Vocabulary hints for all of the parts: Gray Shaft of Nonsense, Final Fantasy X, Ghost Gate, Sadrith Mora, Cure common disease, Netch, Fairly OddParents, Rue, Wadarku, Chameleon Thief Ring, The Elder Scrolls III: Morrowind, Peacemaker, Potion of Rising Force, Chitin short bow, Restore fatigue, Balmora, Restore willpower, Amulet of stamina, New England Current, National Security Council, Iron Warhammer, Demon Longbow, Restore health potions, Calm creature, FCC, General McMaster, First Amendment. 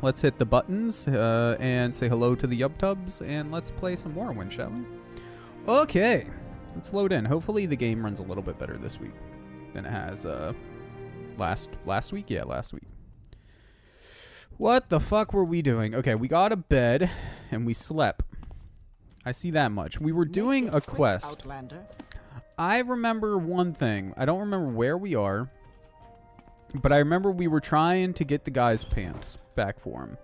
Let's hit the buttons and say hello to the YubTubs, and let's play some Morrowind, shall we? Okay, let's load in. Hopefully the game runs a little bit better this week than it has last week. Yeah, last week. What the fuck were we doing? Okay, we got a bed and we slept. I see that much. We were doing a quest. Outlander. I remember one thing. I don't remember where we are, but I remember we were trying to get the guy's pants back for him.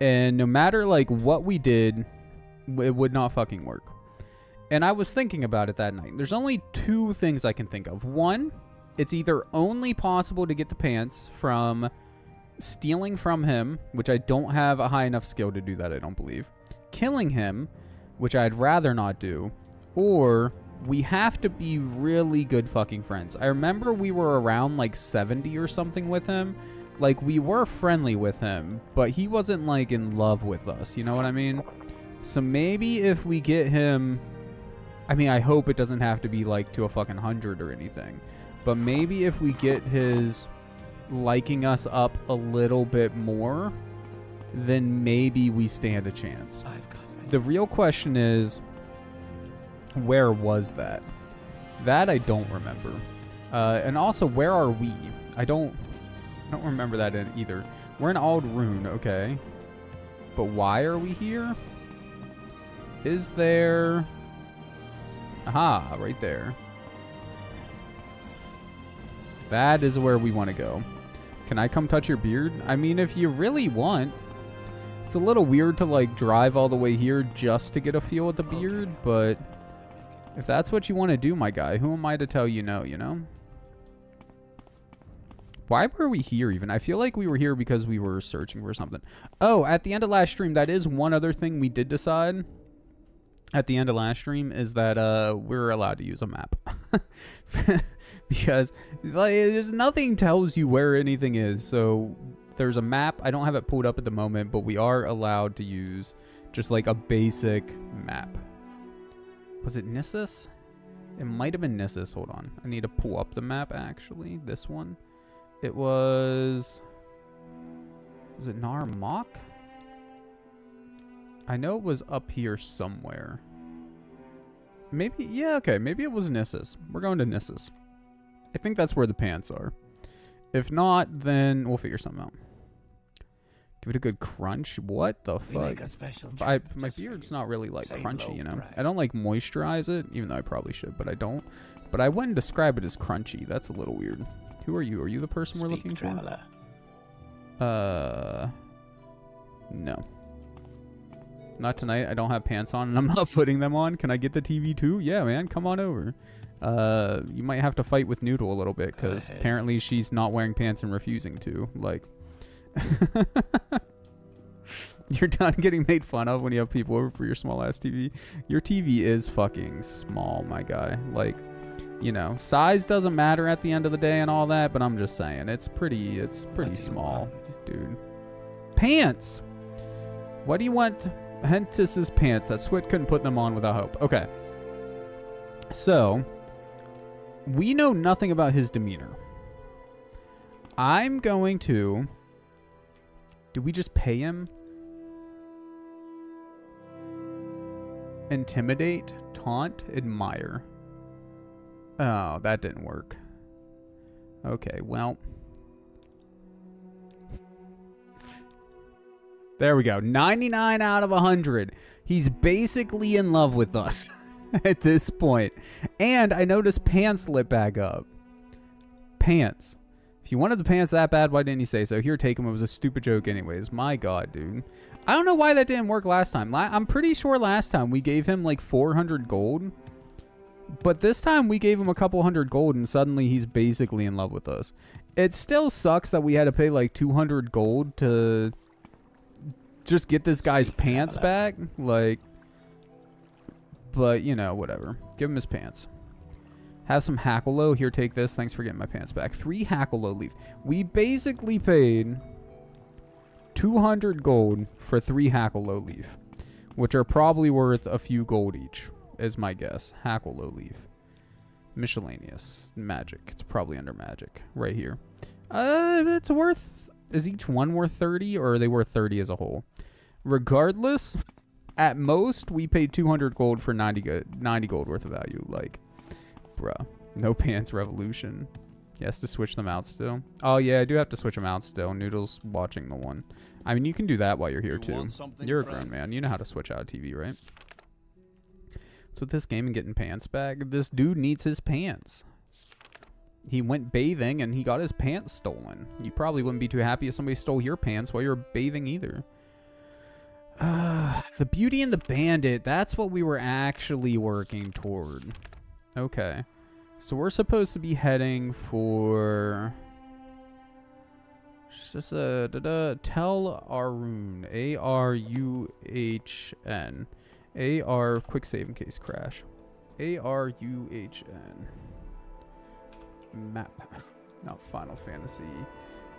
And no matter like what we did, it would not fucking work. And I was thinking about it that night. There's only two things I can think of. One, it's either only possible to get the pants from stealing from him, which I don't have a high enough skill to do that, I don't believe. Killing him, which I'd rather not do. Or we have to be really good fucking friends. I remember we were around like 70 or something with him. Like, we were friendly with him, but he wasn't like in love with us. You know what I mean? So maybe if we get him, I mean, I hope it doesn't have to be like to a fucking 100 or anything, but maybe if we get his liking us up a little bit more, then maybe we stand a chance. The real question is, where was that? That I don't remember. And also, where are we? I don't remember that either. We're in Ald'ruhn, okay. But why are we here? Is there... Aha, right there. That is where we want to go. Can I come touch your beard? I mean, if you really want. It's a little weird to, like, drive all the way here just to get a feel at the beard, but... If that's what you want to do, my guy, who am I to tell you no, you know? Why were we here even? I feel like we were here because we were searching for something. Oh, at the end of last stream, that is one other thing we did decide at the end of last stream, is that we're allowed to use a map. Because like, there's nothing tells you where anything is. So there's a map. I don't have it pulled up at the moment, but we are allowed to use just like a basic map. Was it Nissus? It might have been Nissus. Hold on. I need to pull up the map, actually. This one. It was... Was it Narmok? I know it was up here somewhere. Maybe... Yeah, okay. Maybe it was Nissus. We're going to Nissus. I think that's where the pants are. If not, then we'll figure something out. Give it a good crunch. What the fuck? My beard's not really like crunchy, you know? I don't like moisturize it, even though I probably should, but I don't. But I wouldn't describe it as crunchy. That's a little weird. Who are you? Are you the person we're looking for? No. Not tonight. I don't have pants on and I'm not putting them on. Can I get the TV too? Yeah, man. Come on over. You might have to fight with Noodle a little bit because apparently she's not wearing pants and refusing to. Like... You're done getting made fun of when you have people over for your small ass TV. Your TV is fucking small, my guy. Like, you know, size doesn't matter at the end of the day and all that, but I'm just saying it's pretty small, dude. Pants. What do you want? Hentis's pants. That Swit couldn't put them on without hope. Okay. So we know nothing about his demeanor. I'm going to... Did we just pay him? Intimidate, taunt, admire. Oh, that didn't work. Okay, well. There we go. 99 out of 100. He's basically in love with us at this point. And I noticed pants lit back up. Pants. If you wanted the pants that bad, why didn't you say so? Here, take them. It was a stupid joke anyways. My God, dude. I don't know why that didn't work last time. I'm pretty sure last time we gave him like 400 gold. But this time we gave him a couple hundred gold and suddenly he's basically in love with us. It still sucks that we had to pay like 200 gold to just get this guy's pants back. Like, but you know, whatever. Give him his pants. Have some Hackalo. Here, take this. Thanks for getting my pants back. 3 Hackalo leaf. We basically paid 200 gold for 3 Hackalo leaf, which are probably worth a few gold each, is my guess. Hackalo leaf. Miscellaneous. Magic. It's probably under magic. Right here. It's worth Is each one worth 30, or are they worth 30 as a whole? Regardless, at most, we paid 200 gold for 90 gold worth of value. Like, bruh. No pants revolution. Yes, to switch them out still. Oh, yeah, I do have to switch them out still. Noodle's watching the one. I mean, you can do that while you're here, too. You're a grown man. You know how to switch out a TV, right? So with this game and getting pants back, this dude needs his pants. He went bathing, and he got his pants stolen. You probably wouldn't be too happy if somebody stole your pants while you were bathing, either. The Beauty and the Bandit. That's what we were actually working toward. Okay. So we're supposed to be heading for Tel Aruhn. A-R-U-H-N. A-R, quick save in case crash. A-R-U-H-N. Map. Not Final Fantasy.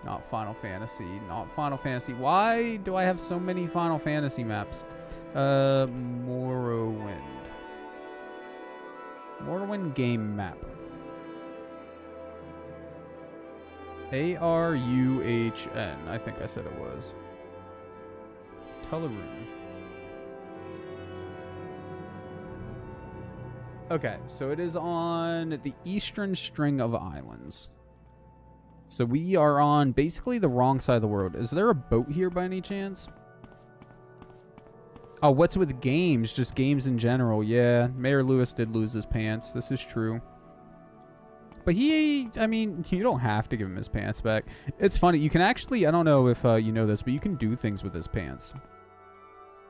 Not Final Fantasy. Not Final Fantasy. Why do I have so many Final Fantasy maps? Morrowind. Morrowind game map. A-R-U-H-N. I think I said it was. Tel Aruhn. Okay, so it is on the eastern string of islands. So we are on basically the wrong side of the world. Is there a boat here by any chance? Oh, what's with games? Just games in general. Yeah, Mayor Lewis did lose his pants. This is true. But he, I mean, you don't have to give him his pants back. It's funny. You can actually, I don't know if you know this, but you can do things with his pants.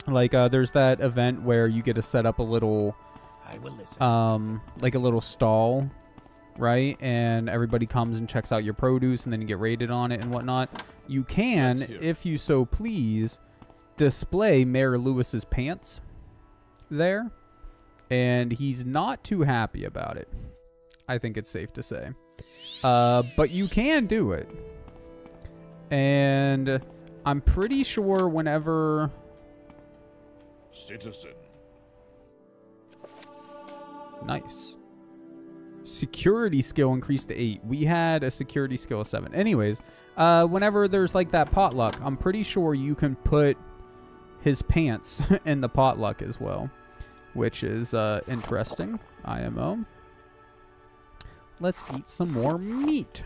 Like there's that event where you get to set up a little, like a little stall, right? And everybody comes and checks out your produce, and then you get rated on it and whatnot. You can, if you so please, display Mayor Lewis's pants there, and he's not too happy about it, I think it's safe to say. But you can do it, and I'm pretty sure whenever citizen nice security skill increased to 8, we had a security skill of 7. Anyways, whenever there's like that potluck, I'm pretty sure you can put his pants in the potluck as well, which is interesting. IMO. Let's eat some more meat.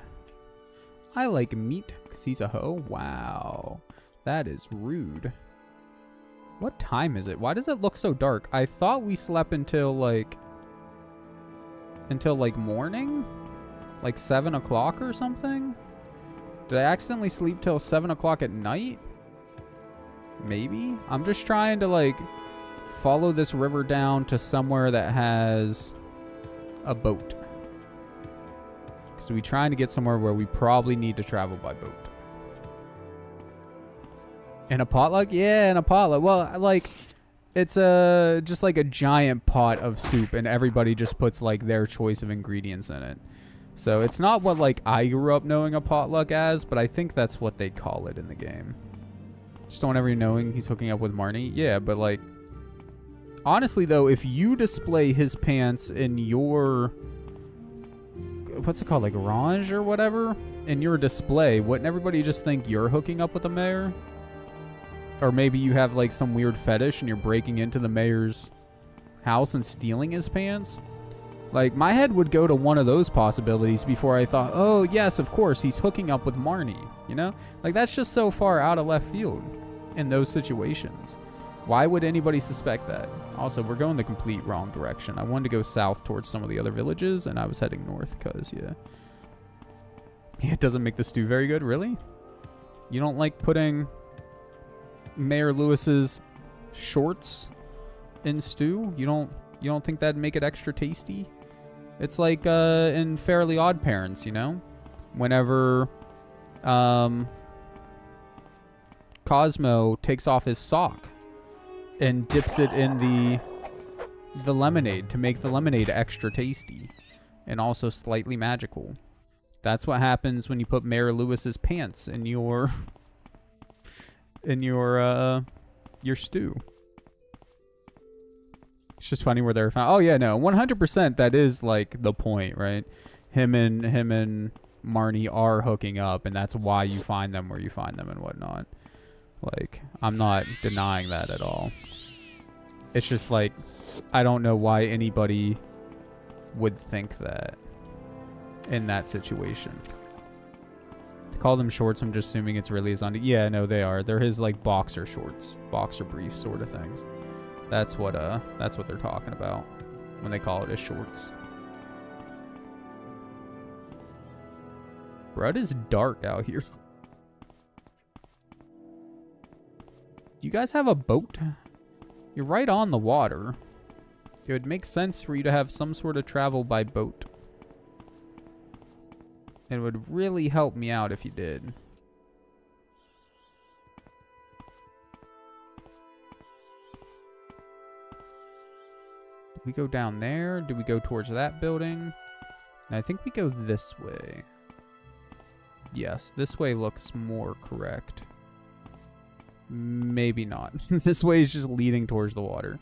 I like meat because he's a hoe. Wow, that is rude. What time is it? Why does it look so dark? I thought we slept until like morning, like 7 o'clock or something. Did I accidentally sleep till 7 o'clock at night? Maybe. I'm just trying to like follow this river down to somewhere that has a boat, because we're trying to get somewhere where we probably need to travel by boat. In a potluck? Yeah, in a potluck. Well, like it's a just like a giant pot of soup, and everybody just puts like their choice of ingredients in it. So it's not what like I grew up knowing a potluck as, but I think that's what they call it in the game. Just don't ever knowing he's hooking up with Marnie. Yeah, but like, honestly though, if you display his pants in your, what's it called? Like range or whatever, in your display, wouldn't everybody just think you're hooking up with the mayor? Or maybe you have like some weird fetish and you're breaking into the mayor's house and stealing his pants. Like my head would go to one of those possibilities before I thought, oh yes, of course, he's hooking up with Marnie, you know? Like that's just so far out of left field in those situations. Why would anybody suspect that? Also, we're going the complete wrong direction. I wanted to go south towards some of the other villages, and I was heading north because, yeah. It doesn't make the stew very good, really? You don't like putting Mayor Lewis's shorts in stew? You don't think that'd make it extra tasty? It's like in Fairly OddParents, you know? Whenever Cosmo takes off his sock and dips it in the lemonade to make the lemonade extra tasty and also slightly magical. That's what happens when you put Mayor Lewis's pants in your your stew. It's just funny where they're found. Oh yeah, no, 100%. That is like the point, right? Him and Marnie are hooking up, and that's why you find them where you find them and whatnot. Like, I'm not denying that at all. It's just like, I don't know why anybody would think that in that situation. To call them shorts, I'm just assuming it's really his undies. Yeah, no, they are. They're his, like, boxer shorts, boxer briefs sort of things. That's what they're talking about when they call it his shorts. Bro, it is dark out here. Do you guys have a boat? You're right on the water. It would make sense for you to have some sort of travel by boat. It would really help me out if you did. Did we go down there? Did we go towards that building? And I think we go this way. Yes, this way looks more correct. Maybe not. This way is just leading towards the water.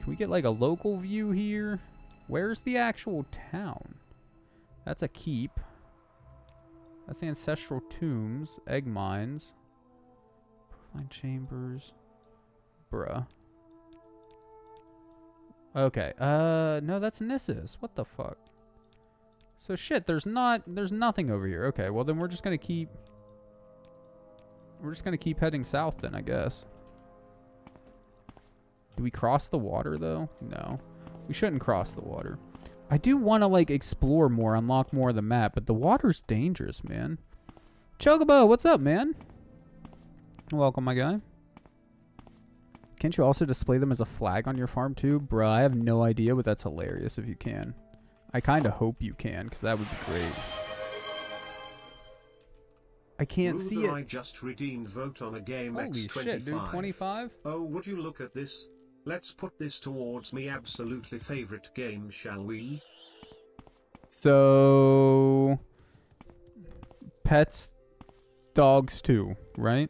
Can we get like a local view here? Where's the actual town? That's a keep. That's ancestral tombs, egg mines, Pearline chambers. Bruh. Okay. No, that's Nissus. What the fuck? So shit, there's nothing over here. Okay, well then we're just gonna keep. We're just going to keep heading south then, I guess. Do we cross the water, though? No. We shouldn't cross the water. I do want to, like, explore more, unlock more of the map, but the water's dangerous, man. Chocobo, what's up, man? Welcome, my guy. Can't you also display them as a flag on your farm, too? Bruh, I have no idea, but that's hilarious if you can. I kind of hope you can, because that would be great. I can't Rue see it. I just redeemed vote on a game. Holy X25. Shit, dude, 25? Oh, would you look at this? Let's put this towards me absolutely favorite game, shall we? So... Pets, dogs too, right?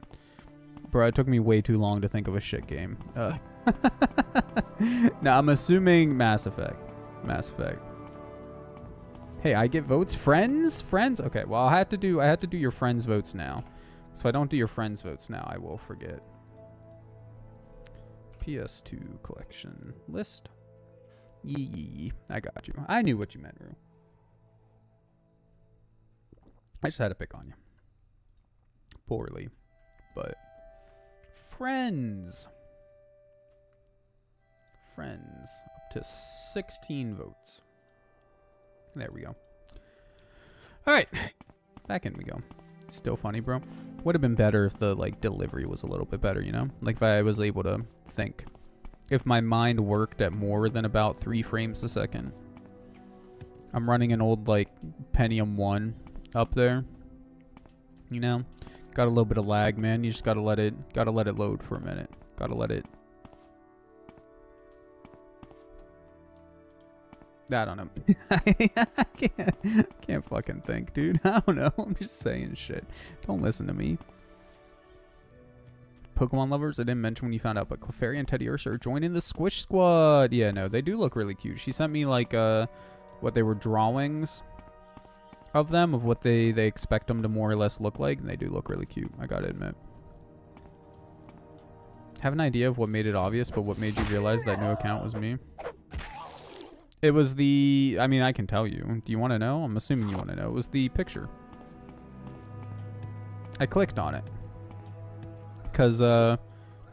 Bro, it took me way too long to think of a shit game. Now, I'm assuming Mass Effect. Mass Effect. Hey, I get votes? Friends? Friends? Okay, well, I have to do your friends' votes now. So if I don't do your friends' votes now, I will forget. PS2 collection list. Yee. I got you. I knew what you meant, Rue. I just had to pick on you. Poorly. But. Friends. Friends. Up to 16 votes. There we go. Alright. Back in we go. Still funny, bro. Would have been better if the, like, delivery was a little bit better, you know? Like, if I was able to think. If my mind worked at more than about 3 frames a second. I'm running an old, like, Pentium 1 up there. You know? Got a little bit of lag, man. You just gotta let it load for a minute. Gotta let it... I don't know. I can't fucking think, dude. I don't know. I'm just saying shit. Don't listen to me. Pokemon lovers, I didn't mention when you found out, but Clefairy and Teddy Ursa are joining the Squish Squad. Yeah, no, they do look really cute. She sent me, like, what they were drawings of them, of what they expect them to more or less look like, and they do look really cute. I gotta admit. Have an idea of what made it obvious, but what made you realize that no account was me? It was the... I mean, I can tell you. Do you want to know? I'm assuming you want to know. It was the picture. I clicked on it. Because the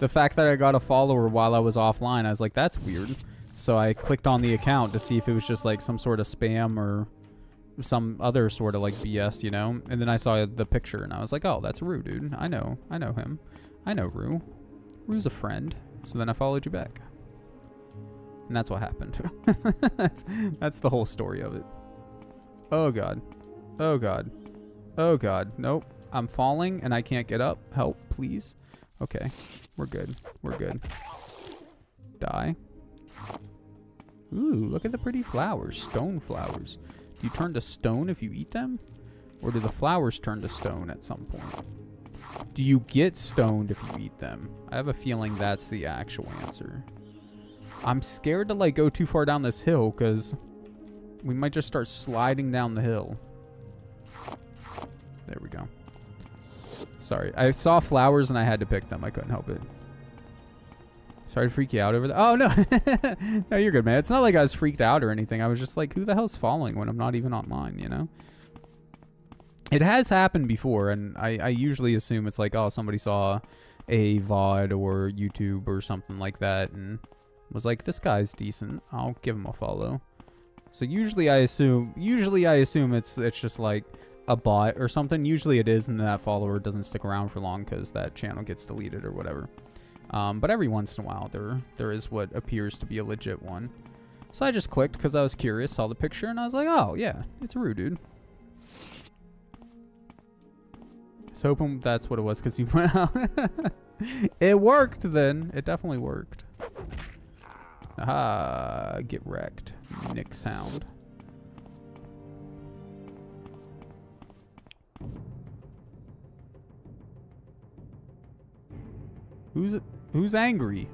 fact that I got a follower while I was offline, I was like, that's weird. So I clicked on the account to see if it was just like some sort of spam or some other sort of like BS, you know? And then I saw the picture and I was like, oh, that's Rue, dude. I know him. I know Rue. Rue's a friend. So then I followed you back. And that's what happened. that's the whole story of it. Oh, God. Oh, God. Oh, God. Nope. I'm falling and I can't get up. Help, please. Okay. We're good. We're good. Die. Ooh, look at the pretty flowers. Stone flowers. Do you turn to stone if you eat them? Or do the flowers turn to stone at some point? Do you get stoned if you eat them? I have a feeling that's the actual answer. I'm scared to, like, go too far down this hill because we might just start sliding down the hill. There we go. Sorry. I saw flowers and I had to pick them. I couldn't help it. Sorry to freak you out over there. Oh, no. No, you're good, man. It's not like I was freaked out or anything. I was just like, who the hell's following when I'm not even online, you know? It has happened before, and I usually assume it's like, oh, somebody saw a VOD or YouTube or something like that and was like, this guy's decent. I'll give him a follow. So usually I assume it's just like a bot or something. Usually it is, and that follower doesn't stick around for long because that channel gets deleted or whatever. But every once in a while, there is what appears to be a legit one. So I just clicked because I was curious, saw the picture, and I was like, oh, yeah, it's Rue, dude. I was hoping that's what it was because you went out. It worked then. It definitely worked. Aha, get wrecked. Nix hound. Who's angry?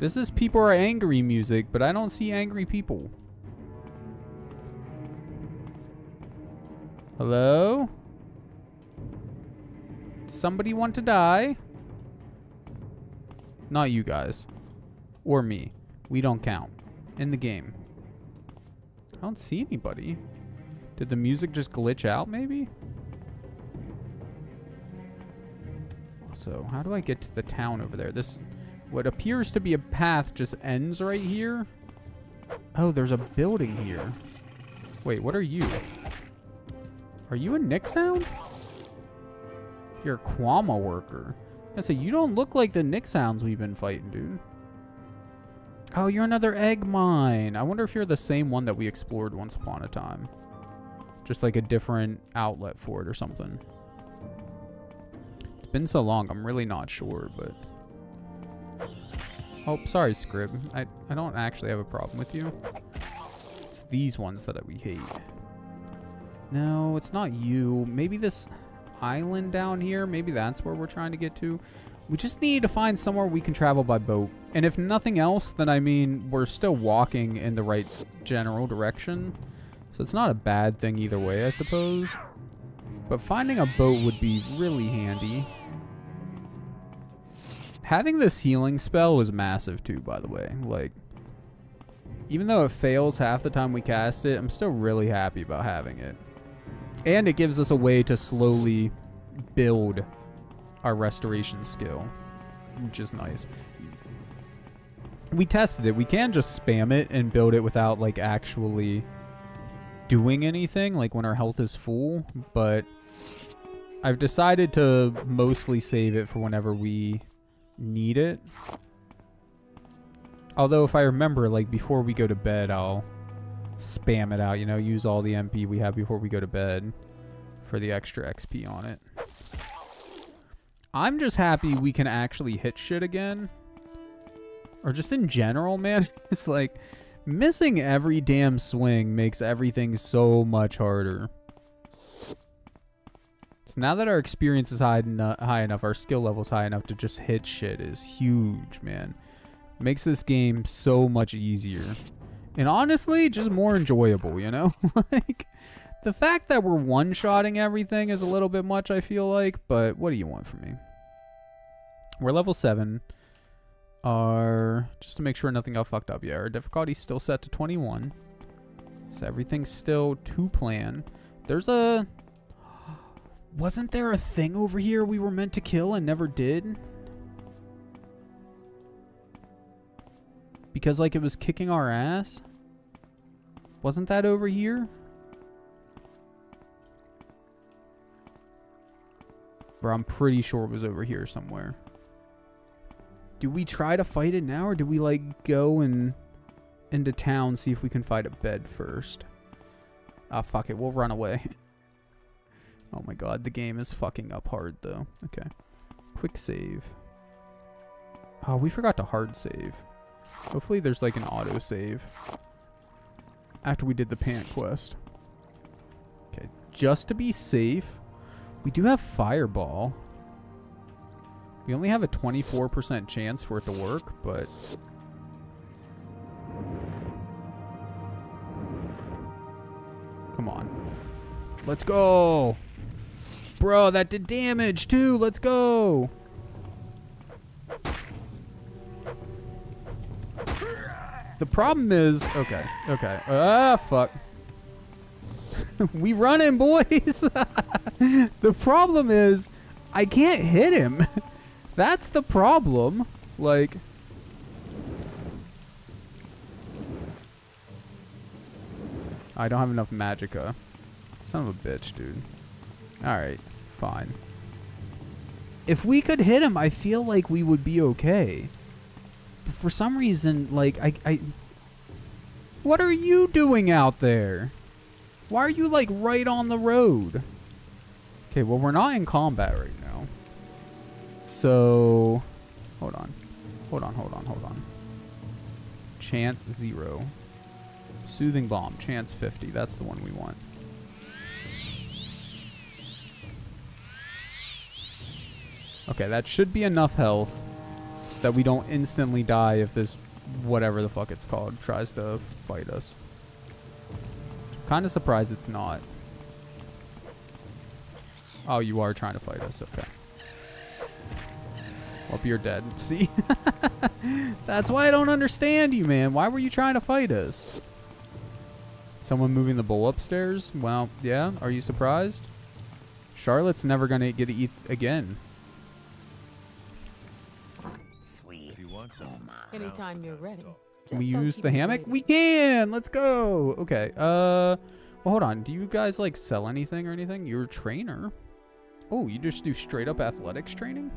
This is people are angry music, but I don't see angry people. Hello? Does somebody want to die? Not you guys. Or me. We don't count. In the game. I don't see anybody. Did the music just glitch out, maybe? So, how do I get to the town over there? This, what appears to be a path just ends right here. Oh, there's a building here. Wait, what are you? Are you a Nix hound? You're a Kwama worker. I say, you don't look like the Nix hounds we've been fighting, dude. Oh, you're another egg mine. I wonder if you're the same one that we explored once upon a time. Just like a different outlet for it or something. It's been so long, I'm really not sure, but... Oh, sorry, Scrib. I don't actually have a problem with you. It's these ones that we hate. No, it's not you. Maybe this island down here, maybe that's where we're trying to get to. We just need to find somewhere we can travel by boat. And if nothing else, then I mean, we're still walking in the right general direction. So it's not a bad thing either way, I suppose. But finding a boat would be really handy. Having this healing spell is massive too, by the way. Like, even though it fails half the time we cast it, I'm still really happy about having it. And it gives us a way to slowly build our restoration skill, which is nice. We tested it. We can just spam it and build it without like actually doing anything, like when our health is full, but I've decided to mostly save it for whenever we need it. Although if I remember, like before we go to bed, I'll spam it out, you know, use all the MP we have before we go to bed for the extra XP on it. I'm just happy we can actually hit shit again. Or just in general, man. It's like, missing every damn swing makes everything so much harder. So now that our experience is high enough, our skill level's high enough to just hit shit is huge, man. Makes this game so much easier. And honestly, just more enjoyable, you know? Like... The fact that we're one-shotting everything is a little bit much, I feel like, but what do you want from me? We're level 7. Our, just to make sure nothing got fucked up yet, our difficulty's still set to 21. So everything's still to plan. There's a... Wasn't there a thing over here we were meant to kill and never did? Because, like, it was kicking our ass? Wasn't that over here? I'm pretty sure it was over here somewhere. Do we try to fight it now, or do we like go and into town, see if we can fight a bed first? Ah, fuck it, we'll run away. Oh my god, the game is fucking up hard though. Okay, quick save. Oh, we forgot to hard save. Hopefully there's like an auto save after we did the pant quest. Okay, just to be safe. We do have Fireball. We only have a 24% chance for it to work, but... Come on. Let's go. Bro, that did damage too. Let's go. The problem is... Okay. Okay. Ah, fuck. We running, boys. The problem is I can't hit him. That's the problem. Like... I don't have enough magicka. Son of a bitch, dude. Alright, fine. If we could hit him, I feel like we would be okay. But for some reason, like, I... What are you doing out there? Why are you, like, right on the road? Okay, well, we're not in combat right now. So... Hold on. Hold on. Chance 0. Soothing Bomb, chance 50. That's the one we want. Okay, that should be enough health that we don't instantly die if this, whatever the fuck it's called, tries to fight us. Kind of surprised it's not. Oh, you are trying to fight us, okay. Well, you're dead, see? That's why I don't understand you, man. Why were you trying to fight us? Someone moving the bowl upstairs? Well, yeah. Are you surprised? Charlotte's never going to get to eat again. Sweet. Anytime you're ready. Can we use the hammock? We can! Let's go! Okay. Well, hold on. Do you guys, like, sell anything or anything? You're a trainer. Oh, you just do straight-up athletics training?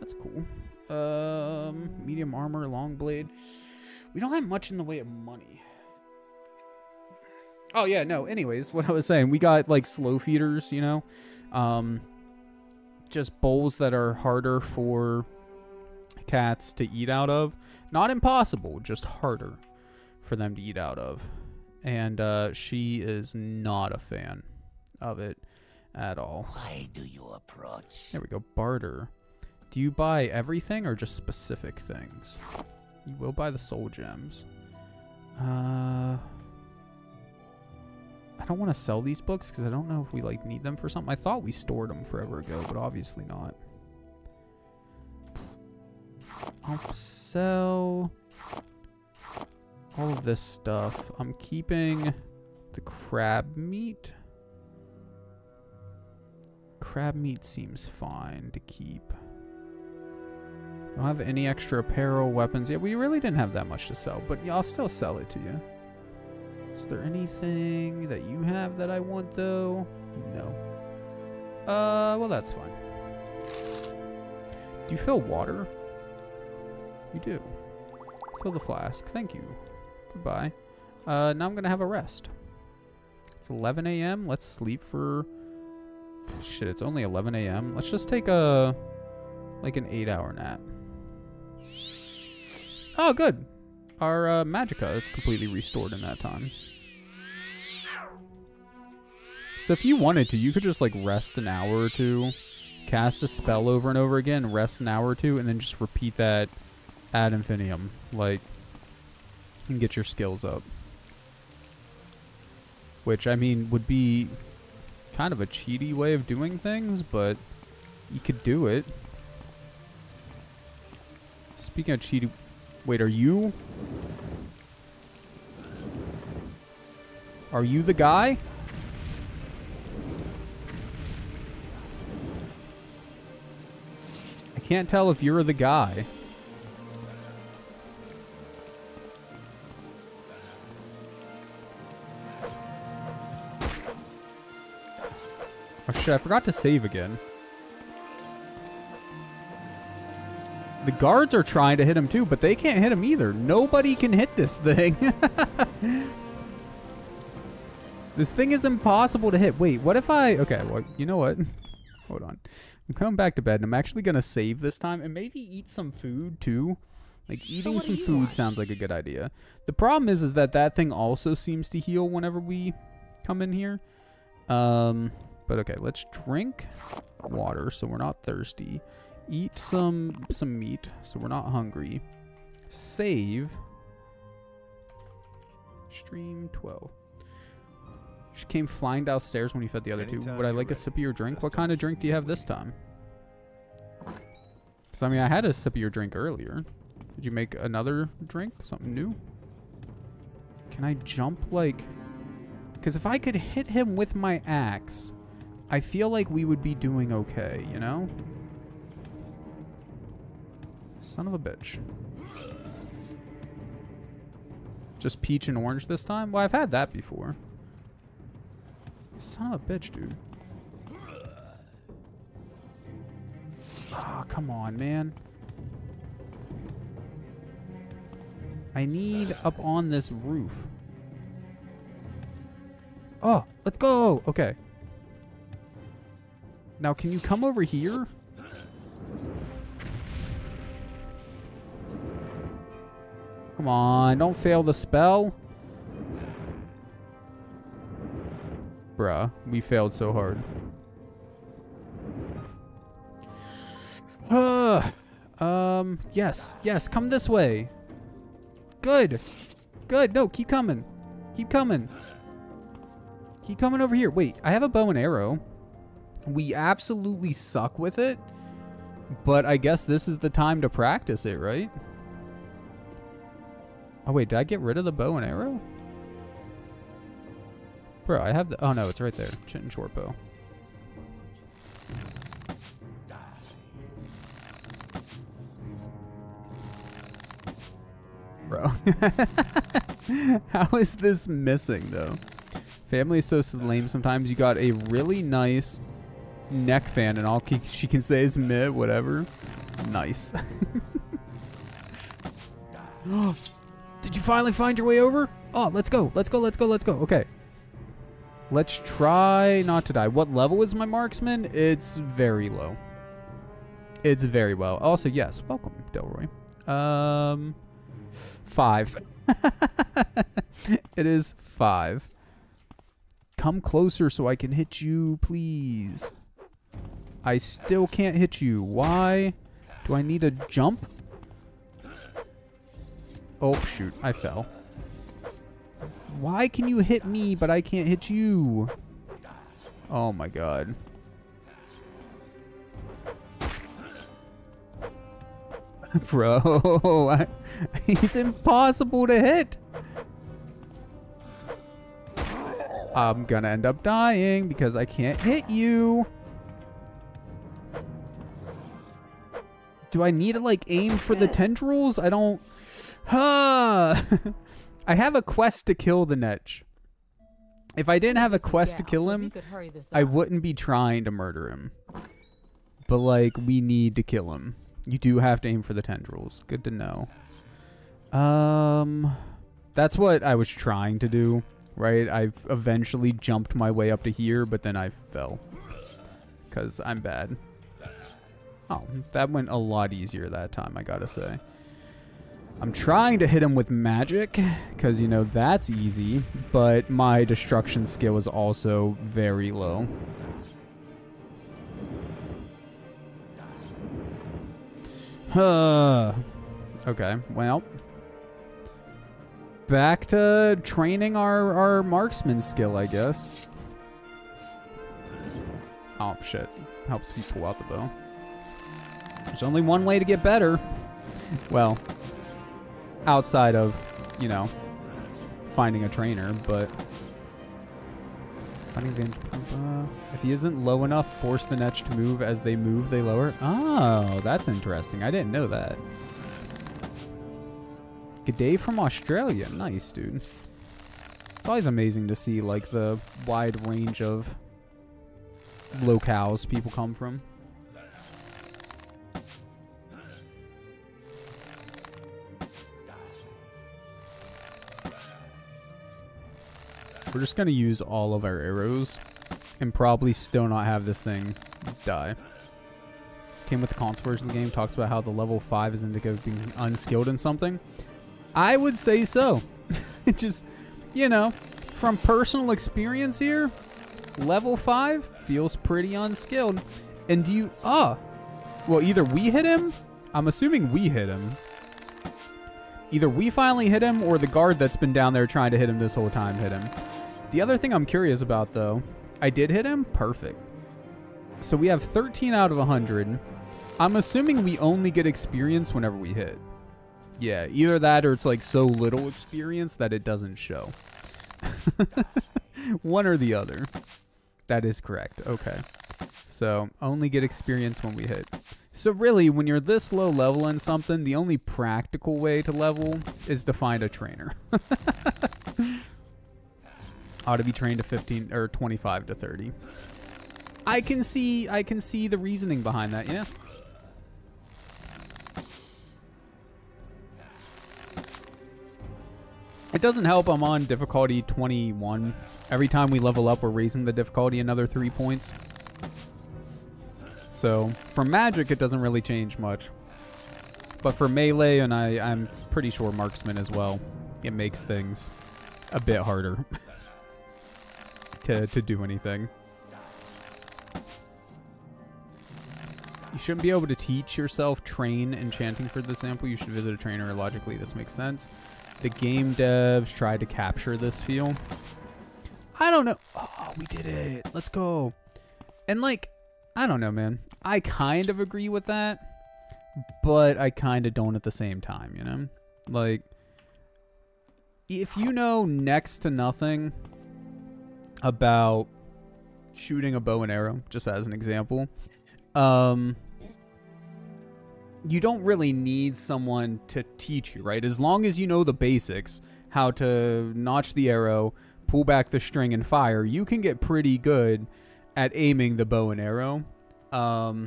That's cool. Medium armor, long blade. We don't have much in the way of money. Oh, yeah, no, anyways, what I was saying, we got, like, slow feeders, you know? Just bowls that are harder for cats to eat out of. Not impossible, just harder for them to eat out of. And she is not a fan of it at all. Why do you approach? There we go, barter. Do you buy everything or just specific things? You will buy the soul gems. I don't want to sell these books because I don't know if we, like, need them for something. I thought we stored them forever ago, but obviously not. I'll sell all of this stuff. I'm keeping the crab meat. Crab meat seems fine to keep. I don't have any extra apparel, weapons. Yeah, we really didn't have that much to sell, but I'll still sell it to you. Is there anything that you have that I want, though? No. Well, that's fine. Do you fill water? You do. Fill the flask. Thank you. Goodbye. Now I'm going to have a rest. It's 11 a.m. Let's sleep for... Shit, it's only 11 a.m. Let's just take a... Like an 8-hour nap. Oh, good. Our magicka is completely restored in that time. So if you wanted to, you could just, like, rest an hour or two, cast a spell over and over again, rest an hour or two, and then just repeat that ad infinitum. Like, and get your skills up. Which, I mean, would be kind of a cheaty way of doing things, but you could do it. Speaking of cheaty... Wait, are you? Are you the guy? I can't tell if you're the guy. Oh shit, I forgot to save again. The guards are trying to hit him too, but they can't hit him either. Nobody can hit this thing. This thing is impossible to hit. Wait, what if I... Okay, well, you know what? Hold on. I'm coming back to bed, and I'm actually going to save this time and maybe eat some food too. Like, eating some food sounds like a good idea. The problem is that that thing also seems to heal whenever we come in here. But okay, let's drink water so we're not thirsty. Eat some meat, so we're not hungry. Save. Stream 12. She came flying downstairs when you fed the other two. Would I like a sip of your drink? What kind of drink do you have this time? Because, I mean, I had a sip of your drink earlier. Did you make another drink? Something new? Can I jump, like... Because if I could hit him with my axe, I feel like we would be doing okay, you know? Son of a bitch. Just peach and orange this time? Well, I've had that before. Son of a bitch, dude. Ah, oh, come on, man. I need up on this roof. Oh, let's go. Okay. Now, can you come over here? Come on, don't fail the spell. Bruh, we failed so hard. Yes, yes, come this way. Good. Good. No, keep coming. Keep coming. Keep coming over here. Wait, I have a bow and arrow. We absolutely suck with it, but I guess this is the time to practice it, right? Oh, wait, did I get rid of the bow and arrow? Bro, I have the... Oh, no, it's right there. Chitin short bow. Bro. How is this missing, though? Family is so lame sometimes. You got a really nice neck fan, and all she can say is meh, whatever. Nice. Did you finally find your way over? Oh, let's go. Let's go. Let's go. Let's go. Okay. Let's try not to die. What level is my marksman? It's very low. It's very low. Also, yes. Welcome, Delroy. 5. It is 5. Come closer so I can hit you, please. I still can't hit you. Why? Do I need to jump? Oh, shoot. I fell. Why can you hit me, but I can't hit you? Oh, my God. Bro, he's impossible to hit. I'm gonna end up dying because I can't hit you. Do I need to, like, aim for the tendrils? I don't... Huh. I have a quest to kill the Netch. If I didn't have a quest to kill him, I wouldn't be trying to murder him. But, like, we need to kill him. You do have to aim for the tendrils. Good to know. That's what I was trying to do, right? I eventually jumped my way up to here, but then I fell. Because I'm bad. Oh, that went a lot easier that time, I gotta say. I'm trying to hit him with magic, because, you know, that's easy. But my destruction skill is also very low. Okay, well, back to training our marksman skill, I guess. Oh, shit. Helps me pull out the bow. There's only one way to get better. Well, outside of, you know, finding a trainer, but... If he isn't low enough, force the Netch to move. As they move, they lower. Oh, that's interesting. I didn't know that. Good day from Australia. Nice, dude. It's always amazing to see, like, the wide range of locales people come from. We're just going to use all of our arrows and probably still not have this thing die. Came with the console version of the game. Talks about how the level 5 is indicative of being unskilled in something. I would say so. Just, you know, from personal experience here, level 5 feels pretty unskilled. And do you... Oh! Well, either we hit him. I'm assuming we hit him. Either we finally hit him or the guard that's been down there trying to hit him this whole time hit him. The other thing I'm curious about, though, I did hit him. Perfect. So we have 13 out of 100. I'm assuming we only get experience whenever we hit. Yeah, either that or it's like so little experience that it doesn't show. One or the other. That is correct. Okay. So only get experience when we hit. So really, when you're this low level in something, the only practical way to level is to find a trainer. Ought to be trained to 15 or 25 to 30. I can see the reasoning behind that. Yeah. It doesn't help I'm on difficulty 21. Every time we level up, we're raising the difficulty another 3 points. So for magic, it doesn't really change much. But for melee, and I'm pretty sure marksman as well, it makes things a bit harder to do anything. You shouldn't be able to teach yourself train enchanting for the sample. You should visit a trainer. Logically, this makes sense. The game devs tried to capture this feel. I don't know. Oh, we did it. Let's go. And like, I don't know, man. I kind of agree with that, but I kind of don't at the same time, you know? Like, if you know next to nothing about shooting a bow and arrow, just as an example, you don't really need someone to teach you, right? As long as you know the basics, how to notch the arrow, pull back the string and fire, you can get pretty good at aiming the bow and arrow. Not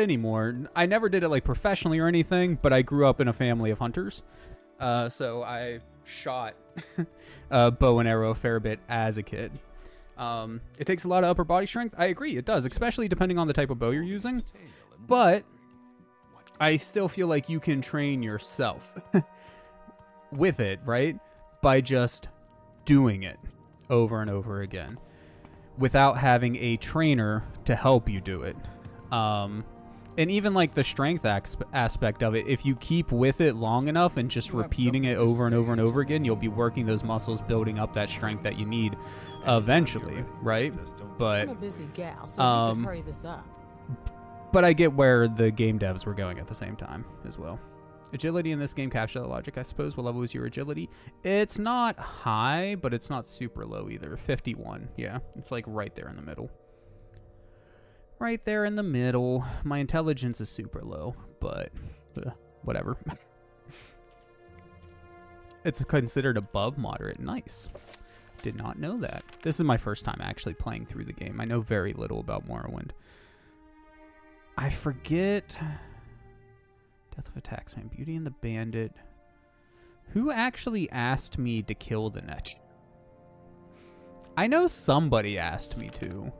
anymore. I never did it like professionally or anything, but I grew up in a family of hunters. So I shot bow and arrow a fair bit as a kid. It takes a lot of upper body strength. I agree, it does, especially depending on the type of bow you're using. But I still feel like you can train yourself with it, right? By just doing it over and over again without having a trainer to help you do it. And even like the strength aspect of it, if you keep with it long enough and just repeating it over and over and over again, you'll be working those muscles, building up that strength that you need eventually, right? But but I get where the game devs were going at the same time as well. Agility in this game captures that logic, I suppose. What level is your agility? It's not high, but it's not super low either. 51. Yeah, it's like right there in the middle. Right there in the middle. My intelligence is super low, but whatever. It's considered above moderate. Nice. Did not know that. This is my first time actually playing through the game. I know very little about Morrowind. I forget. Death of a Taxman, Beauty and the Bandit. Who actually asked me to kill the Netch? I know somebody asked me to.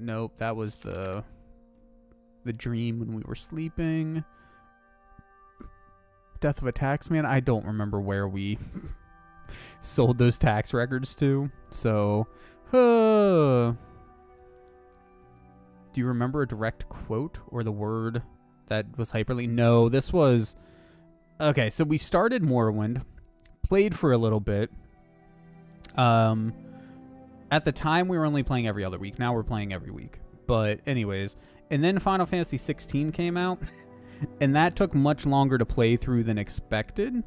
Nope, that was the dream when we were sleeping. Death of a Taxman, I don't remember where we sold those tax records to. So, do you remember a direct quote or the word that was hyperlinked? No, this was... Okay, so we started Morrowind, played for a little bit. At the time, we were only playing every other week. Now we're playing every week. But anyways, and then Final Fantasy XVI came out, and that took much longer to play through than expected.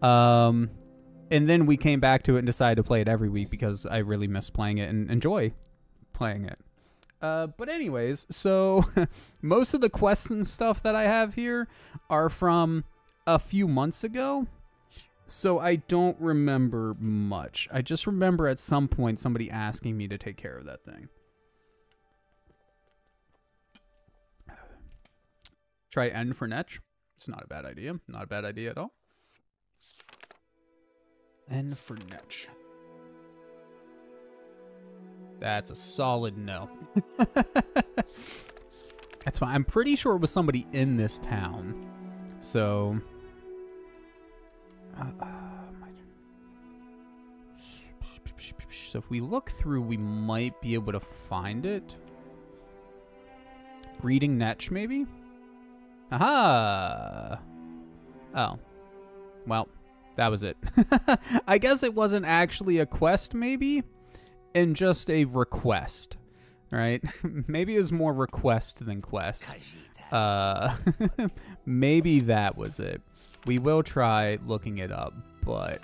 And then we came back to it and decided to play it every week because I really miss playing it and enjoy playing it. But anyways, so most of the quests and stuff that I have here are from a few months ago. So I don't remember much. I just remember at some point somebody asking me to take care of that thing. Try N for Netch. It's not a bad idea. Not a bad idea at all. N for Netch. That's a solid no. That's fine. I'm pretty sure it was somebody in this town. So... so if we look through, we might be able to find it. Breeding Netch, maybe? Aha! Oh. Well, That was it. I guess it wasn't actually a quest, maybe, and just a request, right? Maybe it was more request than quest. Maybe that was it. We will try looking it up, but...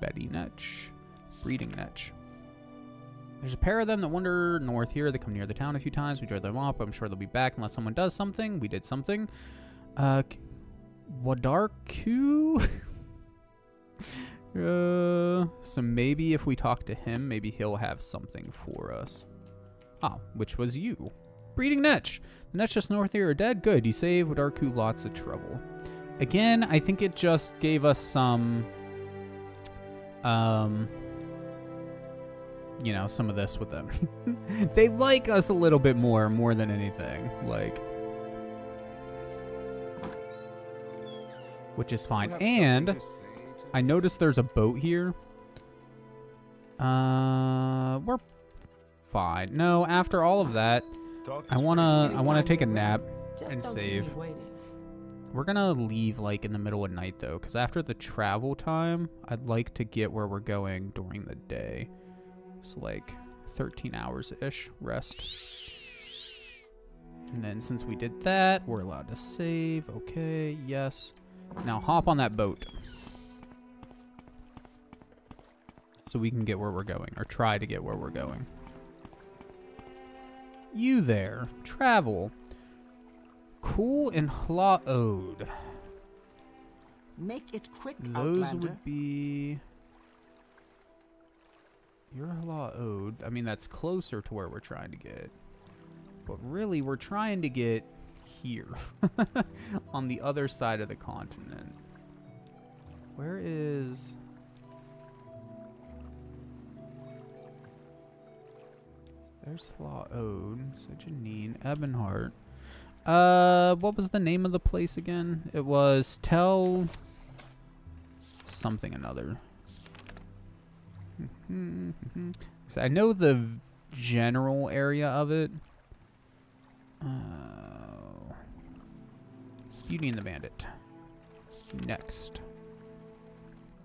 Betty Netch. Breeding Netch. There's a pair of them that wander north here. They come near the town a few times. We drove them off. I'm sure they'll be back unless someone does something. We did something. Wadarku? So maybe if we talk to him, maybe he'll have something for us. Ah, which was you. Breeding Netch. The Netch just north here are dead. Good. You saved Wadarku lots of trouble. Again, I think it just gave us some... you know, some of this with them. They like us a little bit more than anything, like, which is fine. And I noticed there's a boat here. We're fine. No, after all of that, I wanna take a nap and save. We're gonna leave like in the middle of night though, because after the travel time, I'd like to get where we're going during the day. It's like 13 hours-ish rest. And then since we did that, we're allowed to save. Okay, yes. Now hop on that boat. So we can get where we're going, or try to get where we're going. You there. Travel. Cool and Hop Toad. Make it quick, Outlander. Those would be... You're a Hop Toad. I mean, that's closer to where we're trying to get. But really, we're trying to get here. On the other side of the continent. Where is... There's Hop Toad. Such a Janine. Ebonheart. What was the name of the place again? It was Tel... something another. So I know the general area of it. Beauty and the Bandit. Next.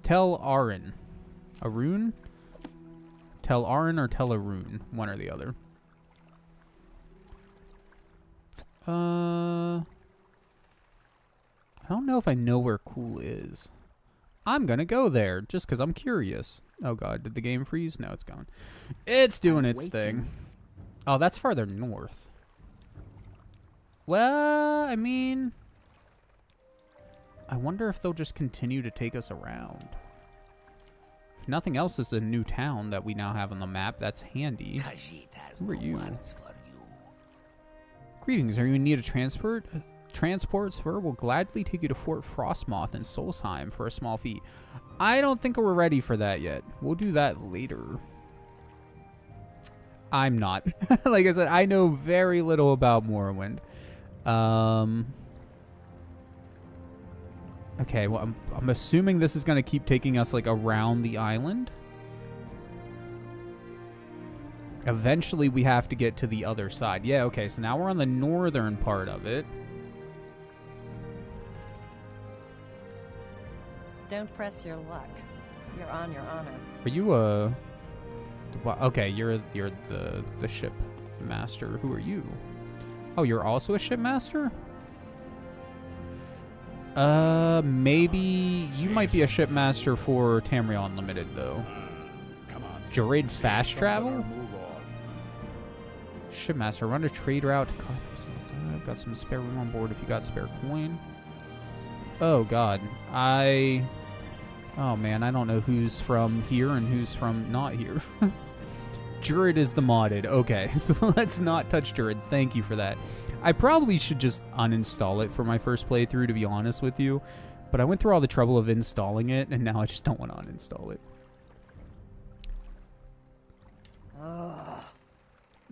Tel Aruhn. Aruhn? Tel Aruhn or Tel Aruhn? One or the other. I don't know if I know where cool is. I'm gonna go there just because I'm curious. Oh god, did the game freeze? No, it's gone. It's doing its thing. Oh, that's farther north. Well, I mean... I wonder if they'll just continue to take us around. If nothing else, it's a new town that we now have on the map. That's handy. Who are you? Greetings, are you in need of transport? Transports, sir, will gladly take you to Fort Frostmoth in Solsheim for a small fee. I don't think we're ready for that yet. We'll do that later. I'm not. Like I said, I know very little about Morrowind. Okay, well, I'm assuming this is going to keep taking us, like, around the island. Eventually, we have to get to the other side. Yeah, okay, so now we're on the northern part of it. Don't press your luck. You're on your honor. Are you a... Okay, you're the ship master. Who are you? Oh, you're also a ship master? Maybe... You might be a ship master for Tamriel Unlimited, though. Jared Fast Travel? Shipmaster, run a trade route. I've got some spare room on board if you got spare coin. Oh god, oh man, I don't know who's from here and who's from not here. Druid is the modded. Okay, so let's not touch Druid. Thank you for that. I probably should just uninstall it for my first playthrough, to be honest with you. But I went through all the trouble of installing it, and now I just don't want to uninstall it. Oh,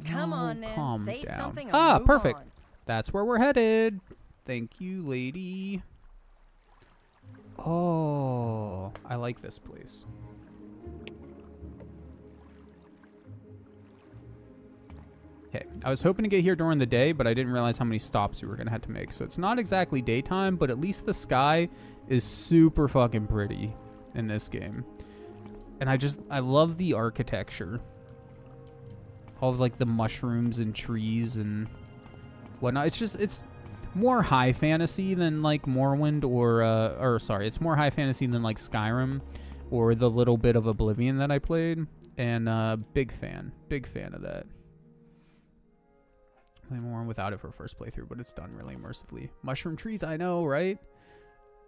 come on, man. Say something. Ah, perfect. That's where we're headed. Thank you, lady. Oh, I like this place. Okay, I was hoping to get here during the day, but I didn't realize how many stops we were going to have to make. So it's not exactly daytime, but at least the sky is super fucking pretty in this game. And I love the architecture. All of like the mushrooms and trees and whatnot. It's more high fantasy than like Morrowind it's more high fantasy than like Skyrim or the little bit of Oblivion that I played. And big fan of that. Play more without it for a first playthrough, but it's done really immersively. Mushroom trees, I know, right?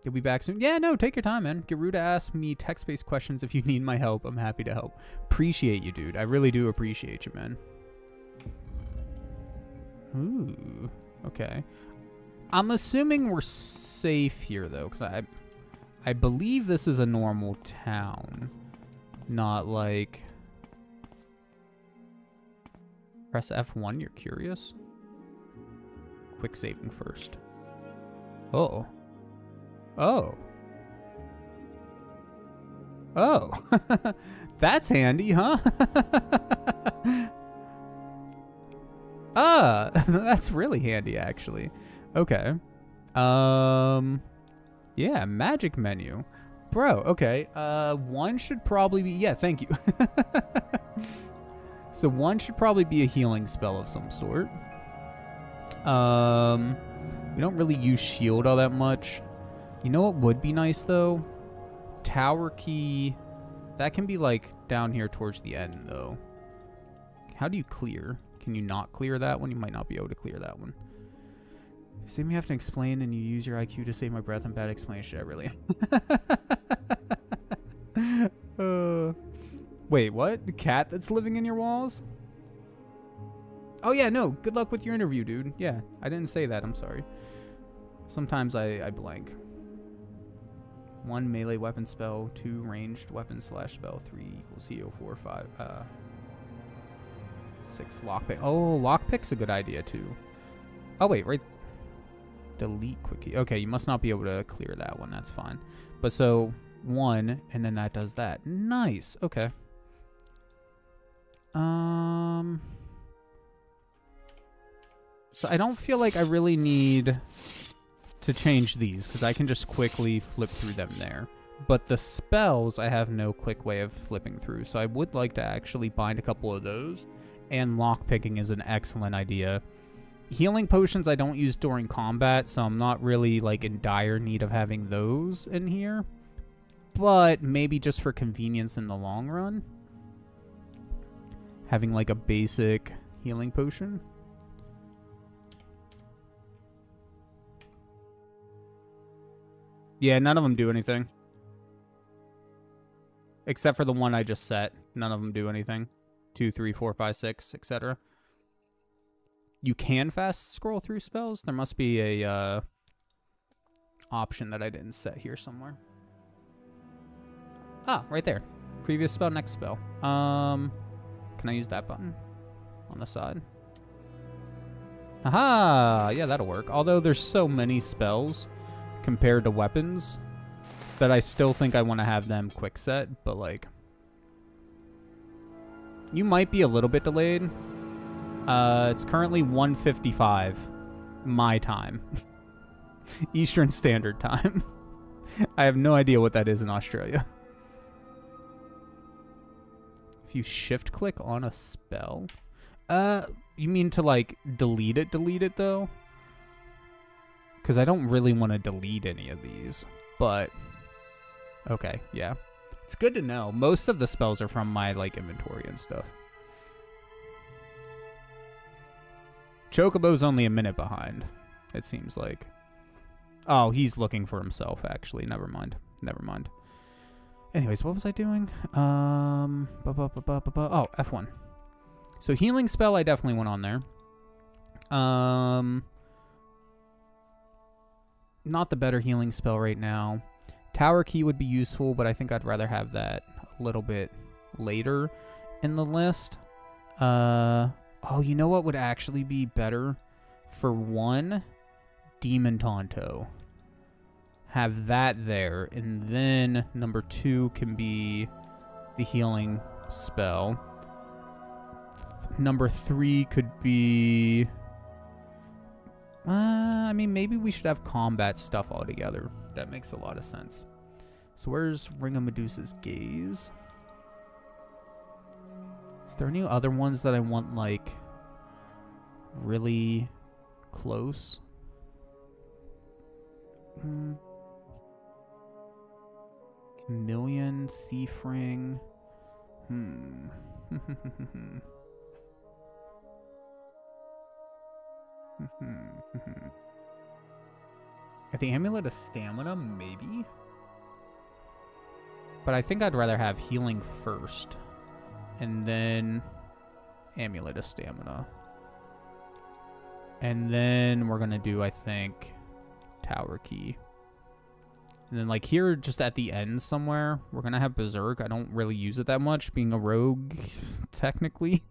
You'll be back soon. Yeah, no, take your time, man. Get Rue to ask me text-based questions if you need my help. I'm happy to help. Appreciate you, dude. I really do appreciate you, man. Ooh, okay. I'm assuming we're safe here, though, because I believe this is a normal town. Not like... Press F1, you're curious? Quick saving first. Oh. Oh. Oh. That's handy, huh? That's really handy, actually. Okay. Yeah, magic menu. Bro, okay. One should probably be... Yeah, thank you. So one should probably be a healing spell of some sort. We don't really use shield all that much. You know what would be nice, though? Tower key. That can be, like, down here towards the end, though. How do you clear? Can you not clear that one? You might not be able to clear that one. You say me have to explain, and you use your IQ to save my breath. I'm bad at explaining shit, I really am. Wait, what? The cat that's living in your walls? Oh, yeah, no. Good luck with your interview, dude. Yeah, I didn't say that. I'm sorry. Sometimes I blank. 1 melee weapon spell, 2 ranged weapon slash spell, 3 equals heal, 4, 5, 6 lockpick. Oh, lockpick's a good idea too. Oh wait, right. Delete quickie. Okay, you must not be able to clear that one. That's fine. But so 1, and then that does that. Nice. Okay. So I don't feel like I really need to change these, because I can just quickly flip through them there. But the spells, I have no quick way of flipping through, so I would like to actually bind a couple of those, and lockpicking is an excellent idea. Healing potions I don't use during combat, so I'm not really like in dire need of having those in here, but maybe just for convenience in the long run, having like a basic healing potion. Yeah, none of them do anything. Except for the one I just set. None of them do anything. 2, 3, 4, 5, 6, etc. You can fast scroll through spells. There must be a option that I didn't set here somewhere. Ah, right there. Previous spell, next spell. Can I use that button on the side? Aha! Yeah, that'll work. Although there's so many spells compared to weapons that I still think I want to have them quick set, but like you might be a little bit delayed. It's currently 1:55 my time. Eastern Standard Time. I have no idea what that is in Australia. If you shift click on a spell, you mean to like delete it though? Because I don't really want to delete any of these, but okay, yeah. It's good to know. Most of the spells are from my, like, inventory and stuff. Chocobo's only a minute behind, it seems like. Oh, he's looking for himself, actually. Never mind. Anyways, what was I doing? Oh, F1. So healing spell, I definitely went on there. Not the better healing spell right now. Tower key would be useful, but I think I'd rather have that a little bit later in the list. Oh, you know what would actually be better? For one, Demon Tonto. Have that there, and then number 2 can be the healing spell. number 3 could be... I mean, maybe we should have combat stuff all together. That makes a lot of sense. So where's Ring of Medusa's Gaze? Is there any other ones that I want, like, really close? Chameleon Thief Ring. I think Amulet of Stamina, maybe. But I think I'd rather have healing first, and then Amulet of Stamina. And then we're gonna do, I think, Tower Key. And then, like, here, just at the end somewhere, we're gonna have Berserk. I don't really use it that much, being a rogue, technically.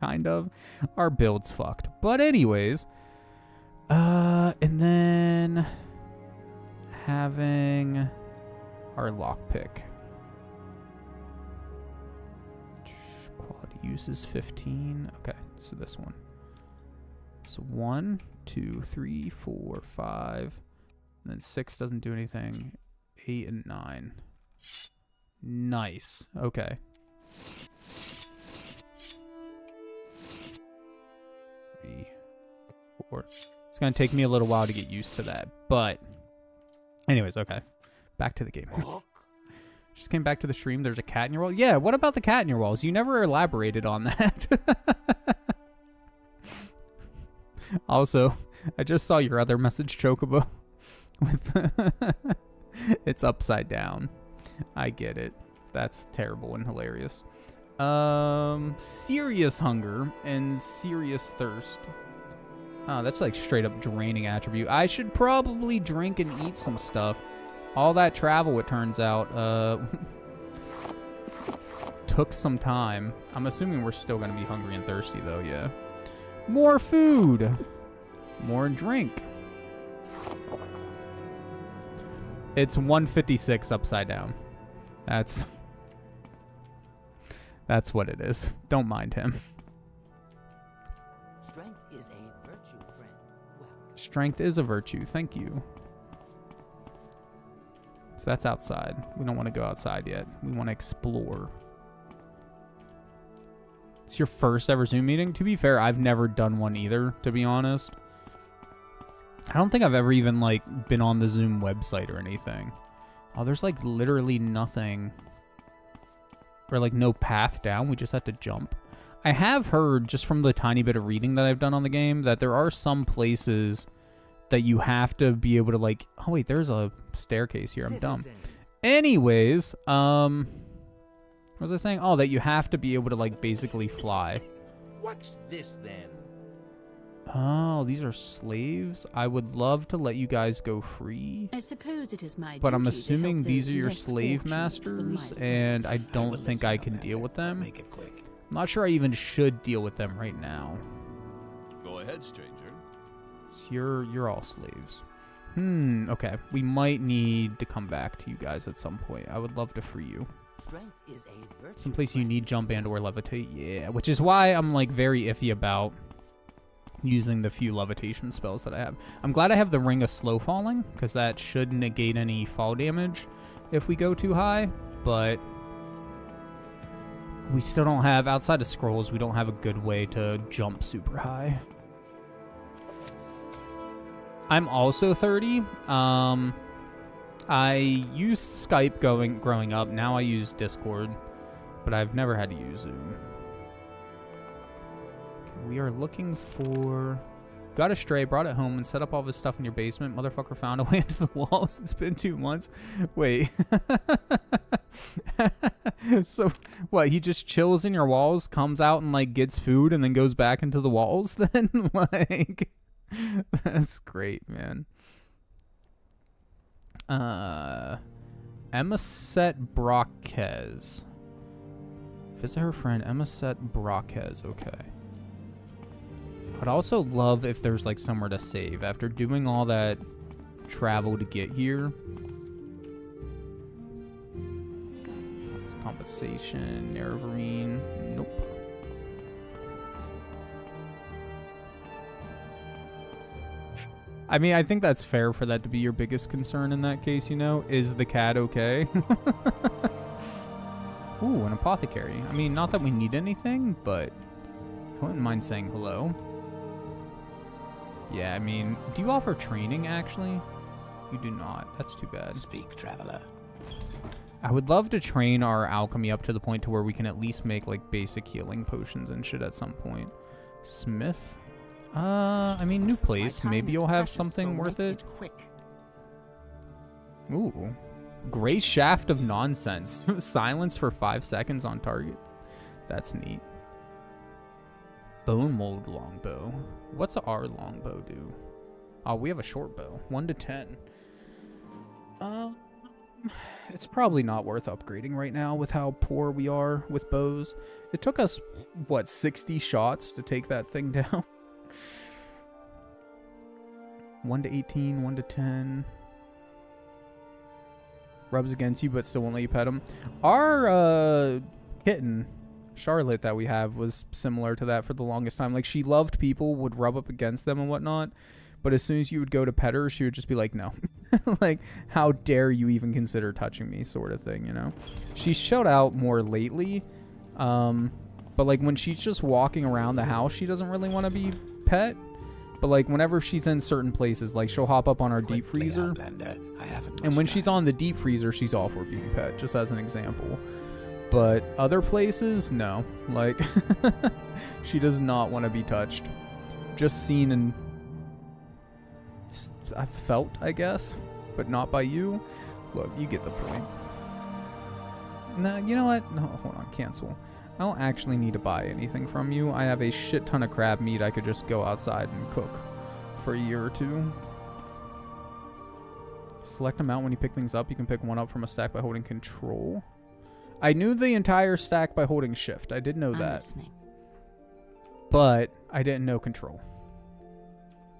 Kind of. Our build's fucked. But anyways, and then having our lockpick. Quality use is 15. Okay, so this one. So 1, 2, 3, 4, 5. And then 6 doesn't do anything. 8 and 9. Nice. Okay. It's gonna take me a little while to get used to that, but anyways, okay, back to the game. Just came back to the stream. There's a cat in your wall. Yeah, what about the cat in your walls? You never elaborated on that. Also, I just saw your other message, Chocobo, with it's upside down. I get it. That's terrible and hilarious. Serious hunger and serious thirst. Oh, that's like straight up draining attribute. I should probably drink and eat some stuff. All that travel, it turns out, took some time. I'm assuming we're still gonna be hungry and thirsty though, yeah. More food! More drink. It's 156 upside down. That's what it is. Don't mind him. Strength is a virtue, friend. Well. Strength is a virtue. Thank you. So that's outside. We don't want to go outside yet. We want to explore. It's your first ever Zoom meeting. To be fair, I've never done one either, to be honest. I don't think I've ever even, like, been on the Zoom website or anything. Oh, there's, like, literally nothing... or like no path down, we just have to jump. I have heard, just from the tiny bit of reading that I've done on the game, that there are some places that you have to be able to, like, oh wait, there's a staircase here, I'm dumb. Anyways, what was I saying? Oh, that you have to be able to, like, basically fly. What's this then? Oh, these are slaves. I would love to let you guys go free. I suppose it is my duty. But I'm assuming these are your slave masters, and I don't think I can deal with them. Make it quick. I'm not sure I even should deal with them right now. Go ahead, stranger. You're all slaves. Okay. We might need to come back to you guys at some point. I would love to free you. Strength is a virtue. Someplace you need jump and or levitate. Yeah, which is why I'm, like, very iffy about using the few levitation spells that I have. I'm glad I have the Ring of Slow Falling, because that should negate any fall damage if we go too high, but we still don't have, outside of scrolls, we don't have a good way to jump super high. I'm also 30. I used Skype growing up. Now I use Discord, but I've never had to use Zoom. We are looking for... Got a stray, brought it home, and set up all of his stuff in your basement. Motherfucker found a way into the walls. It's been 2 months. Wait. So, what, he just chills in your walls, comes out and, like, gets food, and then goes back into the walls then? Like, that's great, man. Emusette Bracques. Visit her friend, Emusette Bracques. Okay. I'd also love if there's, like, somewhere to save. After doing all that travel to get here. It's compensation, Nervarine. Nope. I mean, I think that's fair for that to be your biggest concern in that case, you know? Is the cat okay? Ooh, an apothecary. I mean, not that we need anything, but I wouldn't mind saying hello. Yeah, I mean, do you offer training, actually? You do not. That's too bad. Speak, traveler. I would love to train our alchemy up to the point to where we can at least make, like, basic healing potions and shit at some point. Smith? I mean, new place. Maybe you'll have something worth it. Ooh. Gray shaft of nonsense. Silence for 5 seconds on target. That's neat. Bone mold longbow. What's our longbow do? Oh, we have a short bow. 1 to 10. It's probably not worth upgrading right now with how poor we are with bows. It took us, what, 60 shots to take that thing down? 1 to 18, 1 to 10. Rubs against you, but still won't let you pet him. Our kitten, Charlotte, that we have was similar to that for the longest time. Like, she loved people, would rub up against them and whatnot. But as soon as you would go to pet her, she would just be like, no. Like, how dare you even consider touching me, sort of thing, you know? She's shut out more lately. But, like, when she's just walking around the house, she doesn't really want to be pet. But, like, whenever she's in certain places, like, she'll hop up on our deep freezer. And when she's on the deep freezer, she's all for being pet, just as an example. But other places, no. Like, she does not want to be touched. Just seen and... I felt, I guess, but not by you. Look, you get the point. Nah, you know what? No, hold on, cancel. I don't actually need to buy anything from you. I have a shit ton of crab meat. I could just go outside and cook for a year or two. Select them out when you pick things up. You can pick one up from a stack by holding control. I knew the entire stack by holding shift. I did know that. But I didn't know control.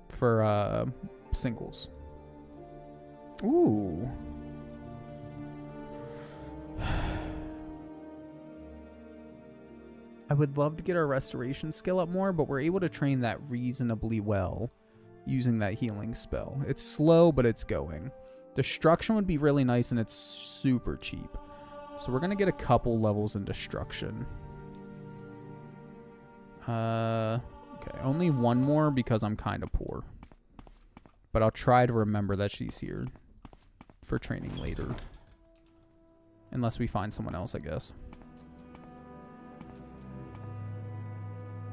For, singles. Ooh. I would love to get our restoration skill up more, but we're able to train that reasonably well using that healing spell. It's slow, but it's going. Destruction would be really nice, and it's super cheap. So we're going to get a couple levels in destruction. Okay, only one more because I'm kind of poor. But I'll try to remember that she's here for training later. Unless we find someone else, I guess.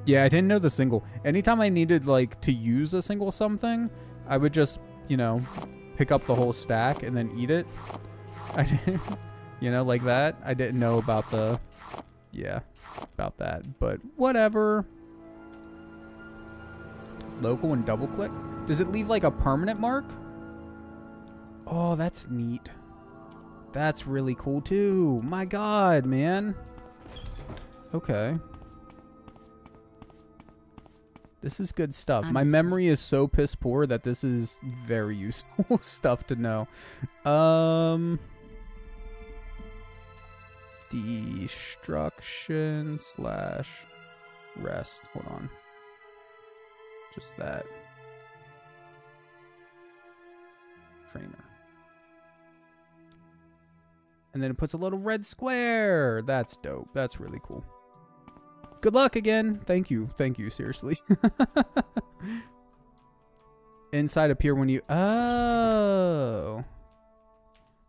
Yeah, I didn't know the single. Anytime I needed, like, to use a single something, I would just, you know, pick up the whole stack and then eat it. I didn't, you know, like that. I didn't know about the, yeah, about that. But whatever. Local and double click. Does it leave like a permanent mark? Oh, that's neat. That's really cool too. My God, man. Okay. This is good stuff. My memory is so piss poor that this is very useful stuff to know. Destruction slash rest. Hold on. Just that. Trainer. And then it puts a little red square. That's dope. That's really cool. Good luck again. Thank you. Thank you. Seriously. Inside appear when you... Oh.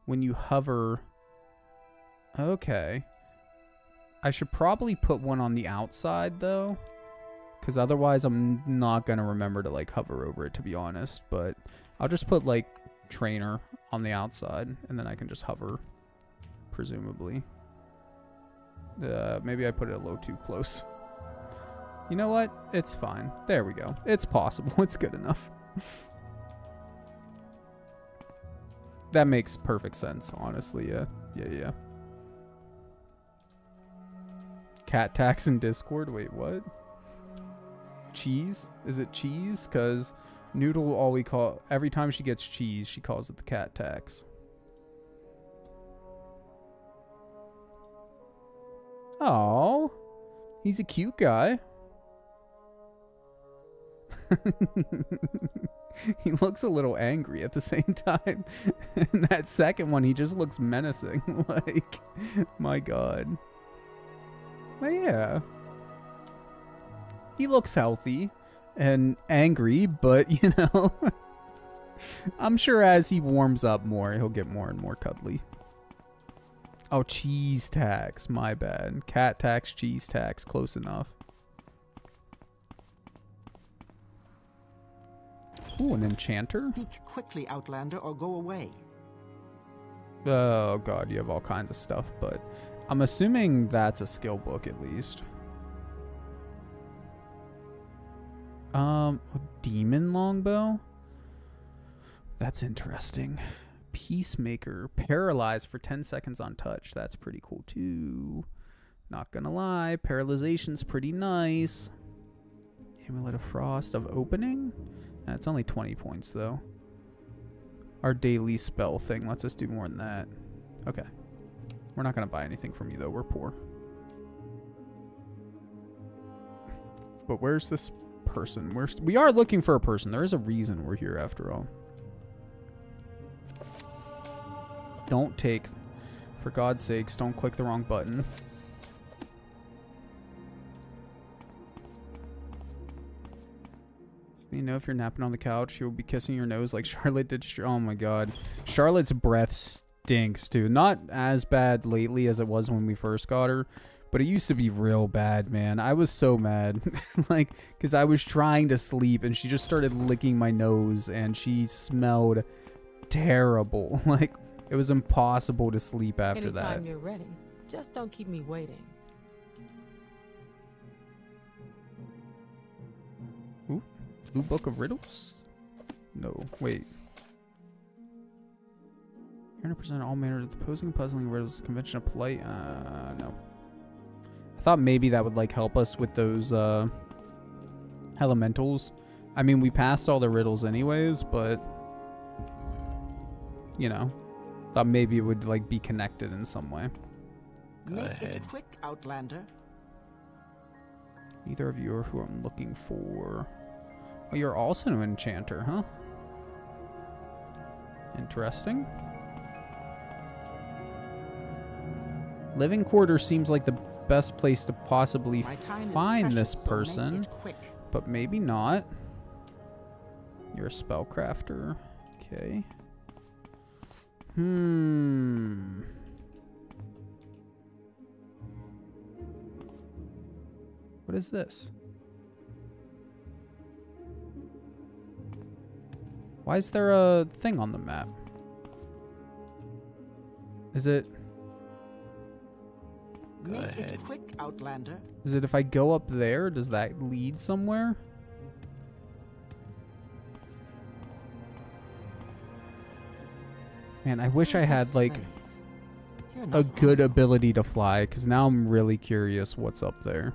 When you hover. Okay. I should probably put one on the outside, though. Because otherwise, I'm not going to remember to, like, hover over it, to be honest. But I'll just put, like... trainer on the outside, and then I can just hover, presumably. Maybe I put it a little too close. You know what? It's fine. There we go. It's possible. It's good enough. That makes perfect sense, honestly. Yeah. Yeah, yeah. Cat tax in Discord. Wait, what? Cheese? Is it cheese? Because... Noodle, all we call, every time she gets cheese, she calls it the cat tax. Oh, he's a cute guy. He looks a little angry at the same time. And that second one, he just looks menacing. Like, my God. But yeah. He looks healthy and angry, but, you know, I'm sure as he warms up more, he'll get more and more cuddly. Oh, cheese tax. My bad. Cat tax, cheese tax. Close enough. Ooh, an enchanter? Speak quickly, Outlander, or go away. Oh, God, you have all kinds of stuff, but I'm assuming that's a skill book, at least. Demon longbow? That's interesting. Peacemaker. Paralyzed for 10 seconds on touch. That's pretty cool, too. Not gonna lie. Paralyzation's pretty nice. Amulet of Frost of Opening? It's only 20 points, though. Our daily spell thing lets us do more than that. Okay. We're not going to buy anything from you, though. We're poor. But where's this person? We are looking for a person. There is a reason we're here, after all. Don't take... For God's sakes, don't click the wrong button. You know, if you're napping on the couch, you'll be kissing your nose like Charlotte did. Oh, my God. Charlotte's breath stinks, too. Not as bad lately as it was when we first got her, but it used to be real bad, man. I was so mad, like, because I was trying to sleep, and she just started licking my nose, and she smelled terrible. Like, it was impossible to sleep after that. Anytime you're ready, just don't keep me waiting. Blue Book of Riddles? No, wait. 100% all manner of posing, puzzling, riddles, convention of polite. No. I thought maybe that would, like, help us with those, elementals. I mean, we passed all the riddles anyways, but, you know, thought maybe it would, like, be connected in some way. Go ahead. Make it quick, Outlander. Either of you are who I'm looking for. Oh, you're also an enchanter, huh? Interesting. Living quarters seems like the best place to possibly find this person, but maybe not. You're a spellcrafter. Okay. Hmm. What is this? Why is there a thing on the map? Is it... Go ahead. Quick, Outlander. Is it if I go up there, does that lead somewhere? Man, I wish I had, like, a good ability to fly, because now I'm really curious what's up there.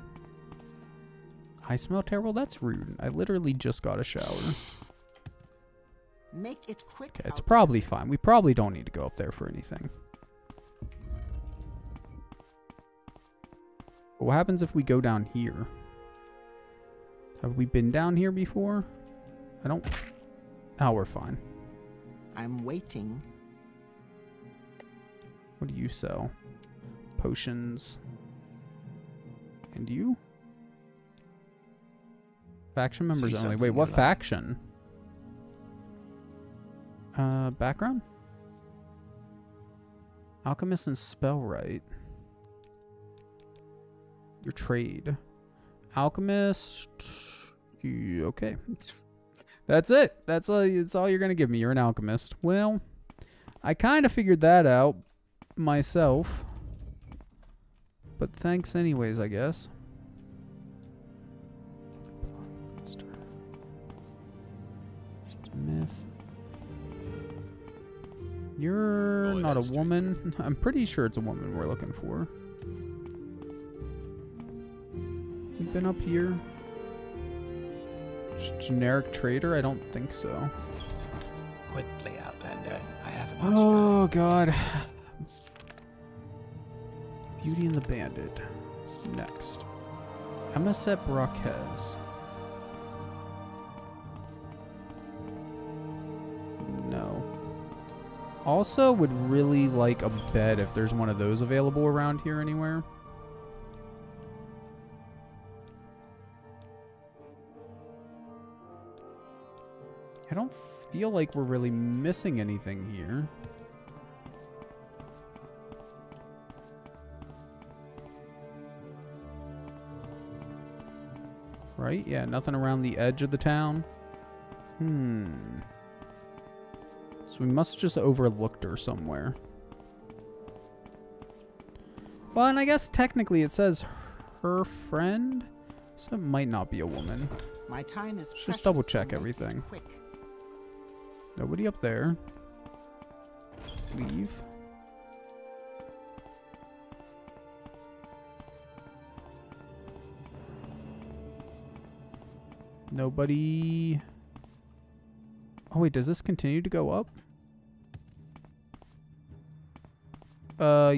I smell terrible? That's rude. I literally just got a shower. Make it quick. Okay, it's probably fine. We probably don't need to go up there for anything. But what happens if we go down here? Have we been down here before? I don't... Oh, we're fine. I'm waiting. What do you sell? Potions. And you? Faction members only. Wait, what faction? Background? Alchemist and Spellrite. Your trade. Alchemist. Okay. That's it. It's all you're going to give me. You're an alchemist. Well, I kind of figured that out myself. But thanks anyways, I guess. Smith. You're not a woman. I'm pretty sure it's a woman we're looking for. We've been up here. Generic trader? I don't think so. Quickly, Outlander. I haven't. Oh God. Beauty and the Bandit. Next. Emusette Bracques. Also would really like a bed if there's one of those available around here anywhere. I don't feel like we're really missing anything here. Right? Yeah, nothing around the edge of the town. So we must have just overlooked her somewhere. Well, and I guess technically it says her friend, so it might not be a woman. My time is precious. Just double check everything. Nobody up there. Leave. Nobody. Oh wait, does this continue to go up?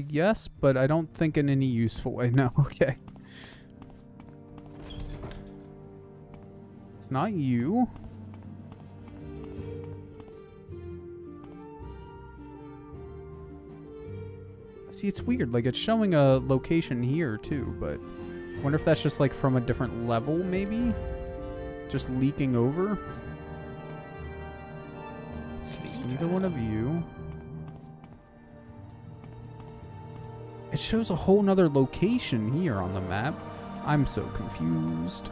Yes, but I don't think in any useful way. No, okay. It's not you. See, it's weird. Like, it's showing a location here, too, but I wonder if that's just, like, from a different level, maybe? Just leaking over? Neither one of you. It shows a whole nother location here on the map. I'm so confused.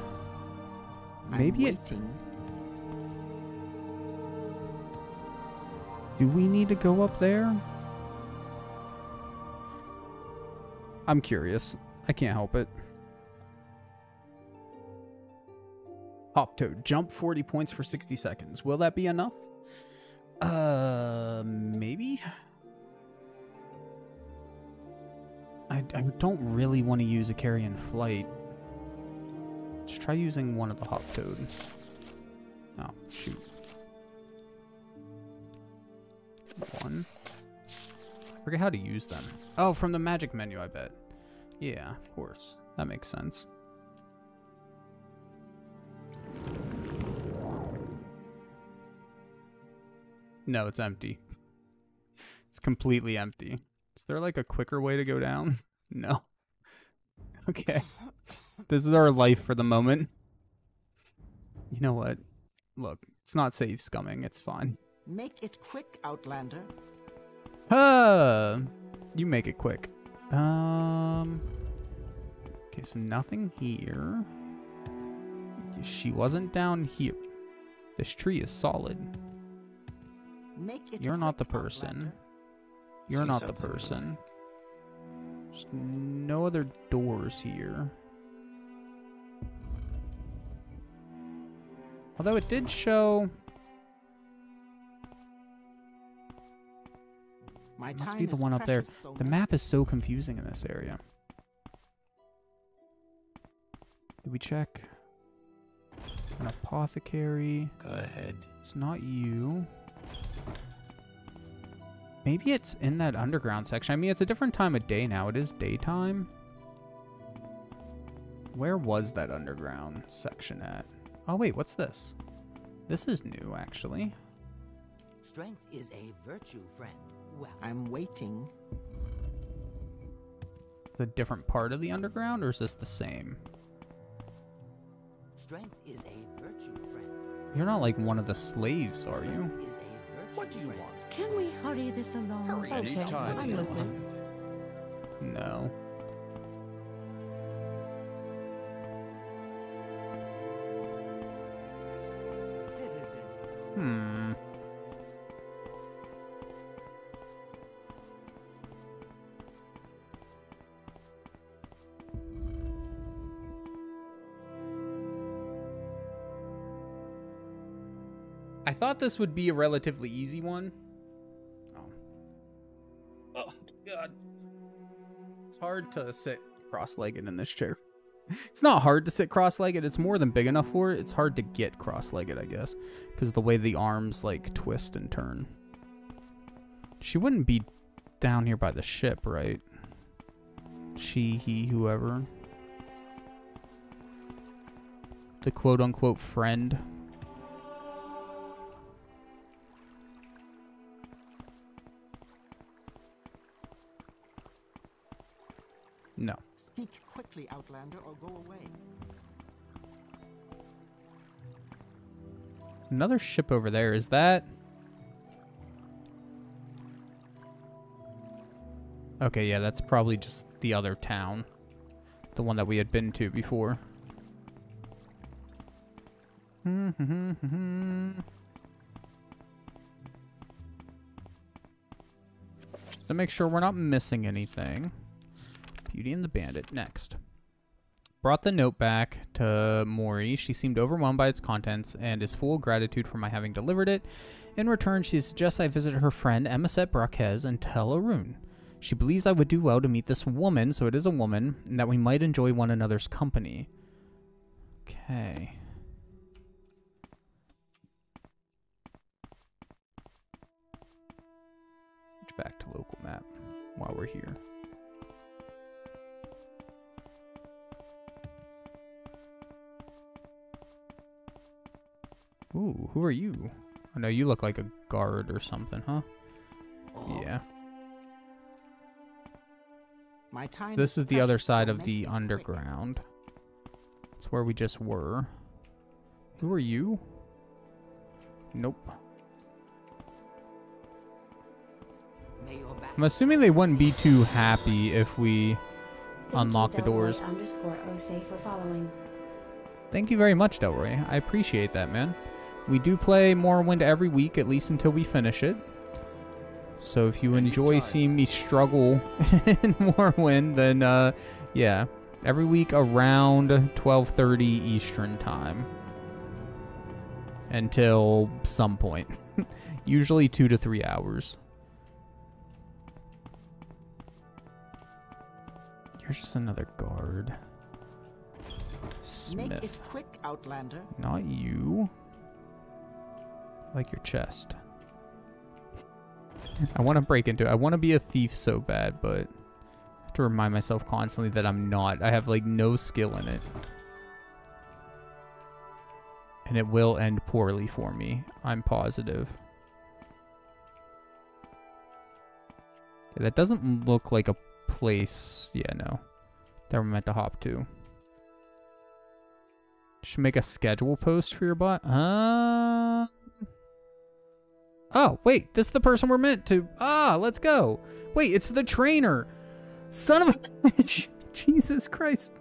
Maybe it... Do we need to go up there? I'm curious. I can't help it. Hop Toad, jump 40 points for 60 seconds. Will that be enough? Maybe? I don't really want to use a carry in flight. Let's try using one of the Hop Toad. Oh, shoot. One. I forget how to use them. Oh, from the magic menu, I bet. Yeah, of course. That makes sense. No, it's empty. It's completely empty. Is there like a quicker way to go down? No. Okay. This is our life for the moment. You know what? Look, it's not safe scumming. It's fine. Make it quick, Outlander. You make it quick. Okay, so nothing here. She wasn't down here. This tree is solid. You're not the person. You're not the person. There's no other doors here. Although it did show... It must be the one up there. The map is so confusing in this area. Did we check? An apothecary. Go ahead. It's not you. Maybe it's in that underground section. I mean, it's a different time of day now. It is daytime. Where was that underground section at? Oh, wait, what's this? This is new, actually. Strength is a virtue, friend. Well, I'm waiting. The different part of the underground, or is this the same? Strength is a virtue, friend. You're not like one of the slaves, are you? What do you want? Can we hurry this along? Hurry, okay. I'm listening. No. Citizen. I thought this would be a relatively easy one. Oh God. It's hard to sit cross-legged in this chair. It's not hard to sit cross-legged. It's more than big enough for it. It's hard to get cross-legged, I guess, because the way the arms, like, twist and turn. She wouldn't be down here by the ship, right? She, he, whoever. The quote-unquote friend. quickly, Outlander, or go away. Another ship over there. Is that... Okay, yeah, that's probably just the other town. The one that we had been to before. To make sure we're not missing anything. Beauty and the Bandit, next. Brought the note back to Mori. She seemed overwhelmed by its contents and is full of gratitude for my having delivered it. In return, she suggests I visit her friend Emusette Bracques and Tel Aruhn. She believes I would do well to meet this woman, so it is a woman, and that we might enjoy one another's company. Okay. Switch back to local map while we're here. Ooh, who are you? I know you look like a guard or something, huh? Oh. Yeah. My time. This is the other side of the underground. It's where we just were. Who are you? Nope. I'm assuming they wouldn't be too happy if we unlock the doors. Thank you very much, Delroy. I appreciate that, man. We do play Morrowind every week, at least until we finish it. So if you enjoy seeing me struggle in Morrowind, then yeah, every week around 12:30 Eastern time until some point, usually 2 to 3 hours. Here's just another guard. Smith. Make it quick, Outlander. Not you. I like your chest. I want to break into it. I want to be a thief so bad, but I have to remind myself constantly that I'm not. I have, like, no skill in it. And it will end poorly for me. I'm positive. Okay, that doesn't look like a place. Yeah, no. That we're meant to hop to. Should make a schedule post for your bot. Oh, wait. This is the person we're meant to. Ah, let's go. Wait, it's the trainer. Son of a bitch. Jesus Christ.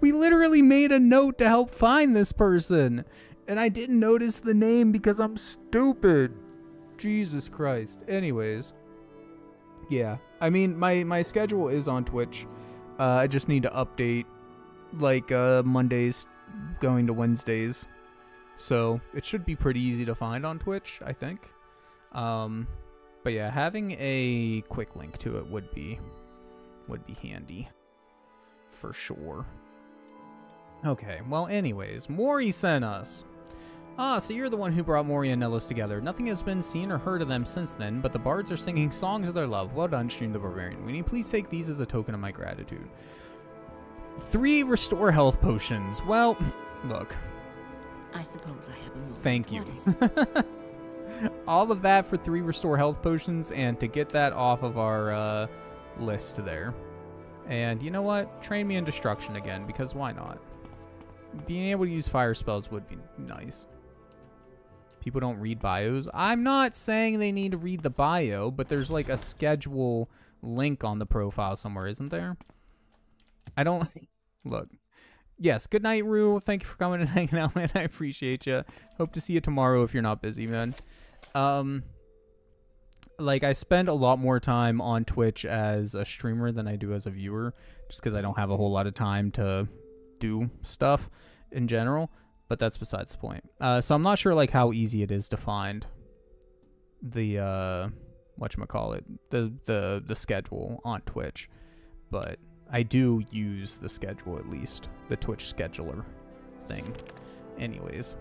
We literally made a note to help find this person. And I didn't notice the name because I'm stupid. Jesus Christ. Anyways. Yeah. I mean, my schedule is on Twitch. I just need to update, like, Mondays going to Wednesdays, so it should be pretty easy to find on Twitch, I think. But yeah, having a quick link to it would be handy for sure. Okay, well, anyways, Mori sent us. Ah, so you're the one who brought Mori and Nellis together. Nothing has been seen or heard of them since then, but the bards are singing songs of their love. Well done, Stream the Barbarian. Will you please take these as a token of my gratitude? 3 restore health potions. Well, look. I suppose I have a moment. Thank you. All of that for 3 restore health potions, and to get that off of our list there. And you know what? Train me in destruction again, because why not? Being able to use fire spells would be nice. People don't read bios. I'm not saying they need to read the bio, but there's like a schedule link on the profile somewhere, isn't there? I don't... Look. Yes, good night, Rue. Thank you for coming and hanging out, man. I appreciate you. Hope to see you tomorrow if you're not busy, man. Like, I spend a lot more time on Twitch as a streamer than I do as a viewer, just because I don't have a whole lot of time to do stuff in general, but that's besides the point. So I'm not sure, like, how easy it is to find the, whatchamacallit, the schedule on Twitch, but... I do use the schedule, at least. The Twitch scheduler thing. Anyways.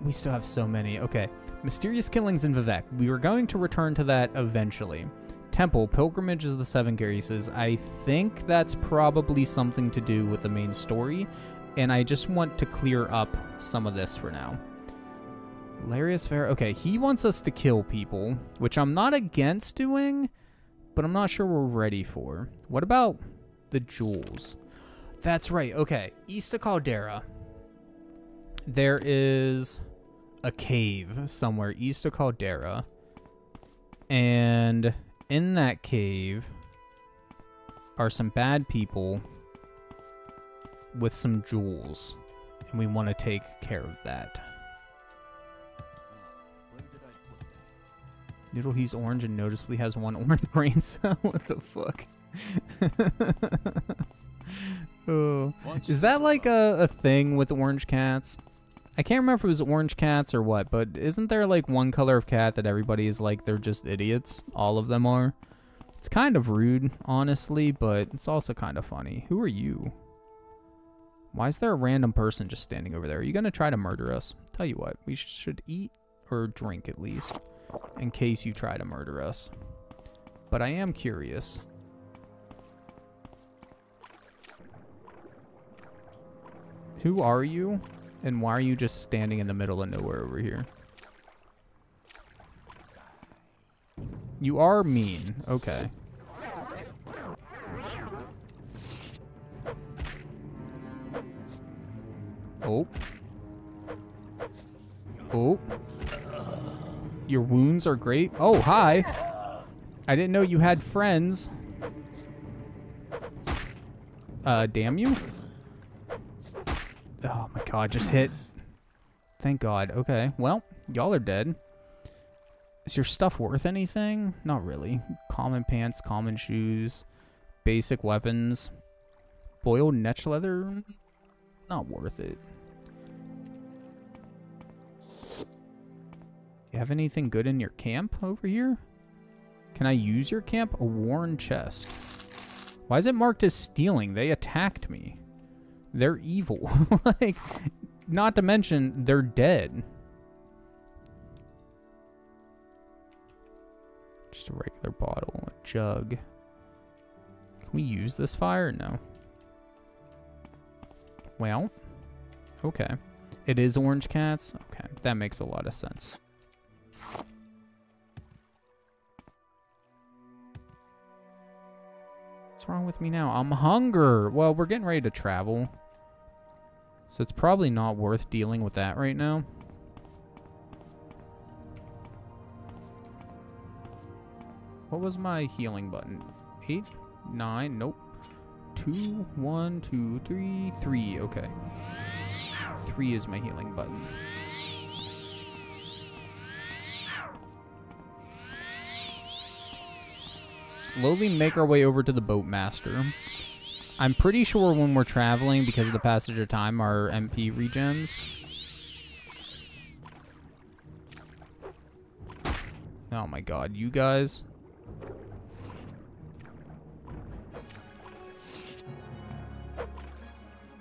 We still have so many. Okay. Mysterious killings in Vivec. We were going to return to that eventually. Temple. Pilgrimage is the 7 Graces. I think that's probably something to do with the main story. And I just want to clear up some of this for now. Larius Vera. Okay, he wants us to kill people, which I'm not against doing, but I'm not sure we're ready for. What about the jewels? That's right. Okay. East of Caldera, there is a cave somewhere east of Caldera. And in that cave are some bad people with some jewels. And we want to take care of that. Noodle, he's orange and noticeably has one orange brain cell. What the fuck? Oh. Is that like a thing with orange cats? I can't remember if it was orange cats or what, but isn't there like one color of cat that everybody is like, they're just idiots? All of them are. It's kind of rude, honestly, but it's also kind of funny. Who are you? Why is there a random person just standing over there? Are you going to try to murder us? Tell you what, we should eat or drink at least, in case you try to murder us. But I am curious. Who are you? And why are you just standing in the middle of nowhere over here? You are mean. Okay. Oh. Oh. Your wounds are great. Oh, hi. I didn't know you had friends. Damn you. Oh my god, just hit. Thank god. Okay, well, y'all are dead. Is your stuff worth anything? Not really. Common pants, common shoes, basic weapons. Boiled netch leather? Not worth it. You have anything good in your camp over here? Can I use your camp? A worn chest. Why is it marked as stealing? They attacked me. They're evil. Like, not to mention, they're dead. Just a regular bottle, a jug. Can we use this fire? No. Well, okay. It is orange cats. Okay, that makes a lot of sense. What's wrong with me now? I'm hunger. Well, we're getting ready to travel, so it's probably not worth dealing with that right now. What was my healing button? 8, 9, nope. 2, 1, 2, 3, 3. Okay, 3 is my healing button. Slowly make our way over to the boatmaster. I'm pretty sure when we're traveling, because of the passage of time, our MP regens. Oh my god, you guys.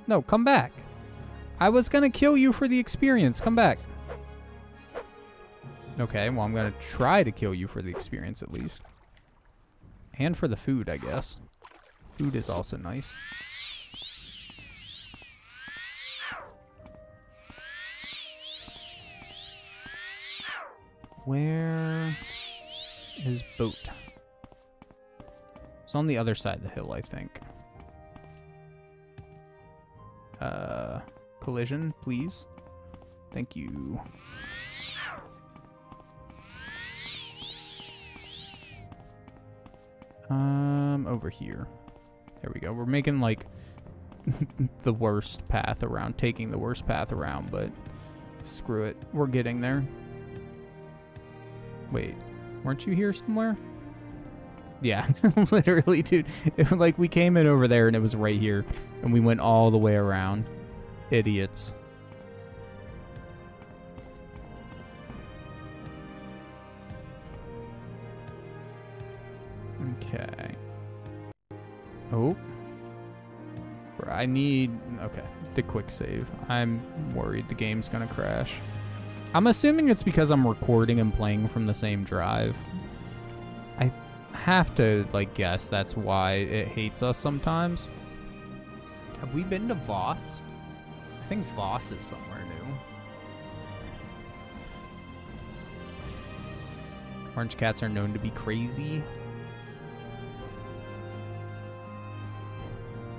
No, come back. I was gonna kill you for the experience. Come back. Okay, well, I'm gonna try to kill you for the experience at least. And for the food, I guess. Food is also nice. Where is boat? It's on the other side of the hill, I think. Collision, please. Thank you. Over here. There we go. We're making like the worst path around, taking the worst path around, but screw it. We're getting there. Wait, weren't you here somewhere? Yeah, literally, dude. It, like, we came in over there and it was right here and we went all the way around. Idiots. Okay. Oh. I need... Okay. The quick save. I'm worried the game's gonna crash. I'm assuming it's because I'm recording and playing from the same drive. I have to, like, guess that's why it hates us sometimes. Have we been to Voss? I think Voss is somewhere new. Orange cats are known to be crazy.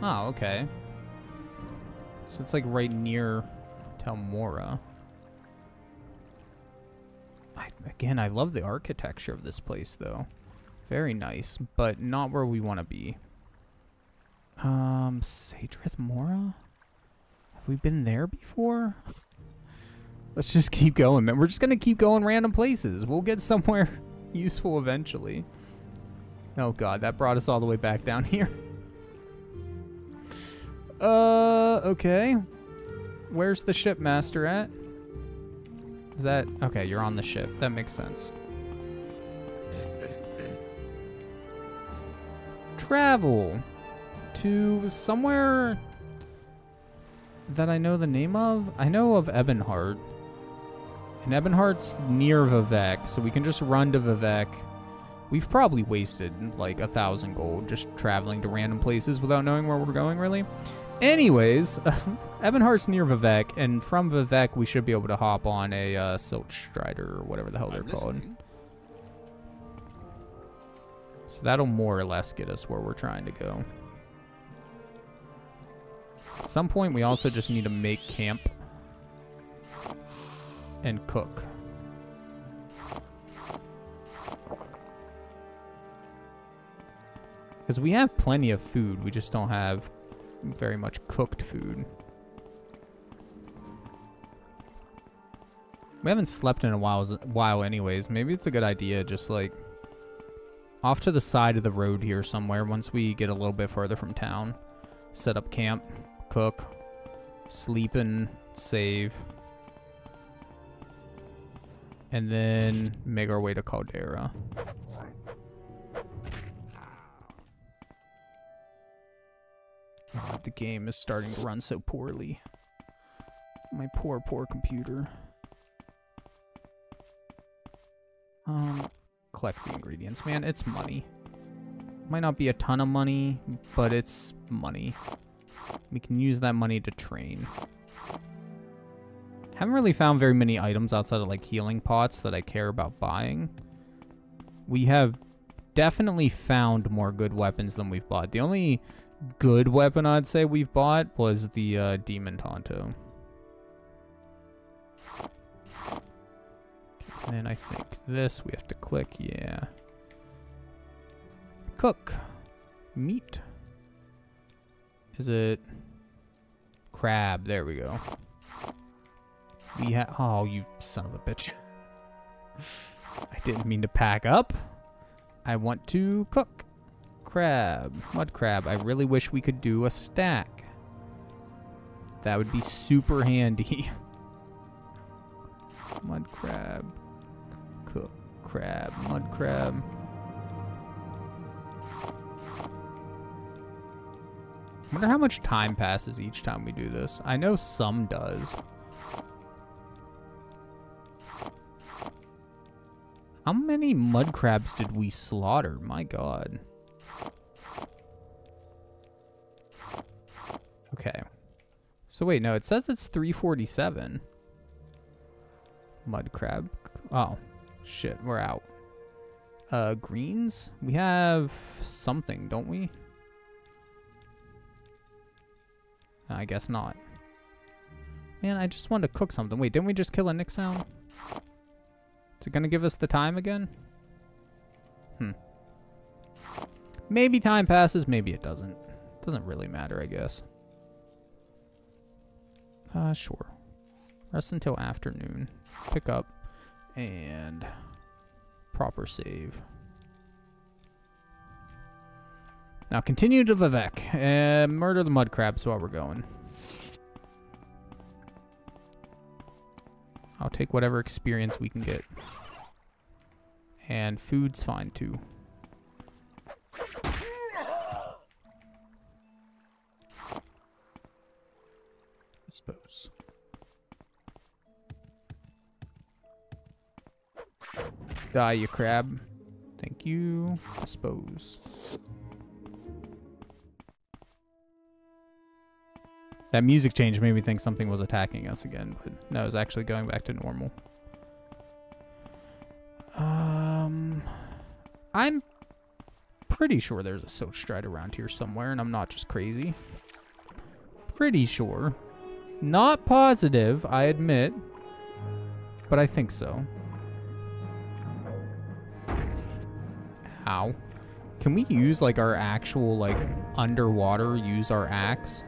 Oh, okay. So it's like right near Telmora. Again, I love the architecture of this place, though. Very nice, but not where we want to be. Sadrith Mora? Have we been there before? Let's just keep going, man. We're just going to keep going random places. We'll get somewhere useful eventually. Oh, God. That brought us all the way back down here. Okay. Where's the shipmaster at? Is that... Okay, you're on the ship. That makes sense. Travel to somewhere that I know the name of. I know of Ebonheart. And Ebonheart's near Vivec, so we can just run to Vivec. We've probably wasted like 1,000 gold just traveling to random places without knowing where we're going, really. Anyways, Ebonheart's near Vivec, and from Vivec we should be able to hop on a Silt Strider or whatever the hell they're called. So that'll more or less get us where we're trying to go. At some point, we also just need to make camp and cook. Because we have plenty of food, we just don't have very much cooked food. We haven't slept in a while anyways. Maybe it's a good idea just like off to the side of the road here somewhere once we get a little bit further from town. Set up camp, cook, sleep and save. And then make our way to Caldera. The game is starting to run so poorly. My poor, poor computer. Collect the ingredients, man. It's money. Might not be a ton of money, but it's money. We can use that money to train. Haven't really found very many items outside of like healing pots that I care about buying. We have definitely found more good weapons than we've bought. The only good weapon I'd say we've bought was the Demon Tonto. And then I think this we have to click, yeah. Cook. Meat. Is it crab? There we go. We have, oh, you son of a bitch. I didn't mean to pack up. I want to cook. Crab. Mud crab. I really wish we could do a stack. That would be super handy. Mud crab. Cook crab. Mud crab. I wonder how much time passes each time we do this. I know some does. How many mud crabs did we slaughter? My God. Okay. So wait, no, it says it's 347. Mud crab. Oh, shit, we're out. Greens? We have something, don't we? I guess not. Man, I just wanted to cook something. Wait, didn't we just kill a Nix hound? Is it gonna give us the time again? Hmm. Maybe time passes, maybe it doesn't. Doesn't really matter, I guess. Sure. Rest until afternoon. Pick up and proper save. Now continue to Vivec and murder the mud crabs while we're going. I'll take whatever experience we can get. And food's fine too. Dispose. Die, you crab. Thank you. Dispose. That music change made me think something was attacking us again, but no, it was actually going back to normal. I'm pretty sure there's a Silt Stride around here somewhere, and I'm not just crazy. Pretty sure. Not positive, I admit, but I think so. Ow. Can we use like our actual like underwater, use our axe?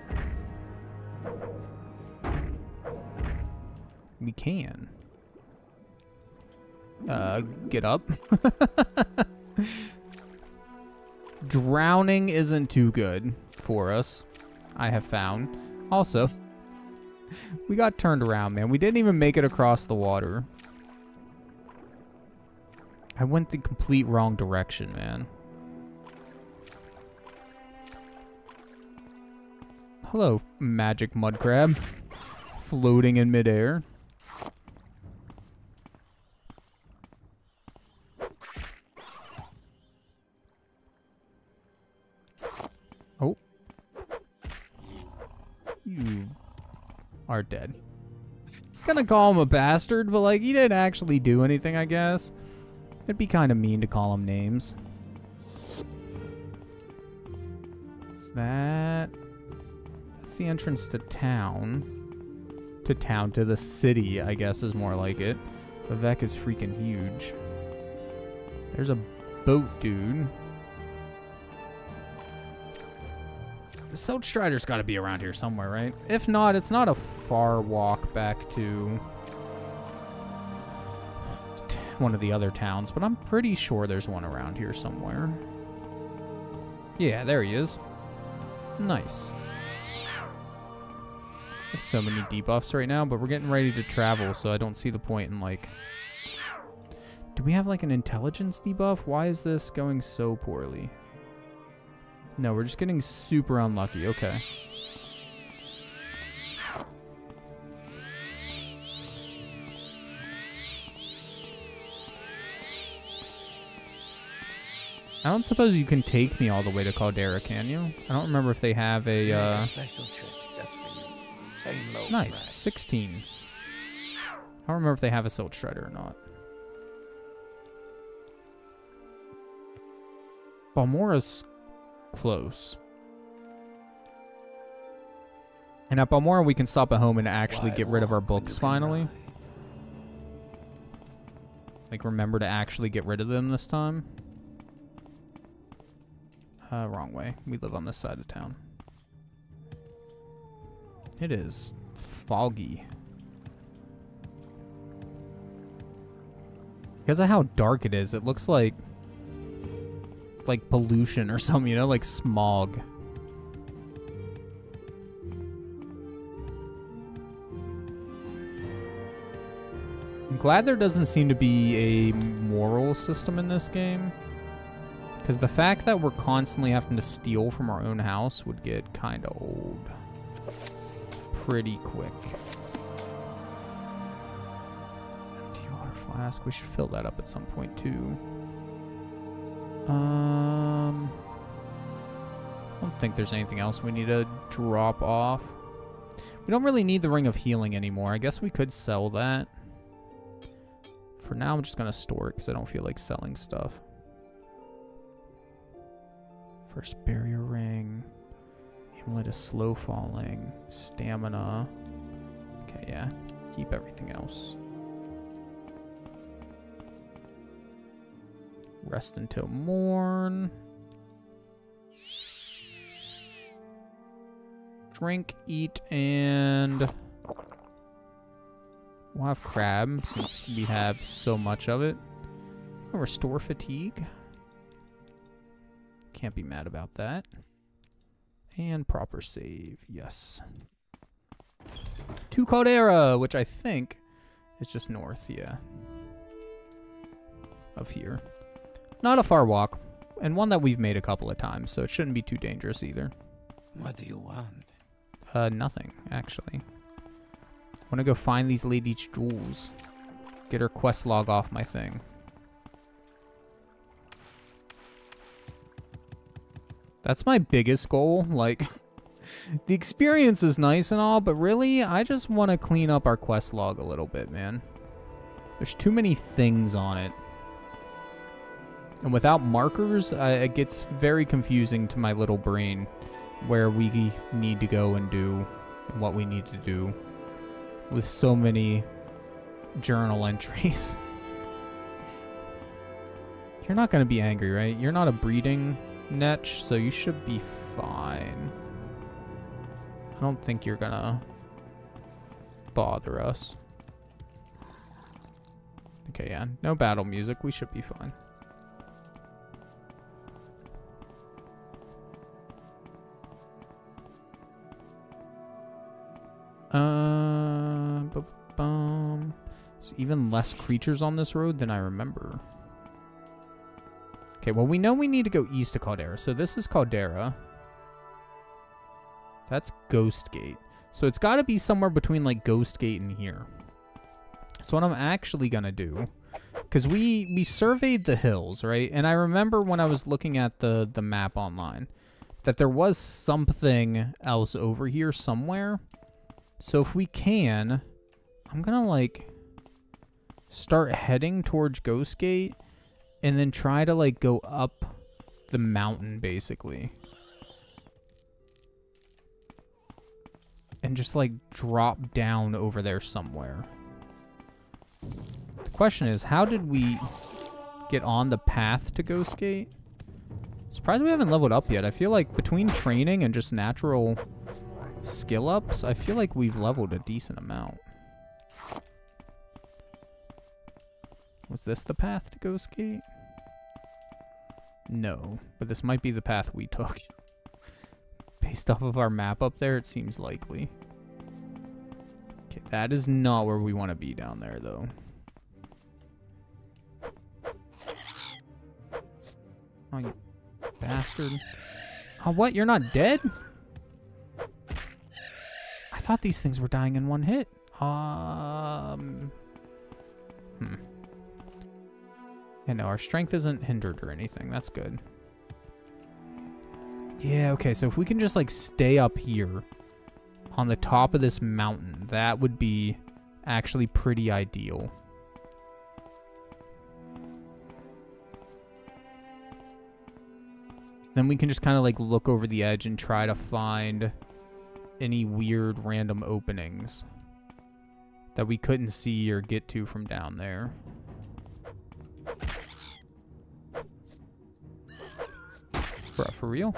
We can. Get up. Drowning isn't too good for us, I have found. Also, we got turned around, man. We didn't even make it across the water. I went the complete wrong direction, man. Hello, magic mud crab. Floating in midair. Oh. You are dead. It's gonna call him a bastard, but like, he didn't actually do anything, I guess. It'd be kind of mean to call him names. Is that... That's the entrance to town. To town, to the city, I guess is more like it. Vivec is freaking huge. There's a boat, dude. The Siltstrider's gotta be around here somewhere, right? If not, it's not a far walk back to... one of the other towns, but I'm pretty sure there's one around here somewhere. Yeah, there he is. Nice. There's so many debuffs right now, but we're getting ready to travel, so I don't see the point in like... Do we have like an intelligence debuff? Why is this going so poorly? No, we're just getting super unlucky. Okay. I don't suppose you can take me all the way to Caldera, can you? I don't remember if they have a, special trip just for you. Same low nice. Ride. 16. I don't remember if they have a Silt Shredder or not. Balmora's close. And at Balmora, we can stop at home and actually get rid of our books, finally. Like, remember to actually get rid of them this time. Wrong way. We live on this side of town. It is foggy. Because of how dark it is, it looks like pollution or something, you know, like smog. I'm glad there doesn't seem to be a moral system in this game. Because the fact that we're constantly having to steal from our own house would get kind of old pretty quick. Empty water flask. We should fill that up at some point, too. I don't think there's anything else we need to drop off. We don't really need the Ring of Healing anymore. I guess we could sell that. For now, I'm just going to store it because I don't feel like selling stuff. First barrier ring. Amulet is slow falling. Stamina. Okay, yeah. Keep everything else. Rest until morn. Drink, eat, and... We'll have crab since we have so much of it. Restore fatigue. Can't be mad about that. And proper save, yes. To Caldera, which I think is just north, yeah. Of here. Not a far walk, and one that we've made a couple of times, so it shouldn't be too dangerous either. What do you want? Nothing, actually. I want to go find these lady's jewels. Get her quest log off my thing. That's my biggest goal. Like, the experience is nice and all, but really, I just want to clean up our quest log a little bit, man. There's too many things on it. And without markers, it gets very confusing to my little brain where we need to go and do and what we need to do with so many journal entries. You're not going to be angry, right? You're not a breeding Netch, so you should be fine. I don't think you're going to bother us. Okay, yeah. No battle music. We should be fine. There's even less creatures on this road than I remember. Okay, well, we know we need to go east to Caldera. So this is Caldera. That's Ghost Gate. So it's got to be somewhere between, like, Ghost Gate and here. So what I'm actually going to do, because we surveyed the hills, right? And I remember when I was looking at the map online that there was something else over here somewhere. So if we can, I'm going to, like, start heading towards Ghost Gate and then try to, like, go up the mountain, basically. And just, like, drop down over there somewhere. The question is, how did we get on the path to Ghost Gate? Surprised we haven't leveled up yet. I feel like between training and just natural skill ups, I feel like we've leveled a decent amount. Was this the path to Ghost Gate? No, but this might be the path we took. Based off of our map up there, it seems likely. Okay, that is not where we want to be down there, though. Oh, you bastard. Oh, what? You're not dead? I thought these things were dying in one hit. And no, our strength isn't hindered or anything. That's good. Yeah, okay. So if we can just, like, stay up here on the top of this mountain, that would be actually pretty ideal. So then we can just kind of, like, look over the edge and try to find any weird random openings that we couldn't see or get to from down there. Bruh, for real?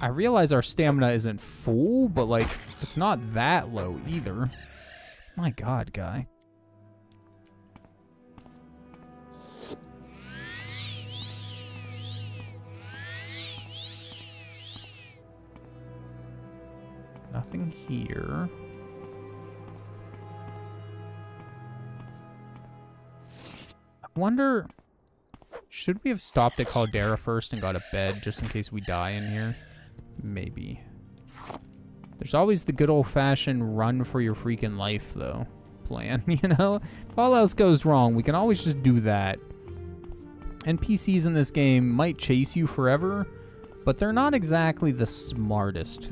I realize our stamina isn't full, but, like, it's not that low either. My god, guy. Nothing here. I wonder, should we have stopped at Caldera first and got a bed just in case we die in here? Maybe. There's always the good old-fashioned run for your freaking life, though, plan, you know? If all else goes wrong, we can always just do that. NPCs in this game might chase you forever, but they're not exactly the smartest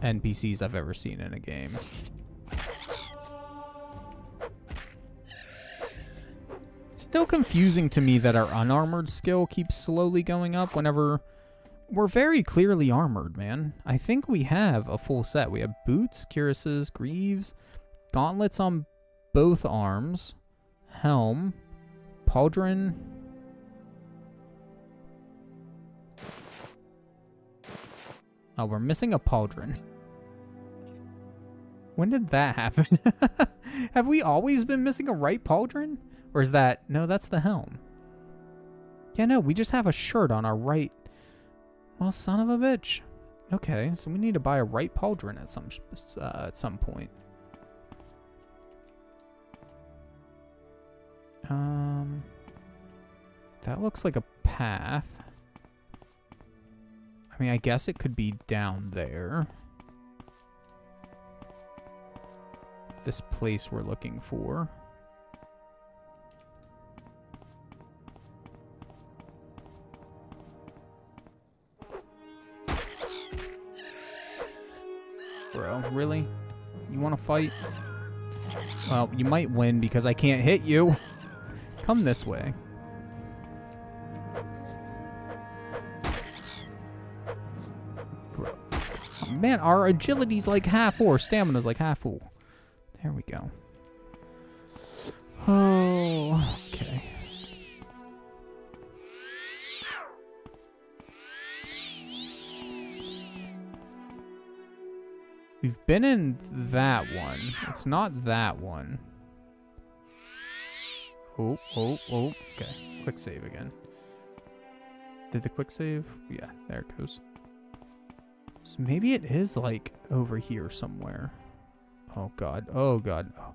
NPCs I've ever seen in a game. Still confusing to me that our unarmored skill keeps slowly going up whenever we're very clearly armored, man. I think we have a full set. We have boots, cuirasses, greaves, gauntlets on both arms, helm, pauldron. Oh, we're missing a pauldron. When did that happen? Have we always been missing a right pauldron? Or is that... No, that's the helm. Yeah, no, we just have a shirt on our right... Well, son of a bitch. Okay, so we need to buy a right pauldron at some point. That looks like a path. I mean, I guess it could be down there. This place we're looking for. Bro, really? You want to fight? Well, you might win because I can't hit you. Come this way. Bro, Man, our agility's like half full. Stamina's like half full. There we go. Oh, okay. We've been in that one. It's not that one. Oh, oh, oh. Okay. Quick save again. Did the quick save? Yeah, there it goes. So maybe it is like over here somewhere. Oh god. Oh god. Oh,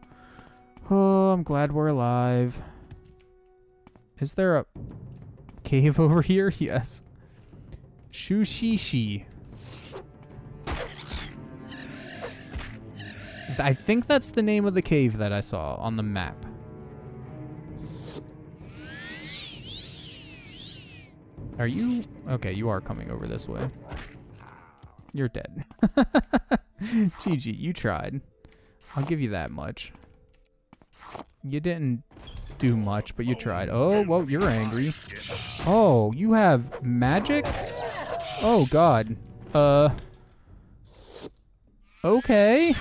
oh, I'm glad we're alive. Is there a cave over here? Yes. Shushishi. I think that's the name of the cave that I saw on the map. Are you? Okay, you are coming over this way. You're dead. GG, you tried. I'll give you that much. You didn't do much, but you tried. Oh, whoa, you're angry. Oh, you have magic? Oh, God. Okay.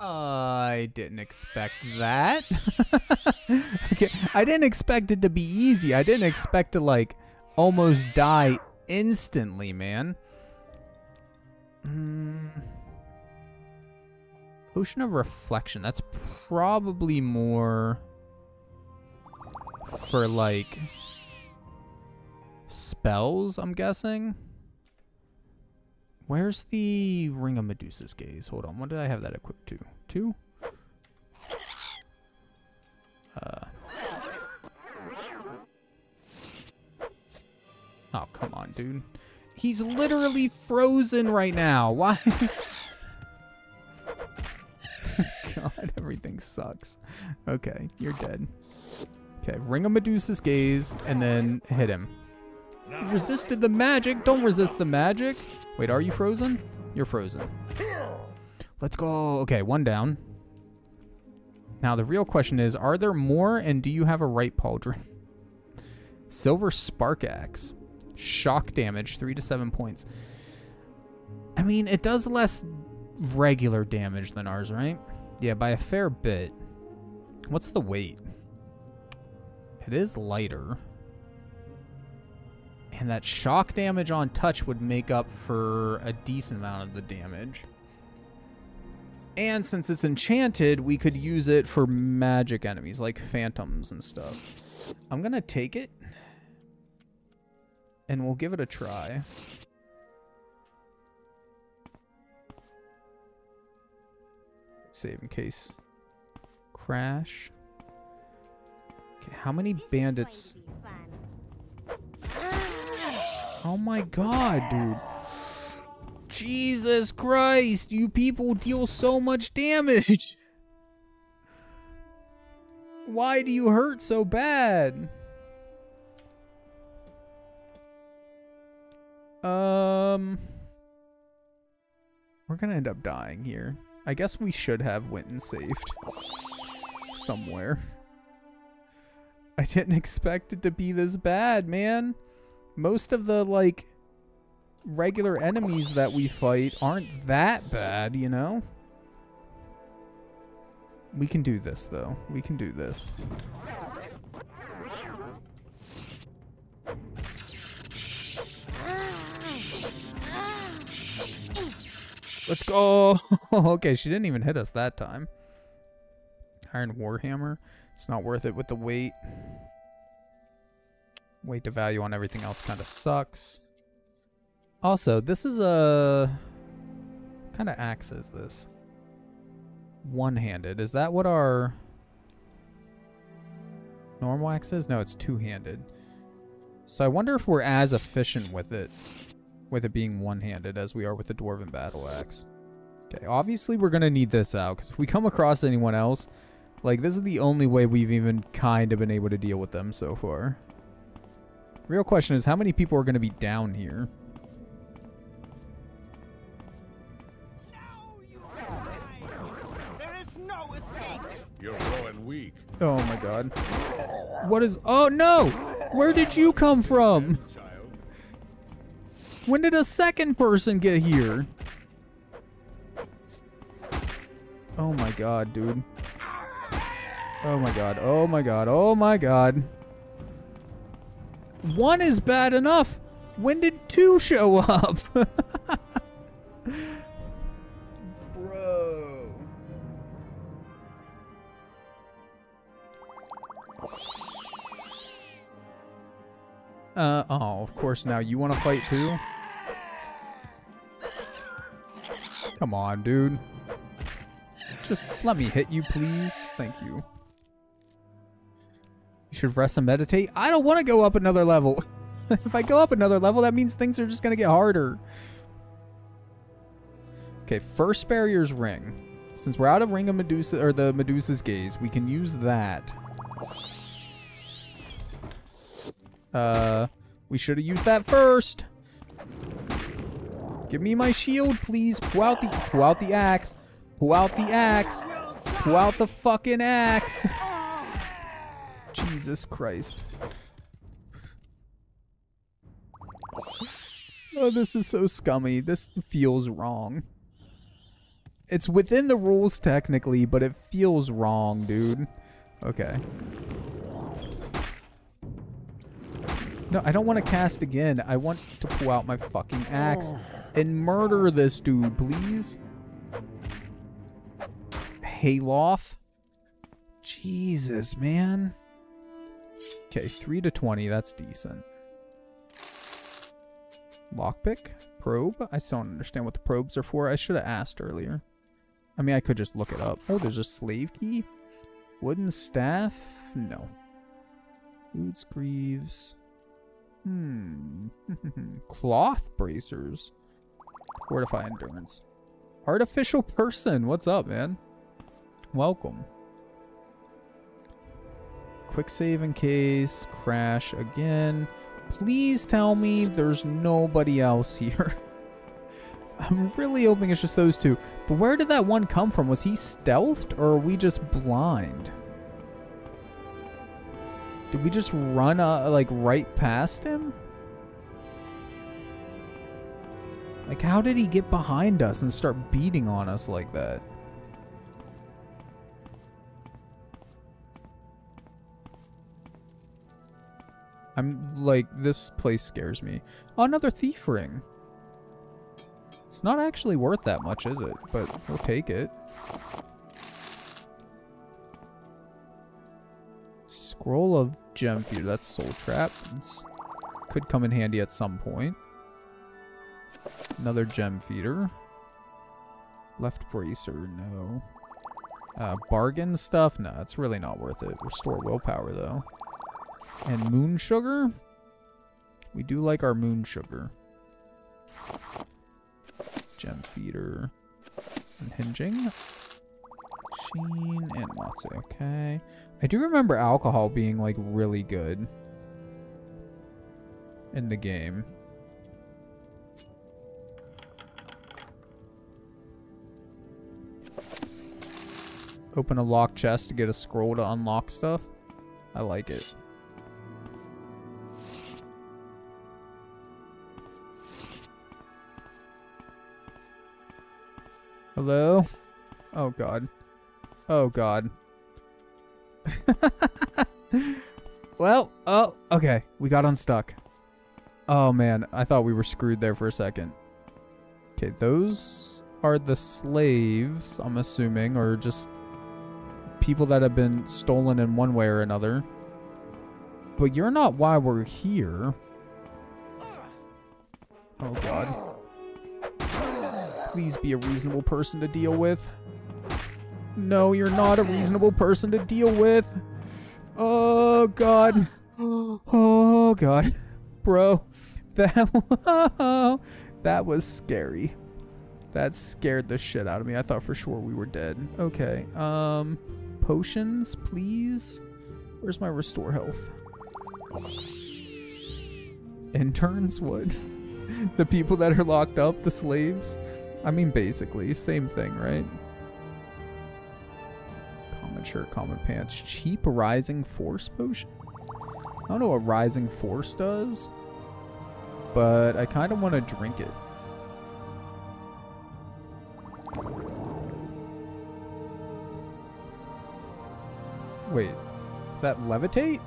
I didn't expect that. Okay, I didn't expect it to be easy. I didn't expect to, like, almost die instantly, man. Ocean of Reflection. That's probably more for, like, spells, I'm guessing. Where's the Ring of Medusa's gaze? Hold on, what did I have that equipped to? Two? Oh, come on, dude. He's literally frozen right now. Why? God, everything sucks. Okay, you're dead. Okay, Ring of Medusa's gaze, and then hit him. You resisted the magic. Don't resist the magic. Wait, are you frozen? You're frozen. Let's go. Okay, one down. Now, the real question is, are there more, and do you have a right pauldron? Silver Spark Axe. Shock damage, 3 to 7 points. I mean, it does less regular damage than ours, right? Yeah, by a fair bit. What's the weight? It is lighter. And that shock damage on touch would make up for a decent amount of the damage. And since it's enchanted, we could use it for magic enemies, like phantoms and stuff. I'm going to take it. And we'll give it a try. Save in case. Crash. Okay, how many bandits... Oh my god, dude. Jesus Christ, you people deal so much damage. Why do you hurt so bad? We're gonna end up dying here. I guess we should have went and saved somewhere. I didn't expect it to be this bad, man. Most of the, like, regular enemies that we fight aren't that bad, you know? We can do this, though. We can do this. Let's go! Okay, she didn't even hit us that time. Iron Warhammer. It's not worth it with the weight. Weight to value on everything else kind of sucks. Also, this is a... What kind of axe is this? One-handed. Is that what our normal axe is? No, it's two-handed. So I wonder if we're as efficient with it being one-handed as we are with the Dwarven Battle Axe. Okay, obviously we're going to need this out, because if we come across anyone else, like, this is the only way we've even kind of been able to deal with them so far. Real question is, how many people are going to be down here? There is no escape. You're low and weak. Oh my god. What is... Oh no! Where did you come from? When did a second person get here? Oh my god, dude. Oh my god, oh my god, oh my god. One is bad enough. When did two show up? Bro. Oh, of course now you want to fight too? Come on, dude. Just let me hit you, please. Thank you. You should rest and meditate. I don't want to go up another level. If I go up another level, that means things are just going to get harder. Okay, first barrier's ring. Since we're out of Ring of Medusa, or the Medusa's gaze, we can use that. We should have used that first. Give me my shield, please. Pull out the axe. Pull out the axe. Pull out the fucking axe. Jesus Christ. Oh, this is so scummy. This feels wrong. It's within the rules technically, but it feels wrong, dude. Okay. No, I don't want to cast again. I want to pull out my fucking axe and murder this dude, please. Hayloft. Jesus, man. Okay, 3 to 20. That's decent. Lockpick? Probe? I still don't understand what the probes are for. I should have asked earlier. I mean, I could just look it up. Oh, there's a slave key? Wooden staff? No. Boots, greaves. Cloth bracers. Fortify endurance. Artificial person. What's up, man? Welcome. Quick save in case. Crash again. Please tell me there's nobody else here. I'm really hoping it's just those two. But where did that one come from? Was he stealthed or are we just blind? Did we just run like right past him? Like how did he get behind us and start beating on us like that? I'm like, this place scares me. Oh, another thief ring. It's not actually worth that much, is it? But we'll take it. Scroll of Gem Feeder. That's Soul Trap. It's, could come in handy at some point. Another Gem Feeder. Left Bracer. No. Bargain stuff? No, it's really not worth it. Restore willpower, though. And moon sugar? We do like our moon sugar. Gem feeder. And hinging. Sheen and Matsu. Okay. I do remember alcohol being like really good in the game. Open a locked chest to get a scroll to unlock stuff. I like it. Hello? Oh god. Oh god. Well, oh, okay. We got unstuck. Oh man, I thought we were screwed there for a second. Okay, those are the slaves, I'm assuming, or just people that have been stolen in one way or another. But you're not why we're here. Oh god. Please be a reasonable person to deal with. No, you're not a reasonable person to deal with. Oh, God. Oh, God. Bro, that was scary. That scared the shit out of me. I thought for sure we were dead. Okay. Potions, please. Where's my restore health? Interns, what? The people that are locked up, the slaves. I mean, basically, same thing, right? Common shirt, common pants. Cheap rising force potion? I don't know what rising force does. but I kind of want to drink it. Wait, is that levitate?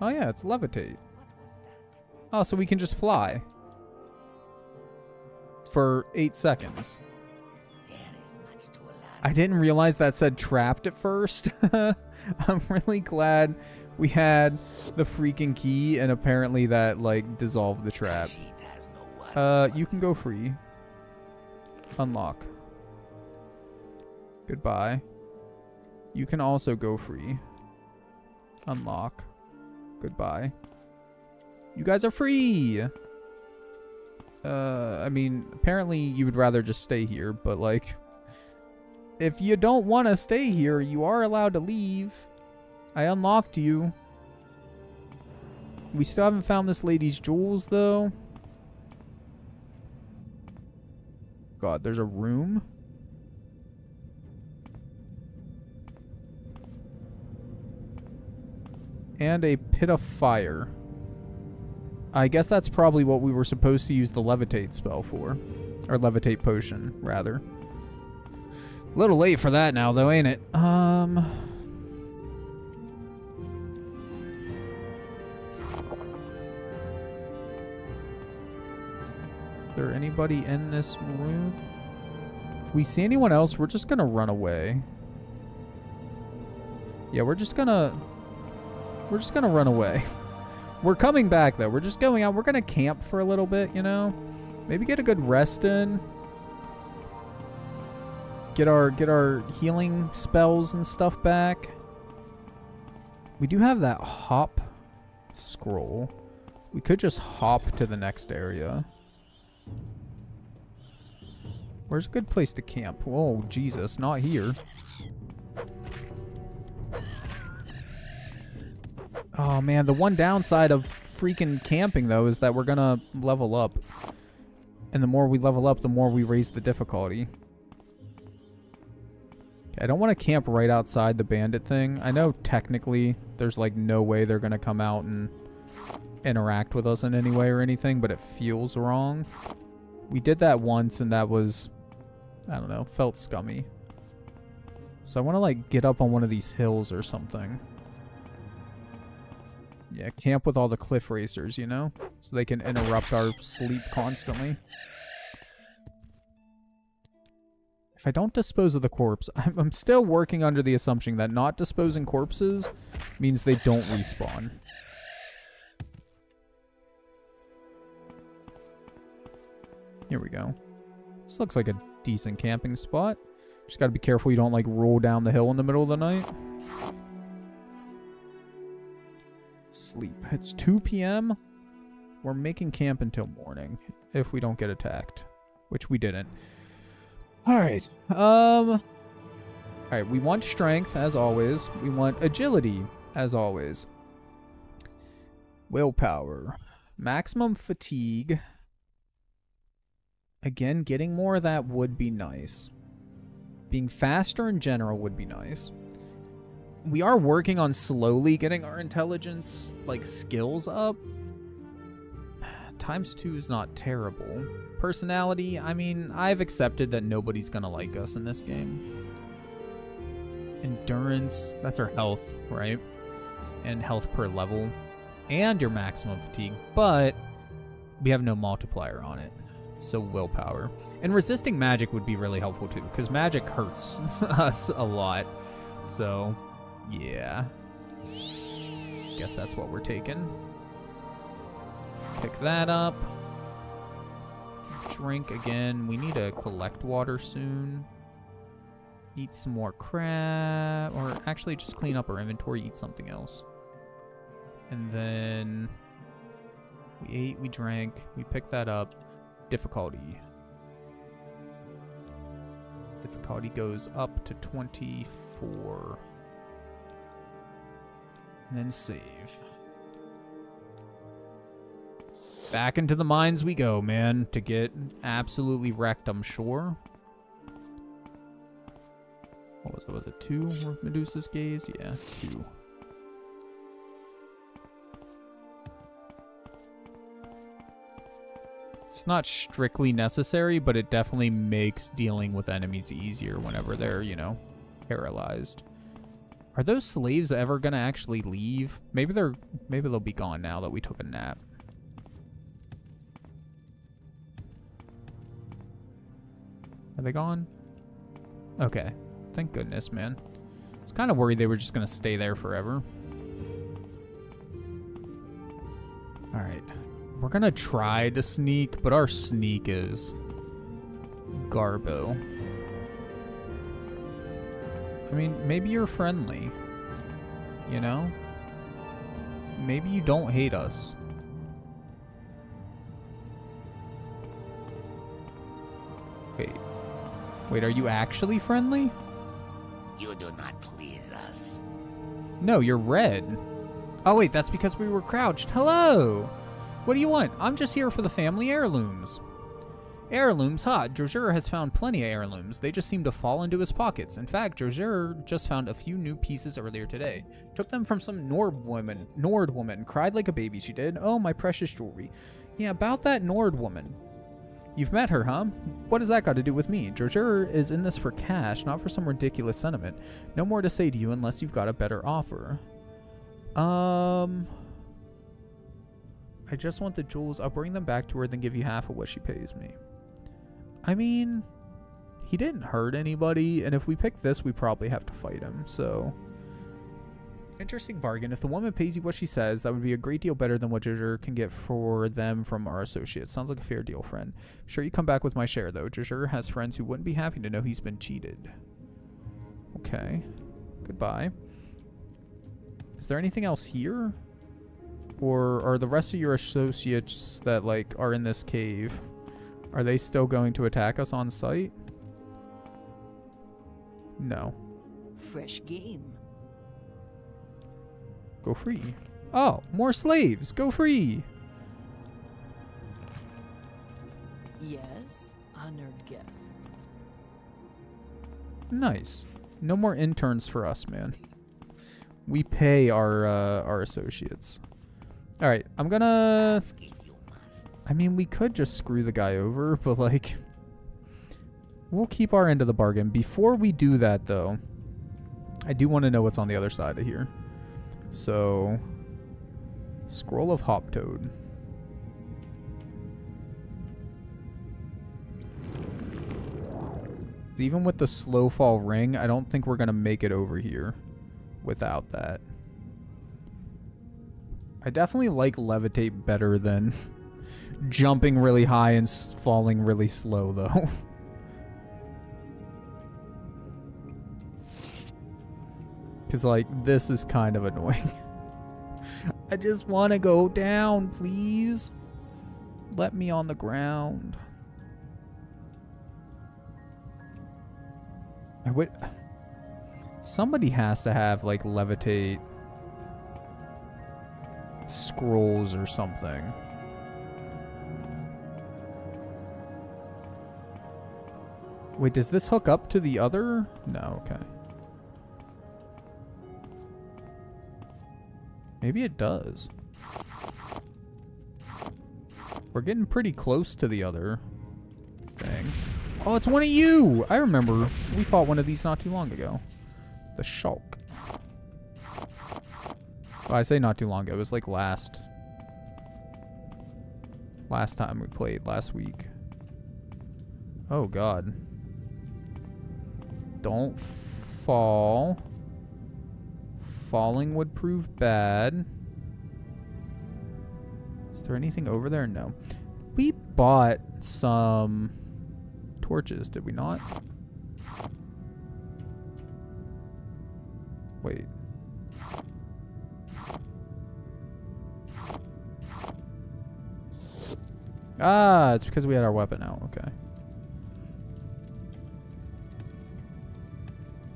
Oh yeah, it's levitate. Oh, so we can just fly. For 8 seconds. I didn't realize that said trapped at first. I'm really glad we had the freaking key and apparently that like dissolved the trap. You can go free. Unlock. Goodbye. You can also go free. Unlock. Goodbye. You guys are free! I mean, apparently you would rather just stay here, but like, if you don't want to stay here, you are allowed to leave. I unlocked you. We still haven't found this lady's jewels, though. God, there's a room? And a pit of fire. I guess that's probably what we were supposed to use the levitate spell for. Or levitate potion, rather. A little late for that now, though, ain't it? Is there anybody in this room? If we see anyone else, we're just gonna run away. Yeah, we're just gonna run away. We're coming back, though. We're just going out. We're going to camp for a little bit, you know? Maybe get a good rest in. Get our healing spells and stuff back. We do have that hop scroll. We could just hop to the next area. Where's a good place to camp? Oh, Jesus. Not here. Oh, man, the one downside of freaking camping, though, is that we're gonna level up. And the more we level up, the more we raise the difficulty. I don't want to camp right outside the bandit thing. I know, technically, there's, like, no way they're gonna come out and interact with us in any way or anything, but it feels wrong. We did that once, and that was, I don't know, felt scummy. So I want to, like, get up on one of these hills or something. Yeah, camp with all the cliff racers, you know? So they can interrupt our sleep constantly. If I don't dispose of the corpse, I'm still working under the assumption that not disposing corpses means they don't respawn. Here we go. This looks like a decent camping spot. Just gotta be careful you don't, like, roll down the hill in the middle of the night. Sleep. It's 2 p.m. We're making camp until morning if we don't get attacked, which we didn't. All right. All right. We want strength as always. We want agility as always. Willpower, maximum fatigue. Again, getting more of that would be nice. Being faster in general would be nice. We are working on slowly getting our intelligence, like, skills up. Times 2 is not terrible. Personality, I mean, I've accepted that nobody's gonna like us in this game. Endurance, that's our health, right? And health per level. And your maximum fatigue, but we have no multiplier on it. So willpower. And resisting magic would be really helpful too, because magic hurts us a lot. So... yeah. Guess that's what we're taking. Pick that up. Drink again. We need to collect water soon. Eat some more crab. Or actually just clean up our inventory, eat something else. And then we ate, we drank, we picked that up. Difficulty. Difficulty goes up to 24. And then save. Back into the mines we go, man, to get absolutely wrecked, I'm sure. What was it? Was it 2 Medusa's gaze? Yeah, 2. It's not strictly necessary, but it definitely makes dealing with enemies easier whenever they're, you know, paralyzed. Are those slaves ever gonna actually leave? Maybe they'll be gone now that we took a nap. Are they gone? Okay. Thank goodness, man. I was kind of worried they were just gonna stay there forever. Alright. We're gonna try to sneak, but our sneak is garbo. I mean, maybe you're friendly, you know? Maybe you don't hate us. Wait, are you actually friendly? You do not please us. No, you're red. Oh wait, that's because we were crouched. Hello! What do you want? I'm just here for the family heirlooms. Heirlooms, ha! Jojura has found plenty of heirlooms. They just seem to fall into his pockets. In fact, Jojura just found a few new pieces earlier today. Took them from some Nord woman. Cried like a baby, she did. Oh, my precious jewelry. Yeah, about that Nord woman. You've met her, huh? What has that got to do with me? Jojura is in this for cash, not for some ridiculous sentiment. No more to say to you unless you've got a better offer. I just want the jewels. I'll bring them back to her, then give you half of what she pays me. I mean, he didn't hurt anybody, and if we pick this, we probably have to fight him, so... Interesting bargain. If the woman pays you what she says, that would be a great deal better than what Jojura can get for them from our associates. Sounds like a fair deal, friend. I'm sure you come back with my share, though. Jojura has friends who wouldn't be happy to know he's been cheated. Okay. Goodbye. Is there anything else here? Or are the rest of your associates that, like, are in this cave... Are they still going to attack us on sight? No. Fresh game. Go free. Oh, more slaves. Go free. Yes, honored guest. Nice. No more interns for us, man. We pay our associates. All right, I'm gonna... I mean, we could just screw the guy over, but, like, we'll keep our end of the bargain. Before we do that, though, I do want to know what's on the other side of here. So, Scroll of Hop Toad. Even with the slow fall ring, I don't think we're going to make it over here without that. I definitely like levitate better than... jumping really high and falling really slow, though. Because, like, this is kind of annoying. I just want to go down, please. Let me on the ground. I would... Somebody has to have, like, levitate scrolls or something. Wait, does this hook up to the other? No, okay. Maybe it does. We're getting pretty close to the other thing. Oh, it's one of you! I remember we fought one of these not too long ago. The Shulk. Well, I say not too long ago. It was like last time we played, last week. Oh, God. Don't fall. Falling would prove bad. Is there anything over there? No. We bought some torches, did we not? Wait. Ah, it's because we had our weapon out. Okay.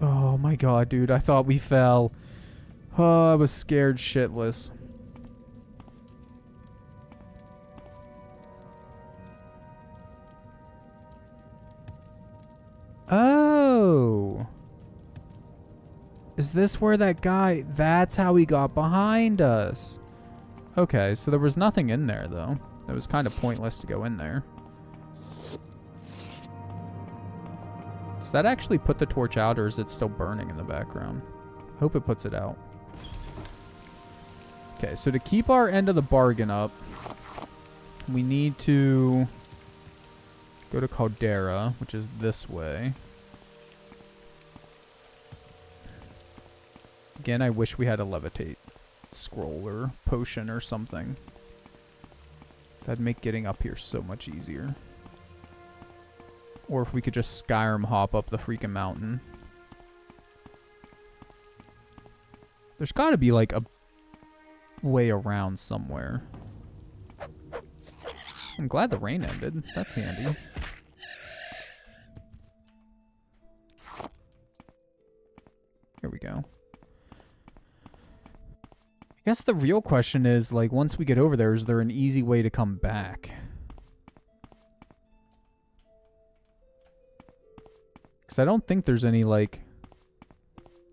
Oh my God, dude, I thought we fell. Oh, I was scared shitless. Oh. Is this where that guy, that's how he got behind us. Okay, so there was nothing in there though. It was kind of pointless to go in there. Does that actually put the torch out, or is it still burning in the background? I hope it puts it out. Okay, so to keep our end of the bargain up, we need to go to Caldera, which is this way. Again, I wish we had a levitate scroll or potion or something. That'd make getting up here so much easier. Or if we could just Skyrim hop up the freaking mountain. There's gotta be like a way around somewhere. I'm glad the rain ended. That's handy. Here we go. I guess the real question is, like, once we get over there, is there an easy way to come back? Because I don't think there's any, like,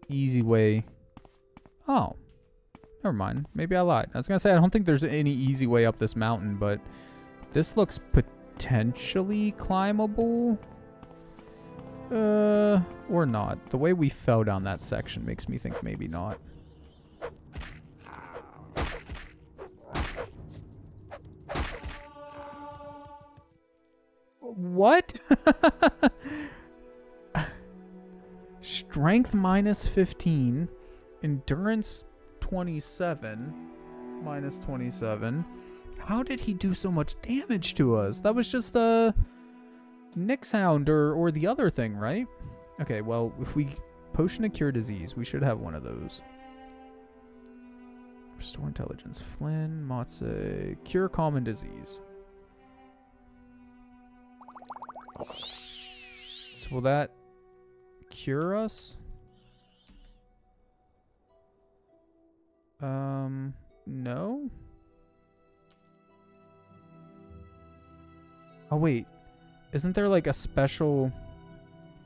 easy way. Oh. Never mind. Maybe I lied. I was going to say, I don't think there's any easy way up this mountain, but this looks potentially climbable. Or not. The way we fell down that section makes me think maybe not. What? Strength minus 15. Endurance 27. Minus 27. How did he do so much damage to us? That was just a Nix hound or the other thing, right? Okay, well, if we potion to cure disease, we should have one of those. Restore intelligence. Flynn, Motse. Cure common disease. So will that cure us? No. Oh wait, isn't there like a special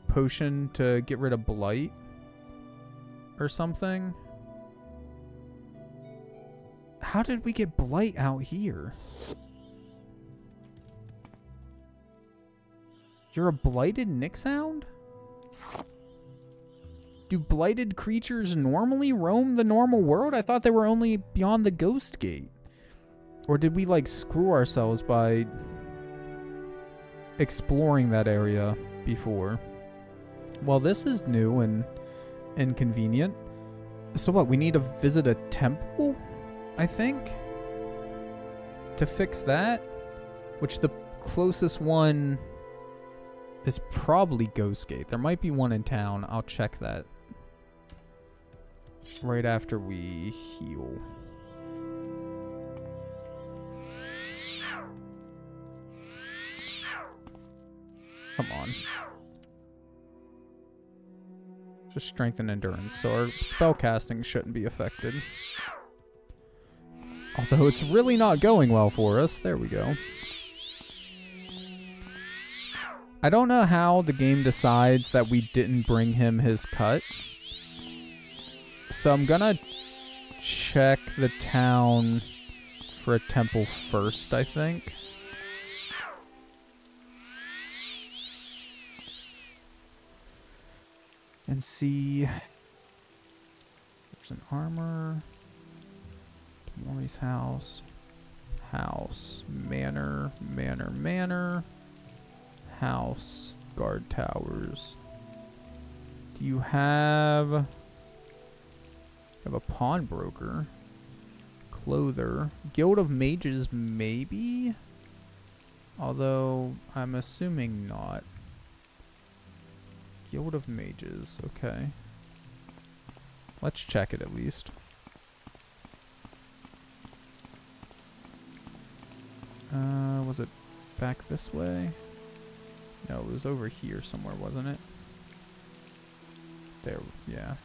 potion to get rid of blight or something? How did we get blight out here? You're a blighted Nix hound? Do blighted creatures normally roam the normal world? I thought they were only beyond the Ghost Gate. Or did we like screw ourselves by exploring that area before? Well, this is new and inconvenient. So what, we need to visit a temple, I think, to fix that? Which the closest one is probably Ghost Gate. There might be one in town. I'll check that right after we heal. Come on. Just strength and endurance, so our spell casting shouldn't be affected. Although it's really not going well for us. There we go. I don't know how the game decides that we didn't bring him his cut. So I'm gonna check the town for a temple first, I think. And see. There's an armor. Mori's house. House. Manor. Manor. Manor. House, guard towers. Do you have a pawnbroker, clother, guild of mages maybe? Although I'm assuming not. Guild of mages, okay. Let's check it at least. Was it back this way? No, it was over here somewhere, wasn't it? There, yeah.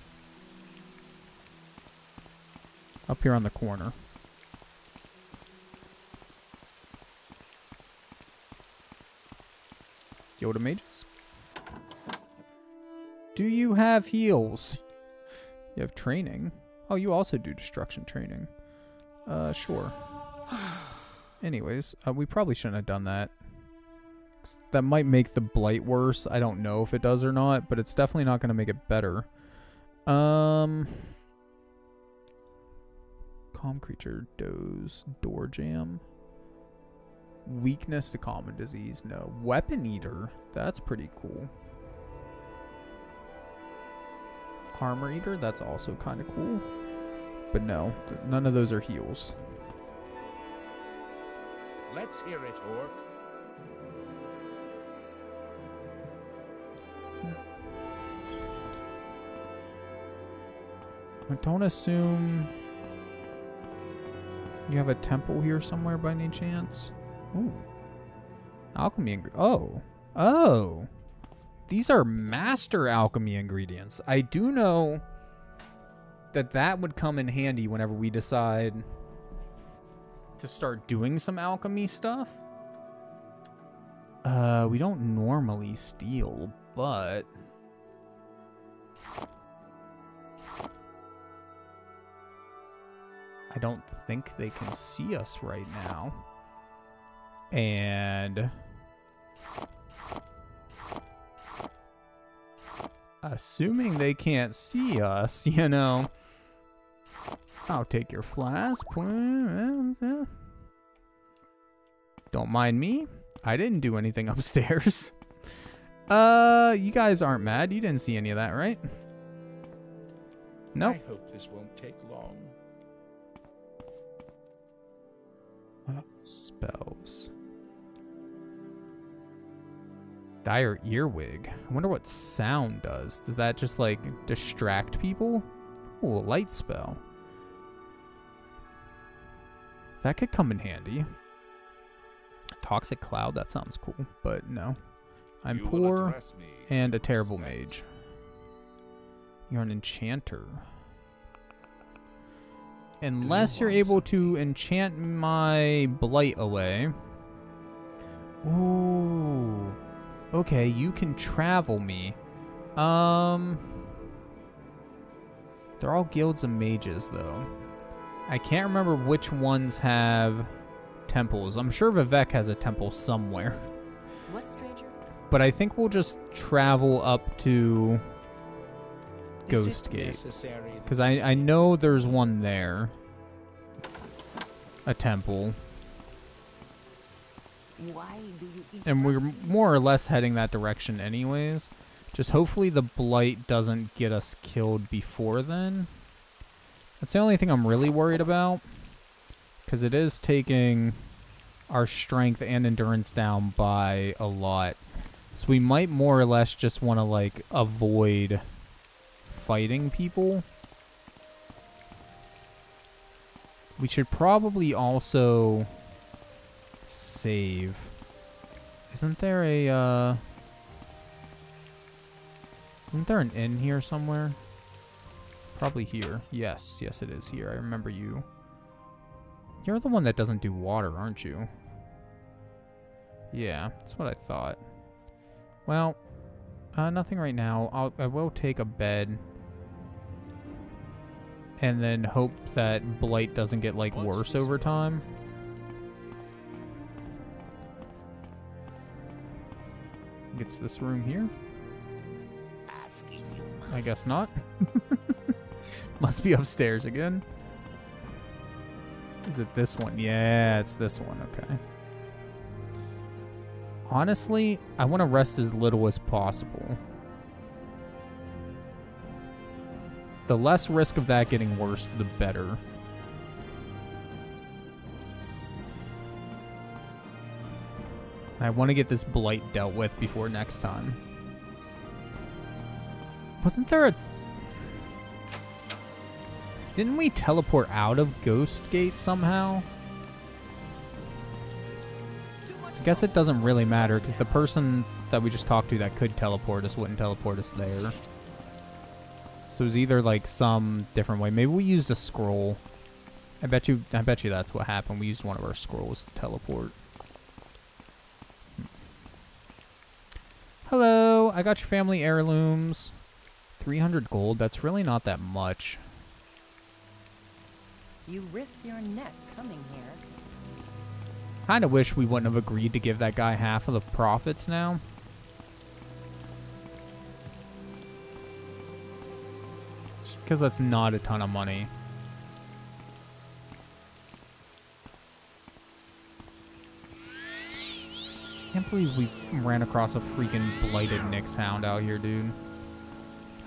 Up here on the corner. Yoda mages? Do you have heals? You have training. Oh, you also do destruction training. Sure. Anyways, we probably shouldn't have done that. attacks. That might make the blight worse. I don't know if it does or not, but it's definitely not going to make it better. Calm creature, doze, door jam. Weakness to common disease, no. Weapon eater, that's pretty cool. Armor eater, that's also kind of cool. But no, none of those are heals. Let's hear it, Orc. I don't assume you have a temple here somewhere by any chance. Ooh. Alchemy. Oh. These are master alchemy ingredients. I do know that that would come in handy whenever we decide to start doing some alchemy stuff. We don't normally steal, but I don't think they can see us right now. And assuming they can't see us, you know, I'll take your flask. Don't mind me. I didn't do anything upstairs. You guys aren't mad. You didn't see any of that, right? No. Nope. I hope this won't take long. Spells. Dire Earwig. I wonder what sound does. Does that just, like, distract people? Ooh, a light spell. That could come in handy. Toxic Cloud, that sounds cool, but no. I'm poor and a terrible mage. You're an enchanter. Unless you're able to enchant my blight away. Ooh. Okay, you can travel me. They're all guilds of mages, though. I can't remember which ones have temples. I'm sure Vivec has a temple somewhere. What, stranger? But I think we'll just travel up to Ghost Gate. Because I know there's one there. A temple. Why do you eat and we're more or less heading that direction anyways. Just hopefully the blight doesn't get us killed before then. That's the only thing I'm really worried about. Because it is taking our strength and endurance down by a lot. So we might more or less just want to, like, avoid fighting people. We should probably also save. Isn't there a isn't there an inn here somewhere? Probably here. Yes, yes it is here. I remember you. You're the one that doesn't do water, aren't you? Yeah, that's what I thought. Well, nothing right now. I will take a bed. And then hope that blight doesn't get, like, worse over time. Gets this room here. I guess not. Must be upstairs again. Is it this one? Yeah, it's this one. Okay. Honestly, I want to rest as little as possible. The less risk of that getting worse, the better. I want to get this blight dealt with before next time. Wasn't there a... Didn't we teleport out of Ghost Gate somehow? I guess it doesn't really matter, because the person that we just talked to that could teleport us wouldn't teleport us there. So it was either, like, some different way. Maybe we used a scroll. I bet you that's what happened. We used one of our scrolls to teleport. Hello, I got your family heirlooms. 300 gold, that's really not that much. You risk your neck coming here. Kind of wish we wouldn't have agreed to give that guy half of the profits now. Just because that's not a ton of money. I can't believe we ran across a freaking blighted Nix hound out here, dude.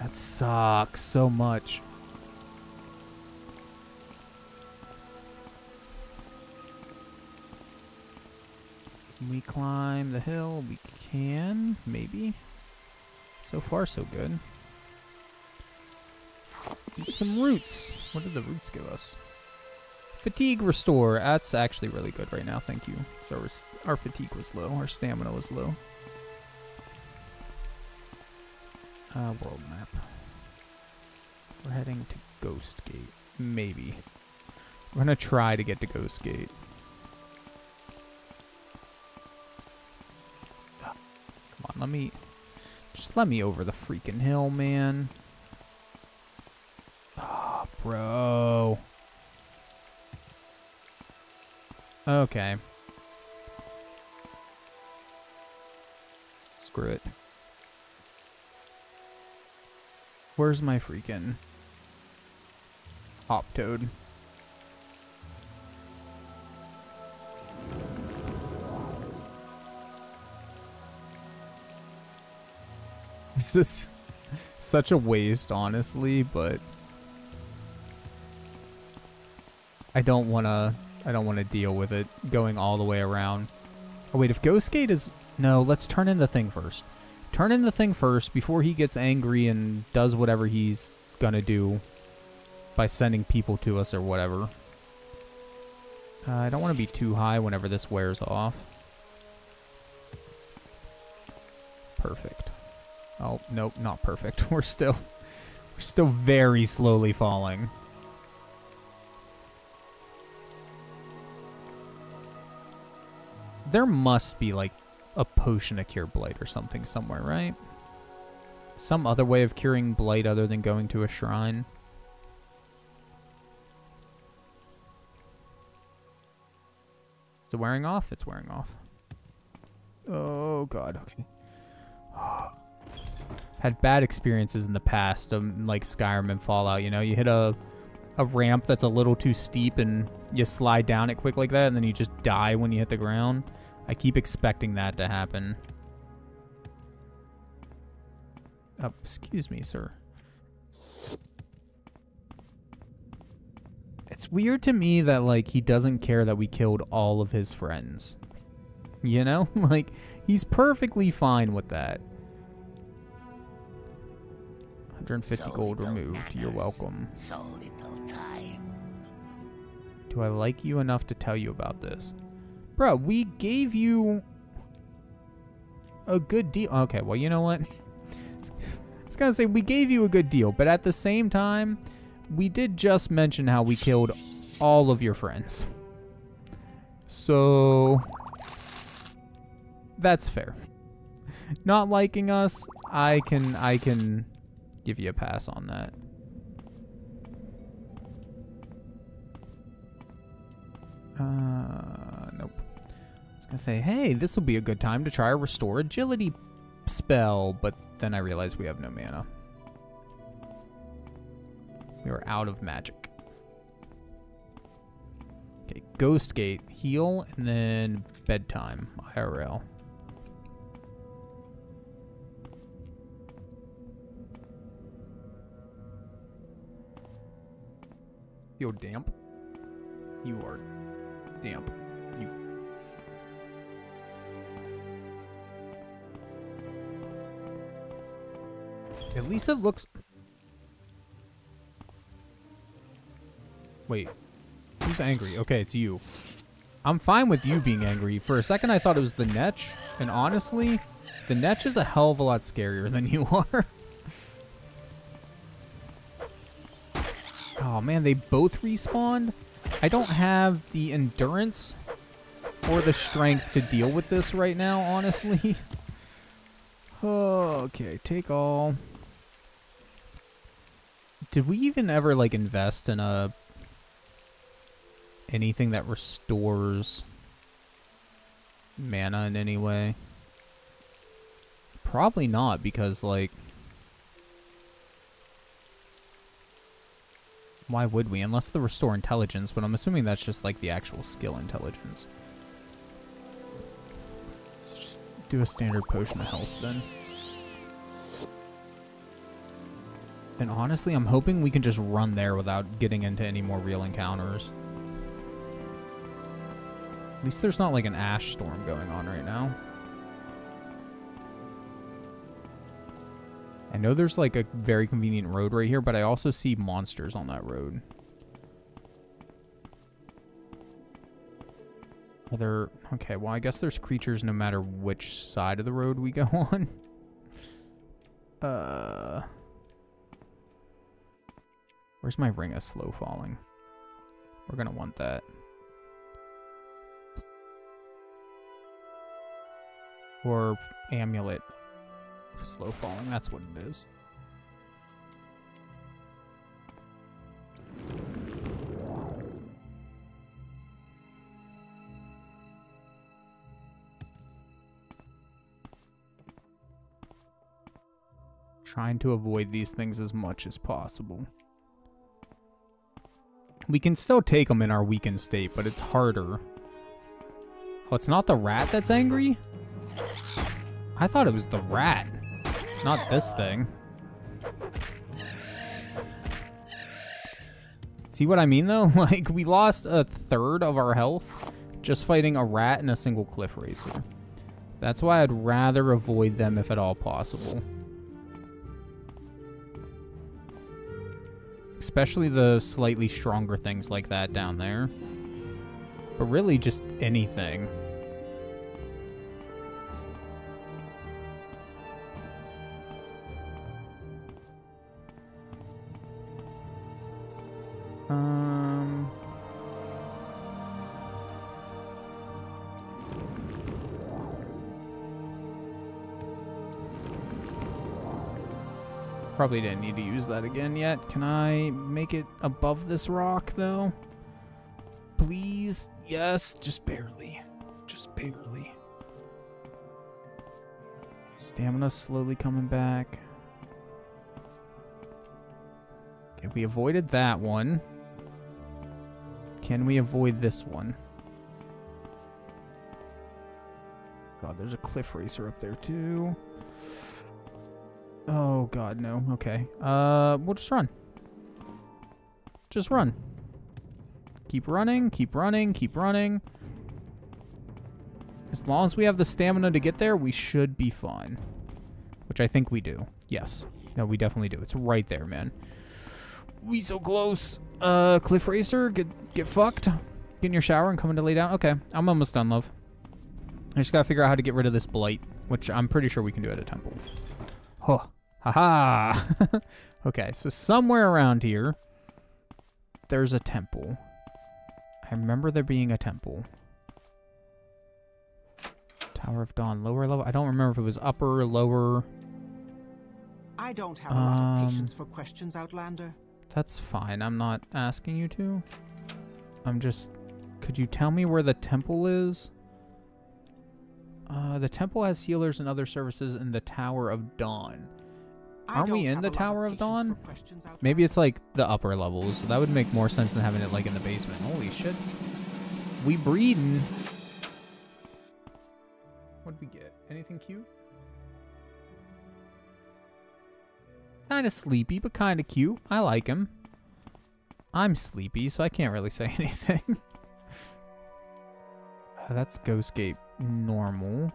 That sucks so much. Can we climb the hill? We can, maybe. So far, so good. Eat some roots. What did the roots give us? Fatigue restore. That's actually really good right now. Thank you. So our fatigue was low. Our stamina was low. World map. We're heading to Ghost Gate. Maybe. We're gonna try to get to Ghost Gate. Come on, let me... Just let me over the freaking hill, man. Ah, oh, bro. Okay. Screw it. Where's my freaking Hop Toad? This is such a waste, honestly, but I don't want to deal with it going all the way around. Oh, wait, if Ghost Gate is... No, let's turn in the thing first. Turn in the thing first before he gets angry and does whatever he's gonna do by sending people to us or whatever. I don't want to be too high whenever this wears off. Perfect. Oh, nope, not perfect. We're still very slowly falling. There must be, like, a potion of cure blight or something somewhere, right? Some other way of curing blight other than going to a shrine. Is it wearing off? It's wearing off. Oh, God. Okay. Had bad experiences in the past, like Skyrim and Fallout, you know? You hit a ramp that's a little too steep and you slide down it quick like that and then you just die when you hit the ground. I keep expecting that to happen. Oh, excuse me, sir. It's weird to me that, like, he doesn't care that we killed all of his friends. You know? Like, he's perfectly fine with that. 150 gold removed. You're welcome. So little time. Do I like you enough to tell you about this? Bro, we gave you a good deal. Okay, well, you know what? I was gonna say we gave you a good deal, but at the same time, we did just mention how we killed all of your friends. So, that's fair. Not liking us, I can give you a pass on that. Nope. I was gonna say, hey, this will be a good time to try a restore agility spell, but then I realized we have no mana. We are out of magic. Okay, Ghost Gate, heal, and then bedtime, IRL. You're damp. You are damp. You. At least it looks... Wait. Who's angry? Okay, it's you. I'm fine with you being angry. For a second, I thought it was the Netch. And honestly, the Netch is a hell of a lot scarier than you are. Oh man, they both respawned? I don't have the endurance or the strength to deal with this right now, honestly. Oh, okay, take all. Did we even ever, like, invest in anything that restores mana in any way? Probably not, because, like... Why would we? Unless the restore intelligence, but I'm assuming that's just, like, the actual skill intelligence. So just do a standard potion of health, then. And honestly, I'm hoping we can just run there without getting into any more real encounters. At least there's not, like, an ash storm going on right now. I know there's, like, a very convenient road right here, but I also see monsters on that road. Are there... Okay, well, I guess there's creatures no matter which side of the road we go on. Where's my ring of slow falling? We're gonna want that. Or amulet of slow falling, that's what it is. Trying to avoid these things as much as possible. We can still take them in our weakened state, but it's harder. Oh, it's not the rat that's angry? I thought it was the rat, not this thing. See what I mean, though? Like, we lost a third of our health just fighting a rat and a single cliff racer. That's why I'd rather avoid them if at all possible. Especially the slightly stronger things like that down there. But really just anything. Probably didn't need to use that again yet. Can I make it above this rock, though? Please? Yes, just barely. Just barely. Stamina's slowly coming back. Okay, we avoided that one. Can we avoid this one? God, there's a cliff racer up there, too. Oh, God, no. Okay. We'll just run. Just run. Keep running, keep running, keep running. As long as we have the stamina to get there, we should be fine. Which I think we do. Yes. No, we definitely do. It's right there, man. We so close. Cliff Racer, get fucked. Get in your shower and come in to lay down. Okay, I'm almost done, love. I just gotta figure out how to get rid of this blight, which I'm pretty sure we can do at a temple. Huh. Haha. Okay, so somewhere around here, there's a temple. I remember there being a temple. Tower of Dawn, lower level. I don't remember if it was upper or lower. I don't have a lot of patience for questions, Outlander. That's fine. I'm not asking you to. I'm just... Could you tell me where the temple is? The temple has healers and other services in the Tower of Dawn. Aren't we in the Tower of Dawn? Maybe it's like the upper levels. So that would make more sense than having it like in the basement. Holy shit. We breedin'. What'd we get? Anything cute? Kinda sleepy, but kinda cute. I like him. I'm sleepy, so I can't really say anything. That's Ghost Gate. Normal.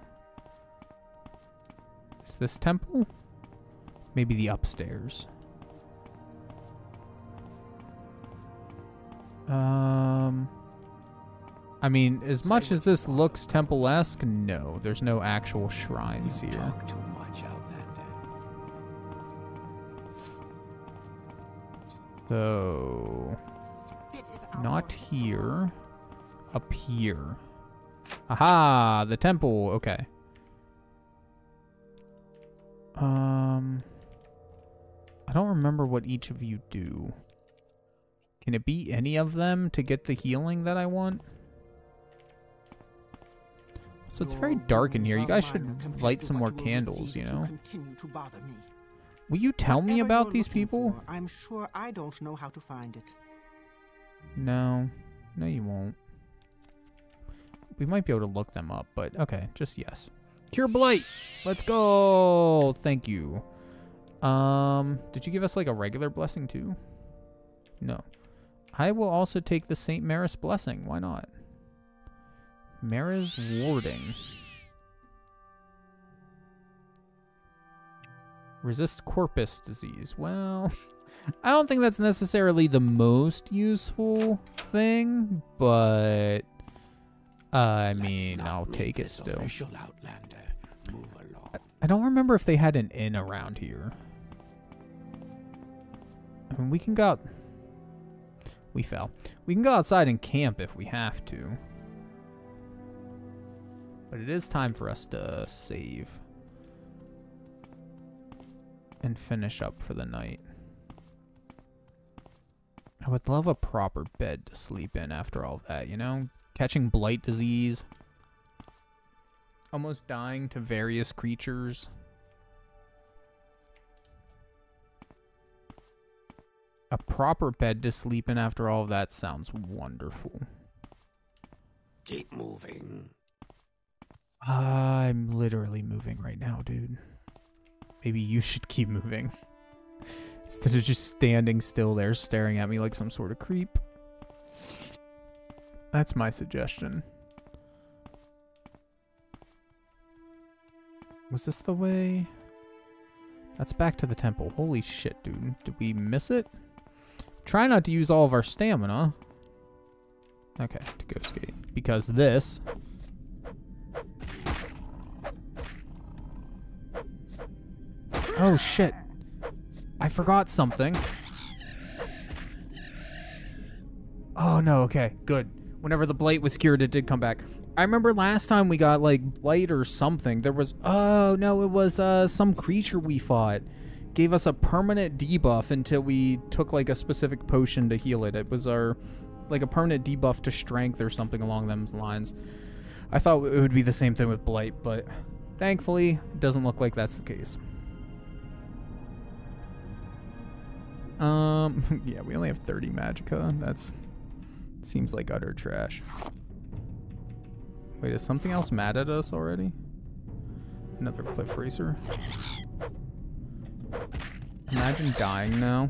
Is this temple? Maybe the upstairs. I mean, as much as this looks temple-esque, no, there's no actual shrines here. You talk too much, Outlander. So, not here. Up here. Aha! The temple! Okay. I don't remember what each of you do. Can it be any of them to get the healing that I want? So it's very dark in here. You guys should light some more candles, you know. Will you tell me about these people? I'm sure I don't know how to find it. No. No, you won't. We might be able to look them up, but okay, just yes. Cure blight! Let's go! Thank you. Did you give us like a regular blessing too? No. I will also take the St. Maris blessing. Why not? Mara's warding. Resist corpus disease. Well, I don't think that's necessarily the most useful thing, but I mean, I'll take it still. I don't remember if they had an inn around here. I mean, we can go out. We fell. We can go outside and camp if we have to. But it is time for us to save and finish up for the night. I would love a proper bed to sleep in after all that, you know? Catching blight disease. Almost dying to various creatures. A proper bed to sleep in after all of that sounds wonderful. Keep moving. I'm literally moving right now, dude. Maybe you should keep moving. Instead of just standing still there staring at me like some sort of creep. That's my suggestion. Was this the way? That's back to the temple. Holy shit, dude. Did we miss it? Try not to use all of our stamina. Okay, to Ghost Gate. Because this... Oh shit. I forgot something. Oh no, okay, good. Whenever the blight was cured, it did come back. I remember last time we got like blight or something. There was, oh no, it was some creature we fought. Gave us a permanent debuff until we took like a specific potion to heal it. It was our, like a permanent debuff to strength or something along those lines. I thought it would be the same thing with blight, but thankfully it doesn't look like that's the case. Yeah, we only have 30 magicka. That's... seems like utter trash. Wait, is something else mad at us already? Another cliff racer? Imagine dying now.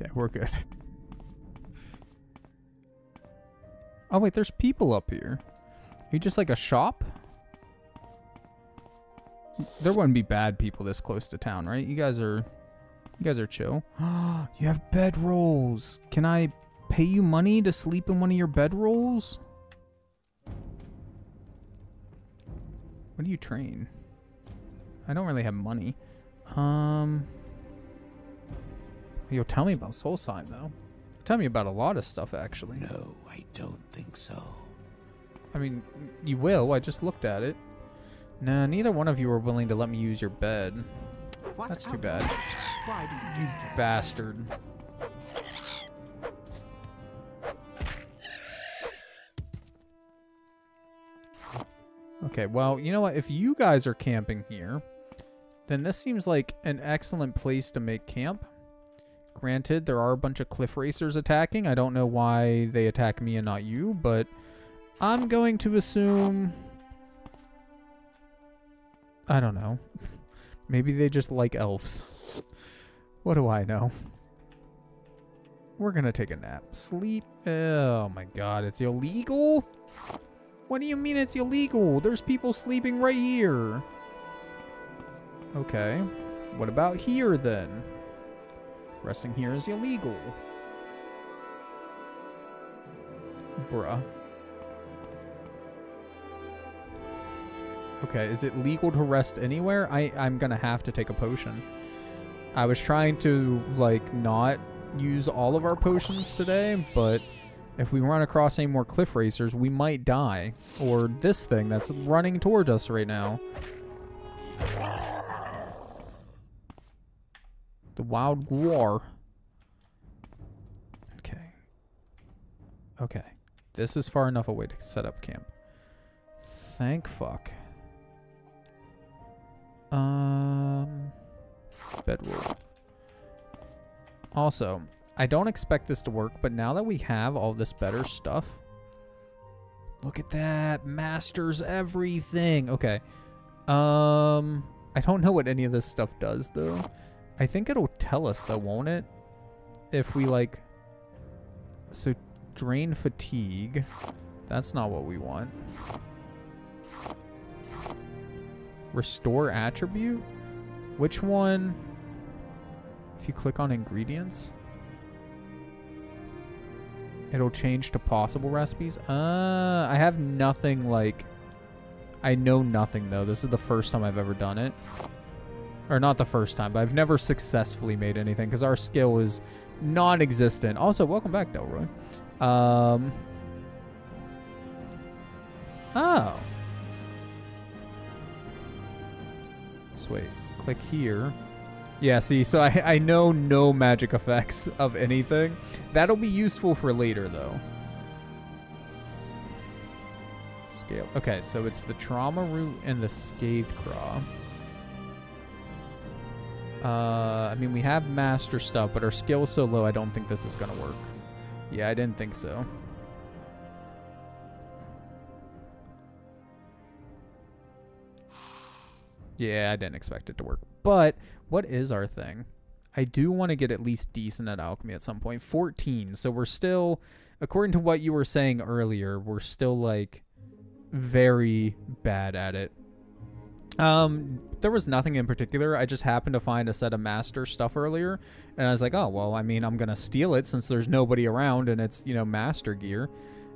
Yeah, we're good. Oh wait, there's people up here. Are you just like a shop? There wouldn't be bad people this close to town, right? You guys are chill. You have bedrolls. Can I pay you money to sleep in one of your bedrolls? What do you train? I don't really have money. Yo, tell me about Soul Sign though. Tell me about a lot of stuff actually. No, I don't think so. I mean, you will. I just looked at it. Nah, neither one of you were willing to let me use your bed. That's too bad. You bastard. Okay, well, you know what? If you guys are camping here, then this seems like an excellent place to make camp. Granted, there are a bunch of cliff racers attacking. I don't know why they attack me and not you, but... I'm going to assume... I don't know. Maybe they just like elves. What do I know? We're gonna take a nap. Sleep. Oh my god, it's illegal? What do you mean it's illegal? There's people sleeping right here. Okay. What about here then? Resting here is illegal. Bruh. Okay, is it legal to rest anywhere? I'm gonna have to take a potion. I was trying to, like, not use all of our potions today, but if we run across any more cliff racers, we might die. Or this thing that's running towards us right now. The wild Gwar. Okay. This is far enough away to set up camp. Thank fuck. Bedroll. Also, I don't expect this to work, but now that we have all this better stuff... Look at that. Masters everything. Okay. I don't know what any of this stuff does, though. I think it'll tell us, though, won't it? If we, like... So, drain fatigue. That's not what we want. Restore attribute? Which one? If you click on ingredients... It'll change to possible recipes. I have nothing like... I know nothing, though. This is the first time I've ever done it. Or not the first time, but I've never successfully made anything because our skill is non-existent. Also, welcome back, Delroy. Oh. So wait, click here. Yeah, see, so I know no magic effects of anything. That'll be useful for later, though. Scale. Okay, so it's the trauma root and the Scathecraw. I mean, we have master stuff, but our skill is so low, I don't think this is going to work. Yeah, I didn't think so. Yeah, I didn't expect it to work. But what is our thing? I do want to get at least decent at alchemy at some point. 14. So we're still, according to what you were saying earlier, we're still like very bad at it. There was nothing in particular. I just happened to find a set of master stuff earlier. And I was like, oh, well, I mean, I'm going to steal it since there's nobody around and it's, you know, master gear.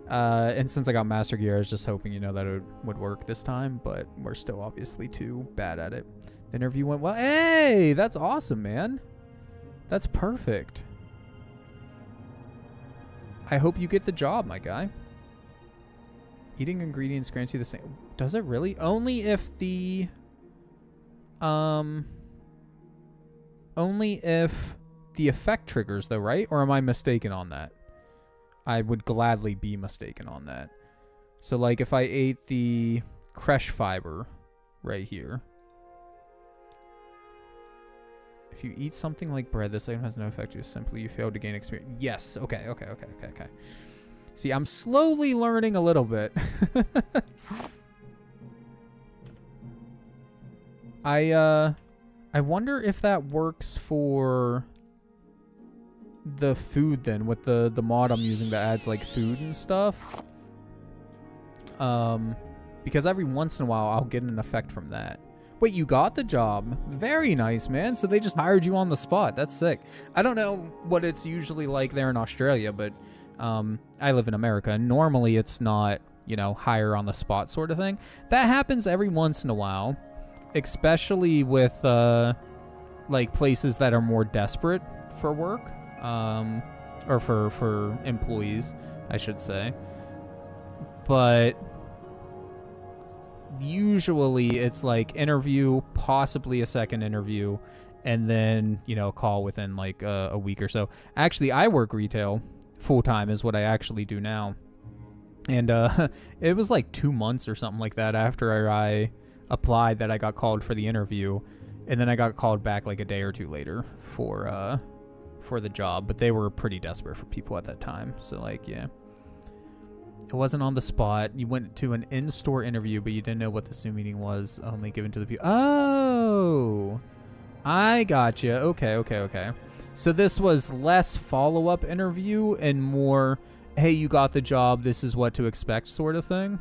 And since I got master gear, I was just hoping, you know, that it would work this time. But we're still obviously too bad at it. The interview went well. Hey, that's awesome, man. That's perfect. I hope you get the job, my guy. Eating ingredients grants you the same. Does it really? Only if the... Only if the effect triggers, though, right? Or am I mistaken on that? I would gladly be mistaken on that. So, like, if I ate the Kresh Fiber right here... If you eat something like bread, this item has no effect. It's simply you failed to gain experience. Yes. Okay. Okay. Okay. Okay. Okay. See, I'm slowly learning a little bit. I wonder if that works for the food then with the mod I'm using that adds like food and stuff. Because every once in a while I'll get an effect from that. Wait, you got the job. Very nice, man. So they just hired you on the spot. That's sick. I don't know what it's usually like there in Australia, but I live in America, and normally it's not, you know, hire on the spot sort of thing. That happens every once in a while, especially with, like, places that are more desperate for work, or for employees, I should say. But... Usually it's like interview, possibly a second interview, and then, you know, call within like a week or so. Actually, I work retail full-time is what I actually do now, and it was like 2 months or something like that after I applied that I got called for the interview, and then I got called back like a day or two later for the job, but they were pretty desperate for people at that time, so like, yeah. It wasn't on the spot. You went to an in-store interview, but you didn't know what the Zoom meeting was, only given to the people. Oh, I gotcha. Okay, okay, okay. So this was less follow-up interview and more, hey, you got the job, this is what to expect sort of thing.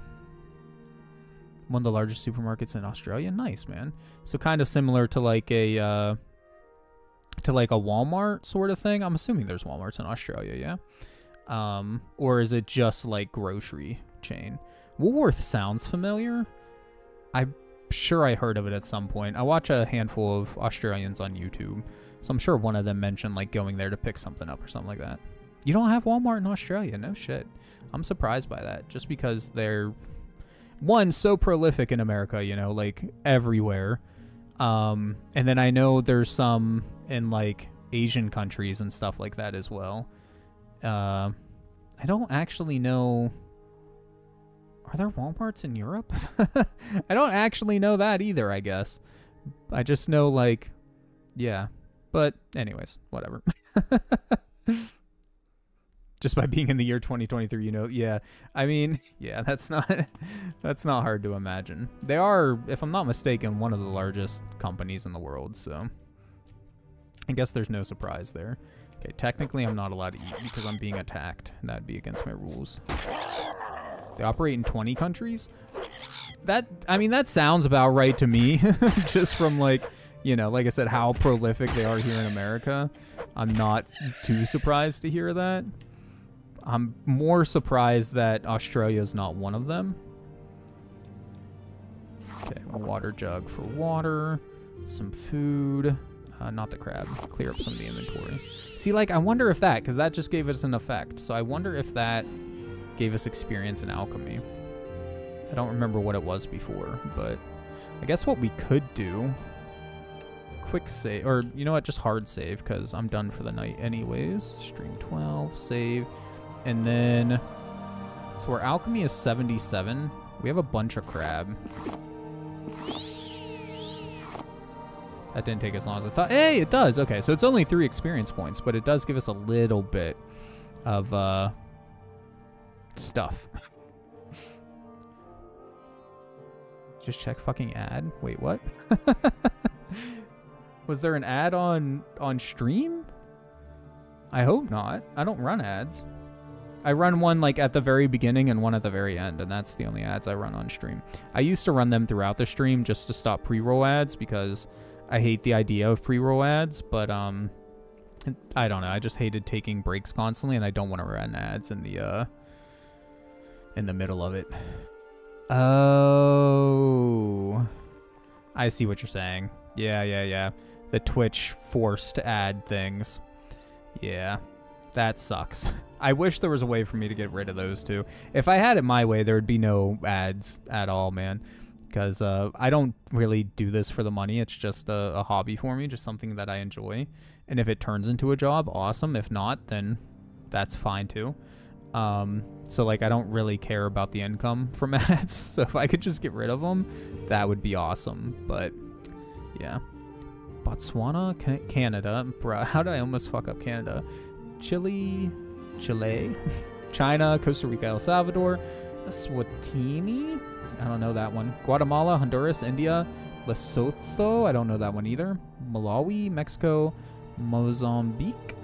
One of the largest supermarkets in Australia. Nice, man. So kind of similar to like a Walmart sort of thing. I'm assuming there's Walmarts in Australia, yeah? Or is it just like grocery chain? Woolworth sounds familiar. I'm sure I heard of it at some point. I watch a handful of Australians on YouTube, so I'm sure one of them mentioned like going there to pick something up or something like that. You don't have Walmart in Australia? No shit. I'm surprised by that, just because they're one, so prolific in America, you know, like everywhere. And then I know there's some in like Asian countries and stuff like that as well. I don't actually know... Are there Walmarts in Europe? I don't actually know that either, I guess. I just know, like... Yeah. But, anyways, whatever. Just by being in the year 2023, you know, yeah. I mean, yeah, that's not hard to imagine. They are, if I'm not mistaken, one of the largest companies in the world, so... I guess there's no surprise there. Okay, technically I'm not allowed to eat because I'm being attacked. That'd be against my rules. They operate in 20 countries? That, I mean, that sounds about right to me. Just from, like, you know, like I said, how prolific they are here in America. I'm not too surprised to hear that. I'm more surprised that Australia is not one of them. Okay, a water jug for water. Some food. Not the crab. Clear up some of the inventory. See, like, I wonder if that, because that just gave us an effect. So I wonder if that gave us experience in alchemy. I don't remember what it was before, but I guess what we could do... Quick save, or you know what, just hard save, because I'm done for the night anyways. Stream 12, save, and then... So our alchemy is 77. We have a bunch of crab. That didn't take as long as I thought. Hey, it does. Okay, so it's only 3 experience points, but it does give us a little bit of stuff. Just check fucking ad. Wait, what? Was there an ad on stream? I hope not. I don't run ads. I run one like at the very beginning and one at the very end, and that's the only ads I run on stream. I used to run them throughout the stream just to stop pre-roll ads because I hate the idea of pre-roll ads, but I don't know. I just hated taking breaks constantly, and I don't want to run ads in the middle of it. Oh, I see what you're saying. Yeah. The Twitch forced ad things. Yeah. That sucks. I wish there was a way for me to get rid of those two. If I had it my way, there would be no ads at all, man. Because I don't really do this for the money. It's just a hobby for me, just something that I enjoy. And if it turns into a job, awesome. If not, then that's fine too. So like, I don't really care about the income from ads. So if I could just get rid of them, that would be awesome. But yeah. Botswana, Canada. Bro, how did I almost fuck up Canada? Chile, China, Costa Rica, El Salvador, Eswatini, I don't know that one, Guatemala, Honduras, India, Lesotho, I don't know that one either, Malawi, Mexico, Mozambique,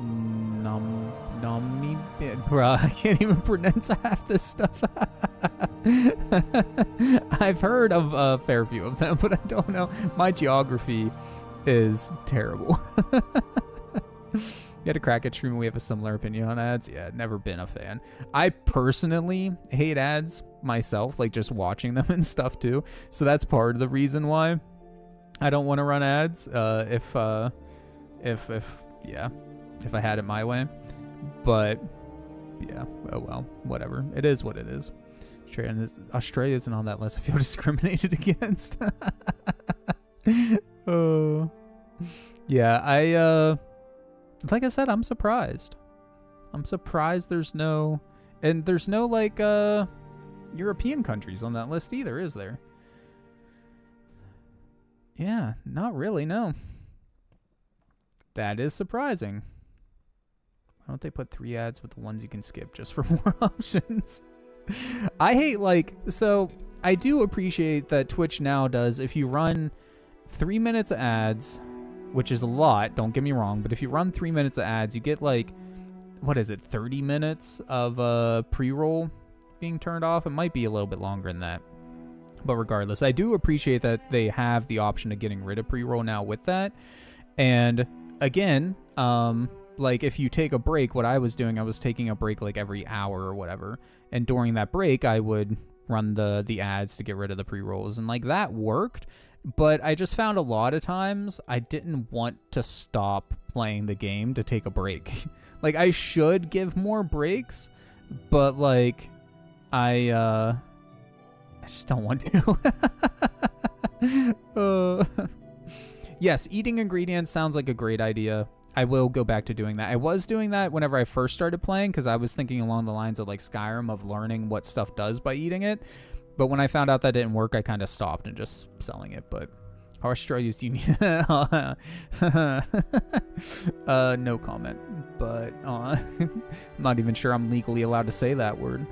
Namibia, bruh, I can't even pronounce half this stuff. I've heard of a fair few of them, but I don't know, my geography is terrible. You had a crack at stream and we have a similar opinion on ads. Yeah, never been a fan. I personally hate ads myself, like just watching them and stuff too. So that's part of the reason why I don't want to run ads. If I had it my way. But yeah, oh well, whatever. It is what it is. Australia isn't on that list. I feel discriminated against. Oh, yeah. Like I said, I'm surprised. I'm surprised there's no... And there's no, like, European countries on that list either, is there? Yeah, not really, no. That is surprising. Why don't they put 3 ads with the ones you can skip just for more options? I hate, like... So, I do appreciate that Twitch now does, if you run 3 minutes of ads... Which is a lot, don't get me wrong, but if you run 3 minutes of ads, you get like, what is it, 30 minutes of pre-roll being turned off? It might be a little bit longer than that. But regardless, I do appreciate that they have the option of getting rid of pre-roll now with that. And again, like if you take a break, what I was doing, I was taking a break like every hour or whatever. And during that break, I would run the ads to get rid of the pre-rolls. And like that worked. But I just found a lot of times I didn't want to stop playing the game to take a break. Like, I should give more breaks, but, like, I just don't want to. Yes, eating ingredients sounds like a great idea. I will go back to doing that. I was doing that whenever I first started playing because I was thinking along the lines of like Skyrim, of learning what stuff does by eating it. But when I found out that didn't work, I kind of stopped and just selling it. But harsh straws, do you need? No comment. But I'm not even sure I'm legally allowed to say that word.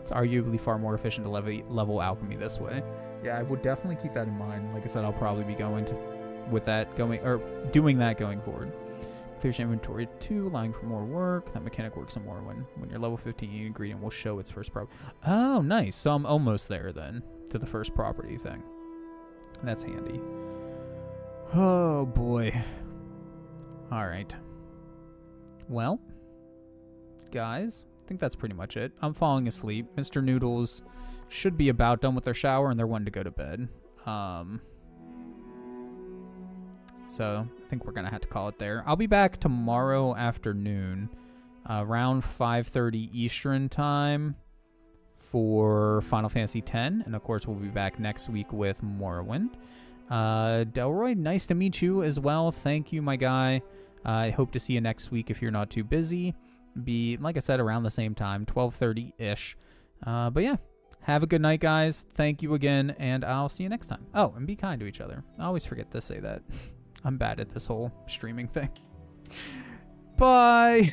It's arguably far more efficient to level alchemy this way. Yeah, I would definitely keep that in mind. Like I said, I'll probably be going to doing that going forward. Clears your inventory too, allowing for more work. That mechanic works some more when you're level 15. Each ingredient will show its first property. Oh, nice. So I'm almost there then to the first property thing. That's handy. Oh boy. All right. Well, guys, I think that's pretty much it. I'm falling asleep. Mr. Noodles should be about done with their shower and they're wanting to go to bed. So I think we're going to have to call it there. I'll be back tomorrow afternoon around 5:30 Eastern time for Final Fantasy X. And, of course, we'll be back next week with Morrowind. Delroy, nice to meet you as well. Thank you, my guy. I hope to see you next week if you're not too busy. Be, like I said, around the same time, 12:30-ish. But, yeah, have a good night, guys. Thank you again, and I'll see you next time. Oh, and be kind to each other. I always forget to say that. I'm bad at this whole streaming thing. Bye.